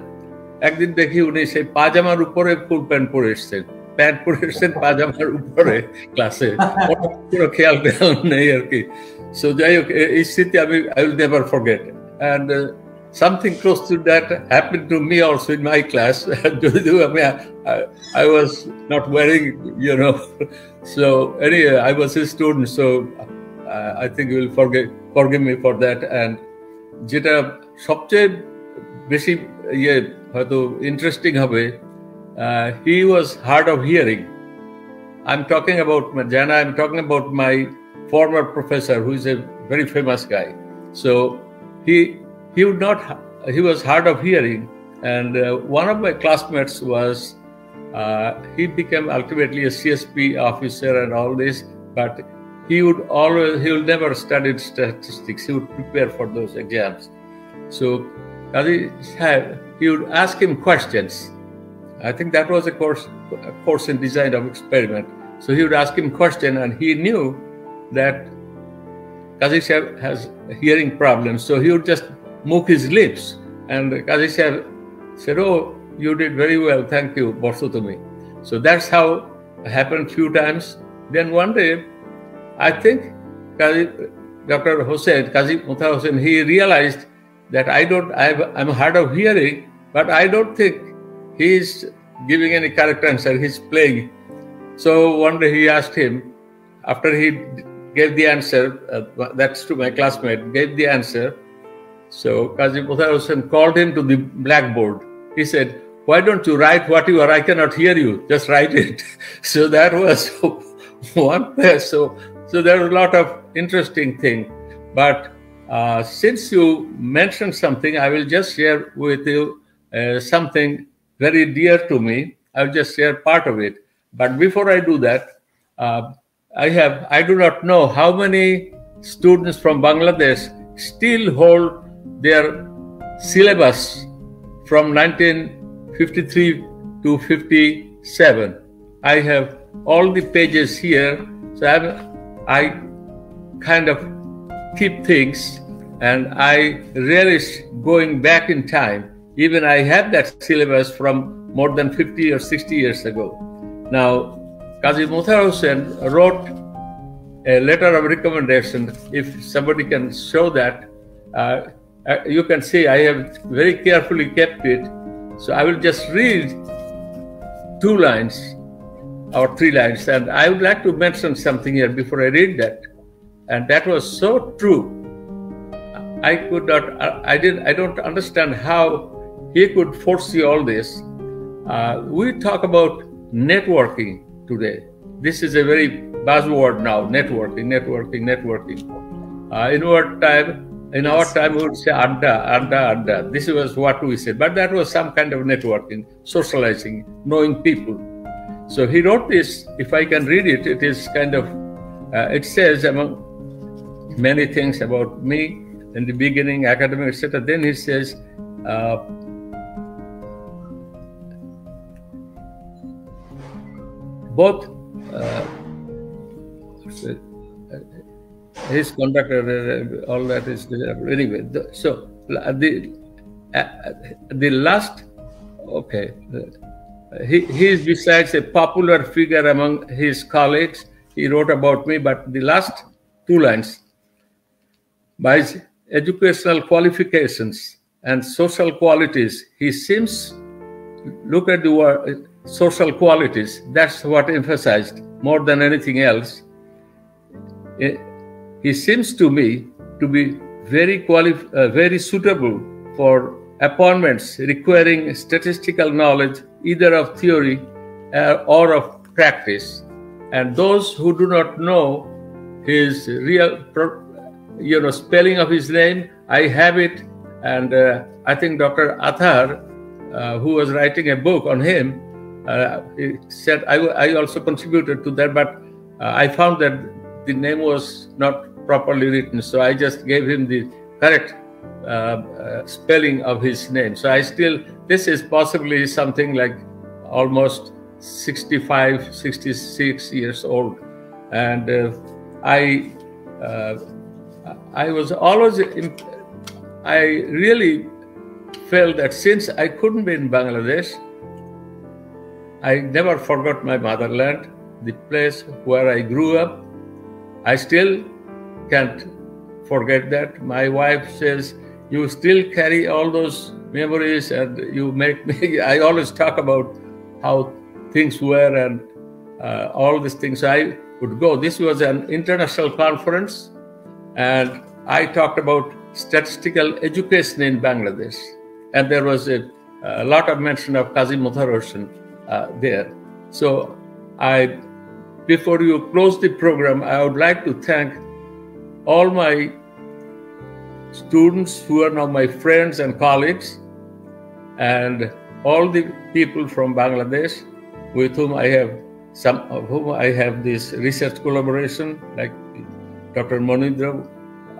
একদিন দেখি উনি সেই পাজামার উপরে ফুল প্যান্ট পরে এসছেন, প্যান্ট পরে এসছেন পাজামার উপরে ক্লাসে, কোনো খেয়াল টেয়াল নেই আর কি। সো যাই হোক, এই স্মৃতি আমি I will never forget. And something close to that happened to me also in my class. I mean, I, I was not wearing, you know. So anyway, I was a student, so uh, I think you will forgive forgive me for that. And jeta sobche বেশি ইয়ে হয়তো interesting হবে, he was hard of hearing. I am talking about Jana, I am talking about my former professor who is a very famous guy. So he he would not, he was hard of hearing, and uh, one of my classmates was, uh, he became ultimately a C S P officer and all this, but he would always, he would never studied statistics. He would prepare for those exams. So Kazi said, he would ask him questions. I think that was a course, a course in design of experiment. So he would ask him question, and he knew that Kazi said has hearing problems. So he would just move his lips, and Kazi said, said, "Oh, you did very well. Thank you, Borsutumi." So that's how it happened few times. Then one day, I think Doctor Hossain, Kazi Motahar Hossain, he realized that I don't, I've, I'm hard of hearing, but I don't think he's giving any correct answer. He's playing. So one day he asked him, after he gave the answer, uh, that's to my classmate, gave the answer. So Kazi Motahar Hossain called him to the blackboard. He said, "Why don't you write what you are? I cannot hear you. Just write it." So that was one place. So. So there was a lot of interesting thing, but uh, since you mentioned something, I will just share with you uh, something very dear to me. I'll just share part of it. But before I do that, uh, I have, I do not know how many students from Bangladesh still hold their syllabus from nineteen fifty-three to fifty-seven. I have all the pages here. So I have, I kind of keep things, and I relish going back in time. Even I have that syllabus from more than fifty or sixty years ago. Now, Kazi Motahar Hossain wrote a letter of recommendation. If somebody can show that, uh, you can see I have very carefully kept it. So I will just read two lines or three lines, and I would like to mention something here before I read that, and that was so true. I could not, I, I didn't, I don't understand how he could foresee all this. Uh, we talk about networking today. This is a very buzzword now: networking, networking, networking. Uh, in our time, in our time, we would say adda, adda, adda. This was what we said, but that was some kind of networking, socializing, knowing people. So he wrote this, if I can read it, it is kind of, uh, it says among many things about me in the beginning, academic, et cetera. Then he says, uh, both uh, his conductor, all that is, anyway, the, so the, uh, the last, okay. He, he is besides a popular figure among his colleagues. He wrote about me, but the last two lines, by his educational qualifications and social qualities, he seems, look at the word, social qualities, that's what emphasized more than anything else. He seems to me to be very qualified, uh, very suitable for appointments requiring statistical knowledge, either of theory or of practice. And those who do not know his real, you know, spelling of his name, I have it. And uh, I think Doctor Athar, uh, who was writing a book on him, uh, said, I, I also contributed to that, but uh, I found that the name was not properly written. So I just gave him the correct Uh, uh, spelling of his name. So I still, this is possibly something like almost sixty-five, sixty-six years old. And uh, I, uh, I was always, I really felt that since I couldn't be in Bangladesh, I never forgot my motherland, the place where I grew up. I still can't forget that. My wife says, "You still carry all those memories, and you make me." I always talk about how things were and uh, all these things. I would go. This was an international conference, and I talked about statistical education in Bangladesh. And there was a, a lot of mention of Kazi Motahar Hossain uh, there. So I, before you close the program, I would like to thank all my students who are now my friends and colleagues, and all the people from Bangladesh with whom I have some of whom I have this research collaboration, like Doctor Manindra.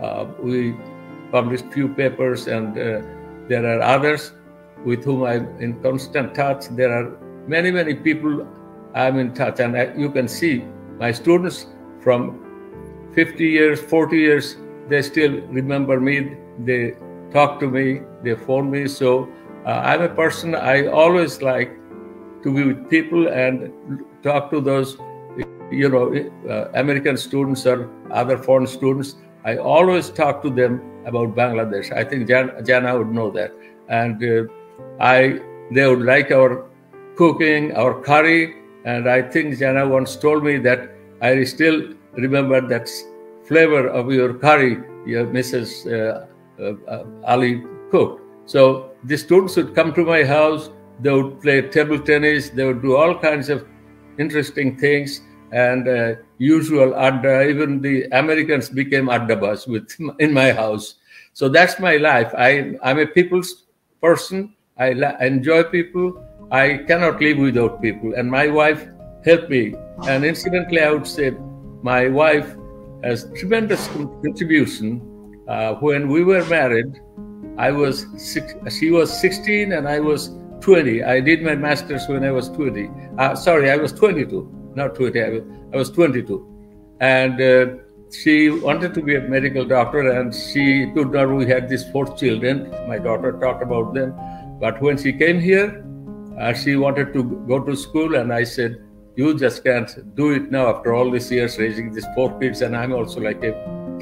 Uh, we published few papers, and uh, there are others with whom I'm in constant touch. There are many, many people I'm in touch, and I, you can see my students from fifty years, forty years, they still remember me, they talk to me, they phone me. So uh, I'm a person, I always like to be with people and talk to those, you know, uh, American students or other foreign students. I always talk to them about Bangladesh. I think Jan, Jana would know that. And uh, I, they would like our cooking, our curry. And I think Jana once told me that I still remember that flavor of your curry, your Missus Uh, uh, uh, Ali cooked. So the students would come to my house. They would play table tennis. They would do all kinds of interesting things, and uh, usual adda. Even the Americans became addabas with in my house. So that's my life. I, I'm a people's person. I, I enjoy people. I cannot live without people. And my wife helped me. And incidentally, I would say my wife has tremendous contribution. Uh, when we were married, I was six, she was sixteen and I was twenty. I did my master's when I was twenty. Uh, sorry, I was twenty-two, not twenty. I was, I was twenty-two, and uh, she wanted to be a medical doctor, and she could not. We had these four children. My daughter talked about them, but when she came here, uh, she wanted to go to school, and I said, "You just can't do it now after all these years raising these four kids, and I'm also like a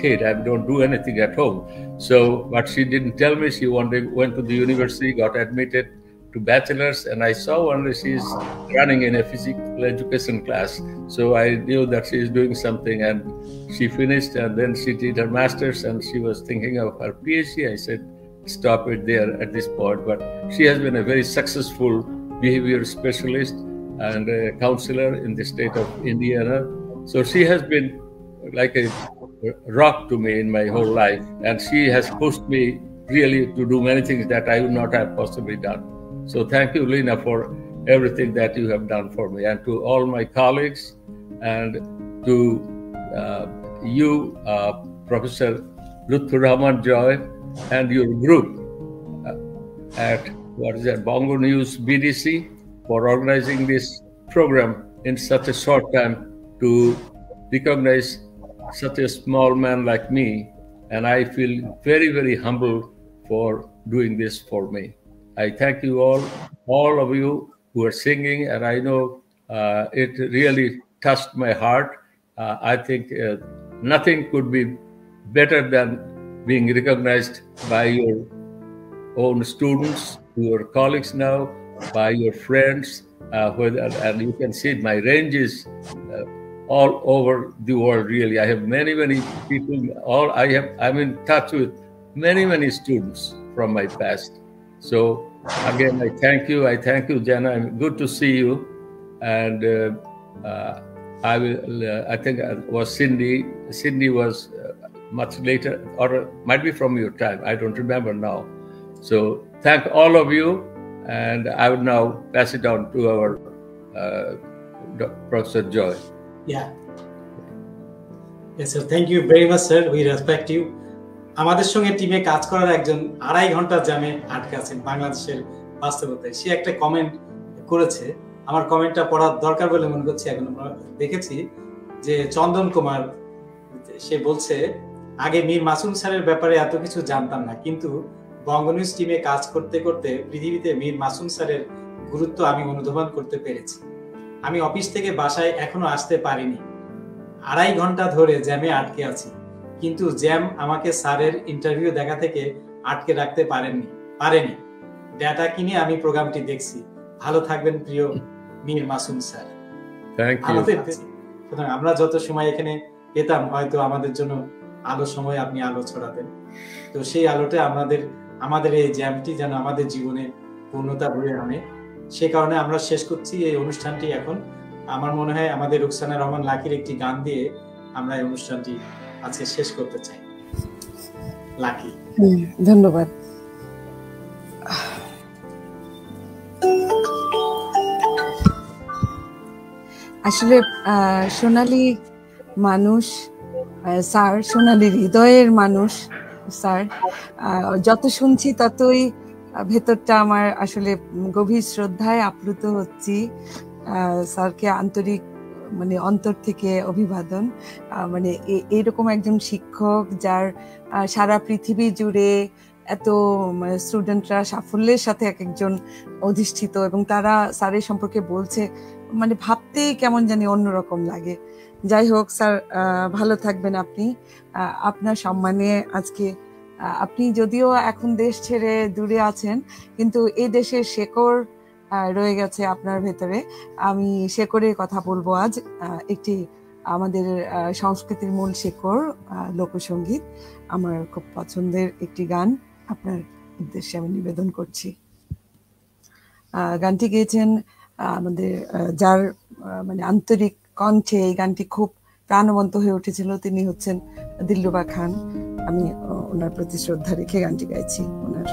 kid. I don't do anything at home." So, but she didn't tell me. She wanted, went to the university, got admitted to bachelor's, and I saw only she's running in a physical education class. So I knew that she is doing something, and she finished, and then she did her master's, and she was thinking of her PhD. I said, stop it there at this point. But she has been a very successful behavior specialist and a counselor in the state of Indiana. So she has been like a rock to me in my whole life, and she has pushed me really to do many things that I would not have possibly done. So thank you, Lina, for everything that you have done for me, and to all my colleagues, and to uh, you, uh, Professor Lutfur Rahman Joy, and your group at, what is that, Bongo News B D C, for organizing this program in such a short time to recognize such a small man like me. And I feel very, very humble for doing this for me. I thank you all, all of you who are singing, and I know uh, it really touched my heart. Uh, I think uh, nothing could be better than being recognized by your own students, your colleagues now, by your friends, uh, whether, and you can see my range is uh, all over the world, really. I have many, many people, all I have, I'm in touch with many, many students from my past. So again, I thank you. I thank you, Jana. Good to see you. And uh, uh, I will. Uh, I think it was Sydney. Sydney was uh, much later, or might be from your time. I don't remember now. So thank all of you. And I would now pass it on to our uh, Professor Joy. Yeah. Yes, sir. Thank you very much, sir. We respect you. আমাদের সঙ্গে টিমে কাজ করার একজন আড়াই ঘন্টা জ্যামে আটকে আছেন বাংলাদেশের বাস্তবতায়। সে একটা কমেন্ট করেছে, আমার কমেন্টটা পড়ার দরকার বলে মনে করছি। এখন আমরা দেখেছি যে চন্দন কুমার, সে বলছে আগে মীর মাসুম স্যারের ব্যাপারে এত কিছু জানতাম না, কিন্তু বঙ্গনিউজ টিমে কাজ করতে করতে পৃথিবীতে মীর মাসুম স্যারের গুরুত্ব আমি অনুধাবন করতে পেরেছি। আমি অফিস থেকে বাসায় এখনো আসতে পারিনি, আড়াই ঘন্টা ধরে জ্যামে আটকে আছি, কিন্তু জ্যাম আমাকে স্যারের ইন্টারভিউ দেখা থেকে আটকে রাখতে পারেননি পারেনি ডেটা কিনে আমি প্রোগ্রামটি দেখছি। ভালো থাকবেন প্রিয় Mir Masum sir. Thank you. সুতরাং আমরা যত সময় এখানে পেতাম, হয়তো আমাদের জন্য আলো সময় আপনি আলো ছড়াতেন, তো সেই আলোতে আমাদের আমাদের এই জ্যামটি যেন আমাদের জীবনে পূর্ণতা বয়ে আনে, সে কারণে আমরা শেষ করছি এই অনুষ্ঠানটি এখন। আমার মনে হয় আমাদের রুখসানা রহমান লাকির একটি গান দিয়ে আমরা এই অনুষ্ঠানটি আজকে শেষ করতে চাই। লাকি, ধন্যবাদ। আসলে সোনালী মানুষ স্যার, সোনালী হৃদয়ের মানুষ স্যার, যত শুনছি ততই ভেতরটা আমার আসলে গভীর শ্রদ্ধায় আপ্লুত হচ্ছি। স্যারকে আন্তরিক মানে অন্তর থেকে অভিবাদন। মানে এইরকম একজন শিক্ষক যার সারা পৃথিবী জুড়ে এত স্টুডেন্টরা সাফল্যের সাথে এক একজন অধিষ্ঠিত এবং তারা স্যারের সম্পর্কে বলছে, মানে ভাবতেই কেমন জানি অন্যরকম লাগে। যাই হোক স্যার, ভালো থাকবেন আপনি। আপনার সম্মানে আজকে আপনি যদিও এখন দেশ ছেড়ে দূরে আছেন, কিন্তু এই দেশের শেকড় রয়ে গেছে আপনার ভেতরে। আমি শেকড়ের কথা বলবো আজ, একটি আমাদের সংস্কৃতির মূল শেকড় লোকসঙ্গীত, আমার খুব পছন্দের একটি গান আপনার উদ্দেশ্যে আমি নিবেদন করছি। গানটি গেয়েছেন আমাদের যার মানে আন্তরিক কণ্ঠে এই গানটি খুব প্রাণবন্ত হয়ে উঠেছিল, তিনি হচ্ছেন দিলরুবা খান। আমি ওনার প্রতি শ্রদ্ধা রেখে গানটি গাইছি। ওনার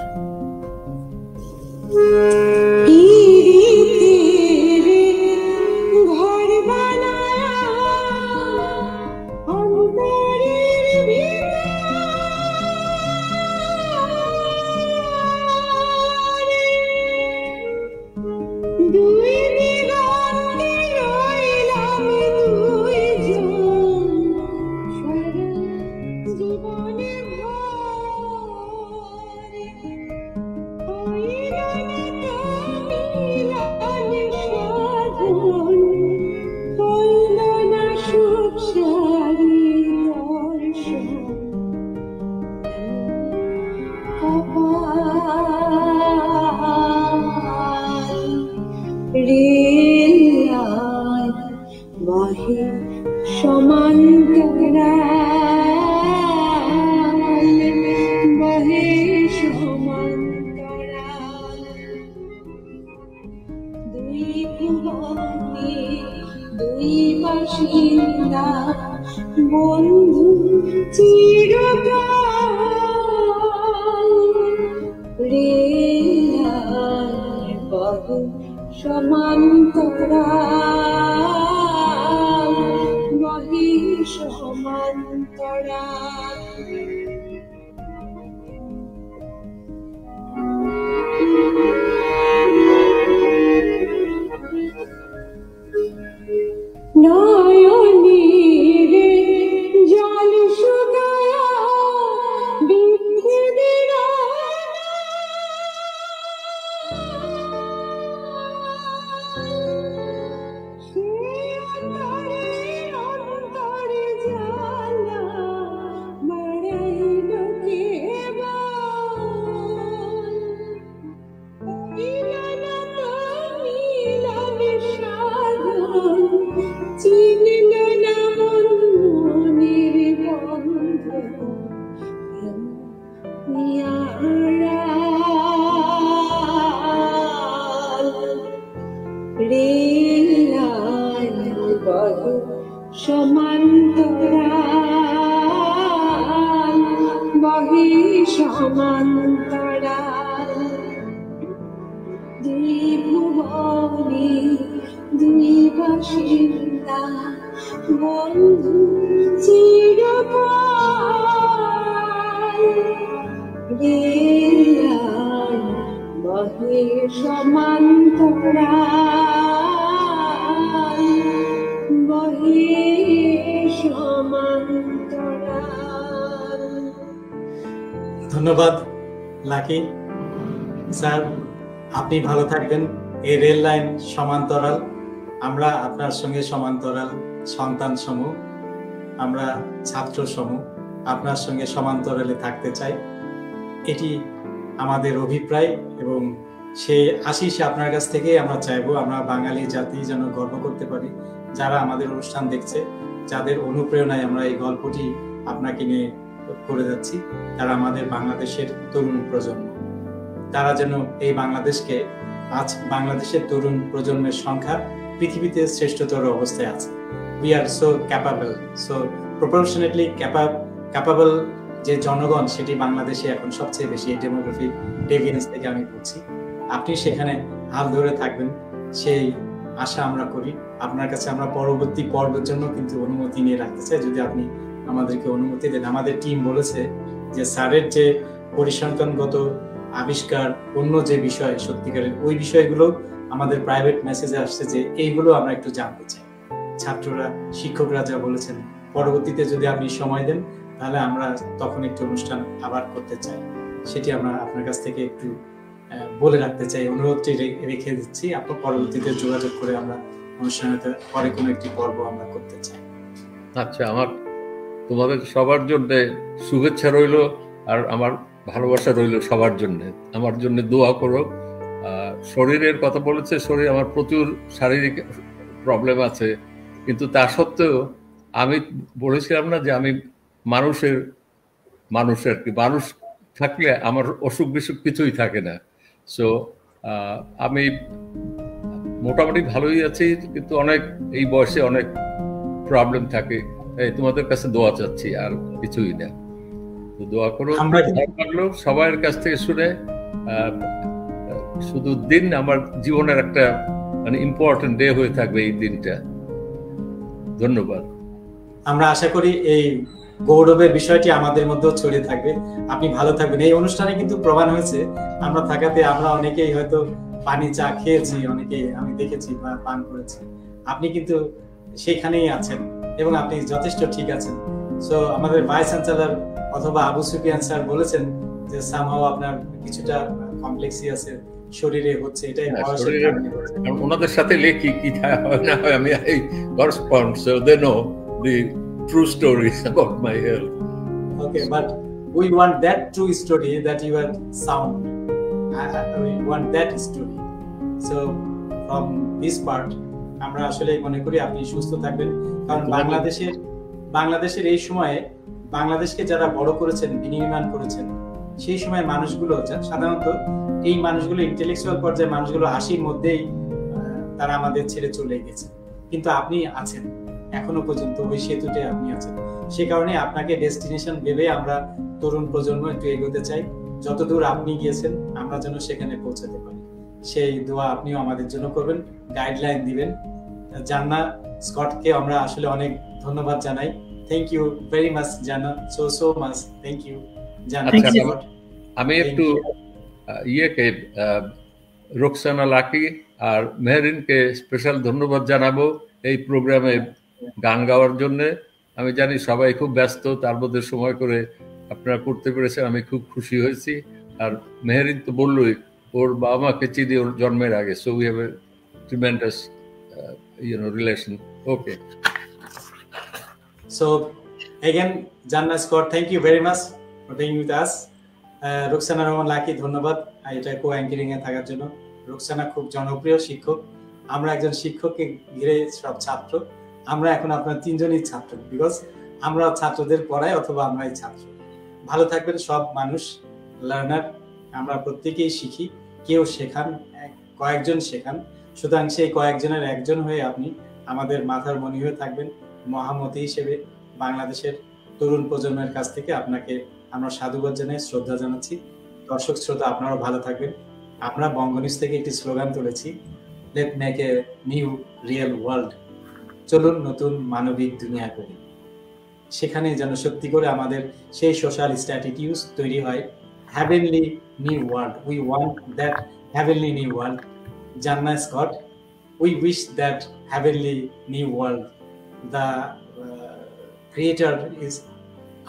ধন্যবাদ লাকি স্যার, আপনি ভালো থাকবেন। এই রেল লাইন সমান্তরাল, আমরা আপনার সঙ্গে সমান্তরাল সন্তান সমূহ, আমরা ছাত্র সমূহ আপনার সঙ্গে সমান্তরালে থাকতে চাই, এটি আমাদের অভিপ্রায়। এবং সে আশিস আপনার কাছ থেকে আমরা চাইবো আমরা বাঙালি জাতি যেন গর্ব করতে পারি, যারা আমাদের অনুষ্ঠান দেখছে, যাদের অনুপ্রেরণায় আমরা এই গল্পটি আপনাকে নিয়ে করে যাচ্ছি, তারা আমাদের বাংলাদেশের তরুণ প্রজন্ম। তারা যেন এই বাংলাদেশকে আজ বাংলাদেশের তরুণ প্রজন্মের সংখ্যা পৃথিবীতে শ্রেষ্ঠতর অবস্থায় আছে। We are so capable, so proportionately capable যে জনগণ সেটি বাংলাদেশে এখন সবচেয়ে বেশি। এই ডেমোগ্রাফিক ডেভিয়েন্স থেকে আমি বলছি, আপনি সেখানে হাল ধরে থাকবেন সেই আশা আমরা করি। আপনার কাছে আমরা পরবর্তী পর্বের জন্য কিন্তু অনুমতি নিয়ে রাখতে চাই, যদি আপনি আমাদেরকে অনুমতি দেন। আমাদের টিম বলেছে যে স্যারের যে পরিসংখ্যানগত আবিষ্কার, অন্য যে বিষয় সত্যিকারের ওই বিষয়গুলো আমাদের প্রাইভেট মেসেজে আসছে যে এইগুলো আমরা একটু জানতে চাই, ছাত্ররা শিক্ষকরা যা বলেছেন। পরবর্তীতে যদি আপনি সময় দেন তাহলে আমরা তখন একটি অনুষ্ঠান আবার করতে চাই, সেটি আমরা আপনার কাছ থেকে একটু বলে রাখতে চাই, অনুরোধটি রেখে দিচ্ছি। আপনার পরবর্তীতে যোগাযোগ করে আমরা অনুষ্ঠানে পরে কোনো একটি পর্ব আমরা করতে চাই। আচ্ছা, আমার তোমাদের সবার জন্য শুভেচ্ছা রইল আর আমার ভালোবাসা রইল সবার জন্য। আমার জন্য দোয়া করো। শরীরের কথা বলেছে, শরীর আমার প্রচুর শারীরিক প্রবলেম আছে, কিন্তু তা সত্ত্বেও আমি বলেছিলাম না যে আমি মানুষের মানুষ আর কি, মানুষ থাকলে আমার অসুখ বিসুখ কিছুই থাকে না। সো আমি মোটামুটি ভালোই আছি, কিন্তু অনেক এই বয়সে অনেক প্রবলেম থাকে। তোমাদের কাছে দোয়া চাচ্ছি, আর কিছুই না। তো দোয়া করো, লাগলো সবার কাছ থেকে শুনে। শুধু দিন আমার জীবনের একটা মানে ইম্পর্টেন্ট ডে হয়ে থাকবে এই দিনটা। ধন্যবাদ। আমরা আশা করি এই গৌরবের বিষয়টি আমাদের মধ্যেও ছড়িয়ে থাকবে। আপনি ভালো থাকবেন। এই অনুষ্ঠানে কিন্তু প্রমাণ হয়েছে আমরা থাকাতে আমরা অনেকেই হয়তো পানি চা খেয়েছি, অনেকেই আমি দেখেছি বা পান করেছি। আপনি কিন্তু সেখানেই আছেন এবং আপনি যথেষ্ট ঠিক আছেন। সো আমাদের ভাইস চ্যান্সেলর অথবা আবু সুফিয়ান স্যার বলেছেন যে সামহাও আপনার কিছুটা কমপ্লেক্সি আছে, শরীরে হচ্ছে, এটাই ওনাদের সাথে লেখি কি না হয় আমি এই correspond so they know the true stories about my health. Okay, but we want that true story that you are sound. We want that story. So from this part, আমরা আসলে মনে করি আপনি সুস্থ থাকবেন, কারণ বাংলাদেশের বাংলাদেশের এই সময়ে বাংলাদেশকে যারা বড় করেছেন, বিনির্মাণ করেছেন, সেই সময় মানুষগুলো সাধারণত এই মানুষগুলো ইন্টেলেকচুয়াল পর্যায়ে মানুষগুলো আশির মধ্যেই তারা আমাদের ছেড়ে চলে গেছে, কিন্তু আপনি আছেন এখনো পর্যন্ত ওই সেতুতে আপনি আছেন। সে কারণে আপনাকে ডেস্টিনেশন ভেবে আমরা তরুণ প্রজন্ম একটু এগোতে চাই, যতদূর আপনি গিয়েছেন আমরা যেন সেখানে পৌঁছাতে পারি। সেই দোয়া আপনিও আমাদের জন্য করবেন, গাইডলাইন দিবেন। জানা স্কটকে আমরা আসলে অনেক ধন্যবাদ জানাই। থ্যাংক ইউ ভেরি মাচ জানা, so so much thank you জানা। আমি একটু ইয়েকে রুখসানা লাকি আর মেহরিনকে স্পেশাল ধন্যবাদ জানাবো এই প্রোগ্রামে গান গাওয়ার জন্যে। আমি জানি সবাই খুব ব্যস্ত, তার মধ্যে সময় করে আপনারা করতে পেরেছেন, আমি খুব খুশি হয়েছি। আর মেহরিন তো বললই, ওর বাবা মাকে চিনি ওর জন্মের আগে, so we have a tremendous you know relation. Okay, so again Jannat Scott thank you very much for being with us. রুখসানা রহমান লাকি ধন্যবাদ এটা কো অ্যাঙ্কারিং এ থাকার জন্য। রুখসানা খুব জনপ্রিয় শিক্ষক, আমরা একজন শিক্ষককে ঘিরে সব ছাত্র। আমরা এখন আপনার তিনজনই ছাত্র, বিকজ আমরা ছাত্রদের পড়াই অথবা আমরাই ছাত্র। ভালো থাকবেন, সব মানুষ লার্নার, আমরা প্রত্যেকেই শিখি, কেউ শেখান, কয়েকজন শেখান। সুতরাং সেই কয়েকজনের একজন হয়ে আপনি আমাদের মাথার মণি হয়ে থাকবেন। মহামতি হিসেবে বাংলাদেশের তরুণ প্রজন্মের কাছ থেকে আপনাকে আমরা সাধুবাদ জানাই, শ্রদ্ধা জানাচ্ছি। দর্শক শ্রোতা আপনারাও ভালো থাকবেন। আমরা বঙ্গ নিউজ থেকে একটি স্লোগান তুলেছি, let make a new real world, চলুন নতুন মানবিক দুনিয়া করি। সেখানে যেন সত্যি করে আমাদের সেই সোশ্যাল স্ট্র্যাটেজিস তৈরি হয়, heavenly new world. We want that heavenly new world. Jana Scott, we wish that heavenly new world the creator is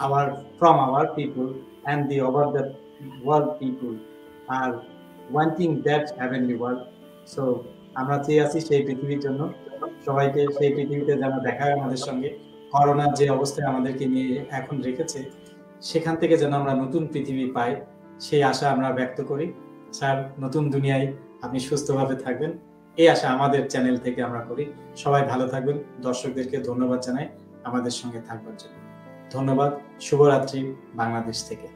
our from our people and the over the world people are wanting that heavenly world. So আমরা চেয়ে আছি সেই পৃথিবীর জন্য, সবাইকে সেই পৃথিবীতে যেন দেখা হয় আমাদের সঙ্গে। করোনার যে অবস্থায় আমাদেরকে নিয়ে এখন রেখেছে, সেখান থেকে যেন আমরা নতুন পৃথিবী পাই, সেই আশা আমরা ব্যক্ত করি। স্যার, নতুন দুনিয়ায় আপনি সুস্থভাবে থাকবেন এই আশা আমাদের চ্যানেল থেকে আমরা করি। সবাই ভালো থাকবেন। দর্শকদেরকে ধন্যবাদ জানাই আমাদের সঙ্গে থাকবার জন্য। ধন্যবাদ, শুভরাত্রি বাংলাদেশ থেকে।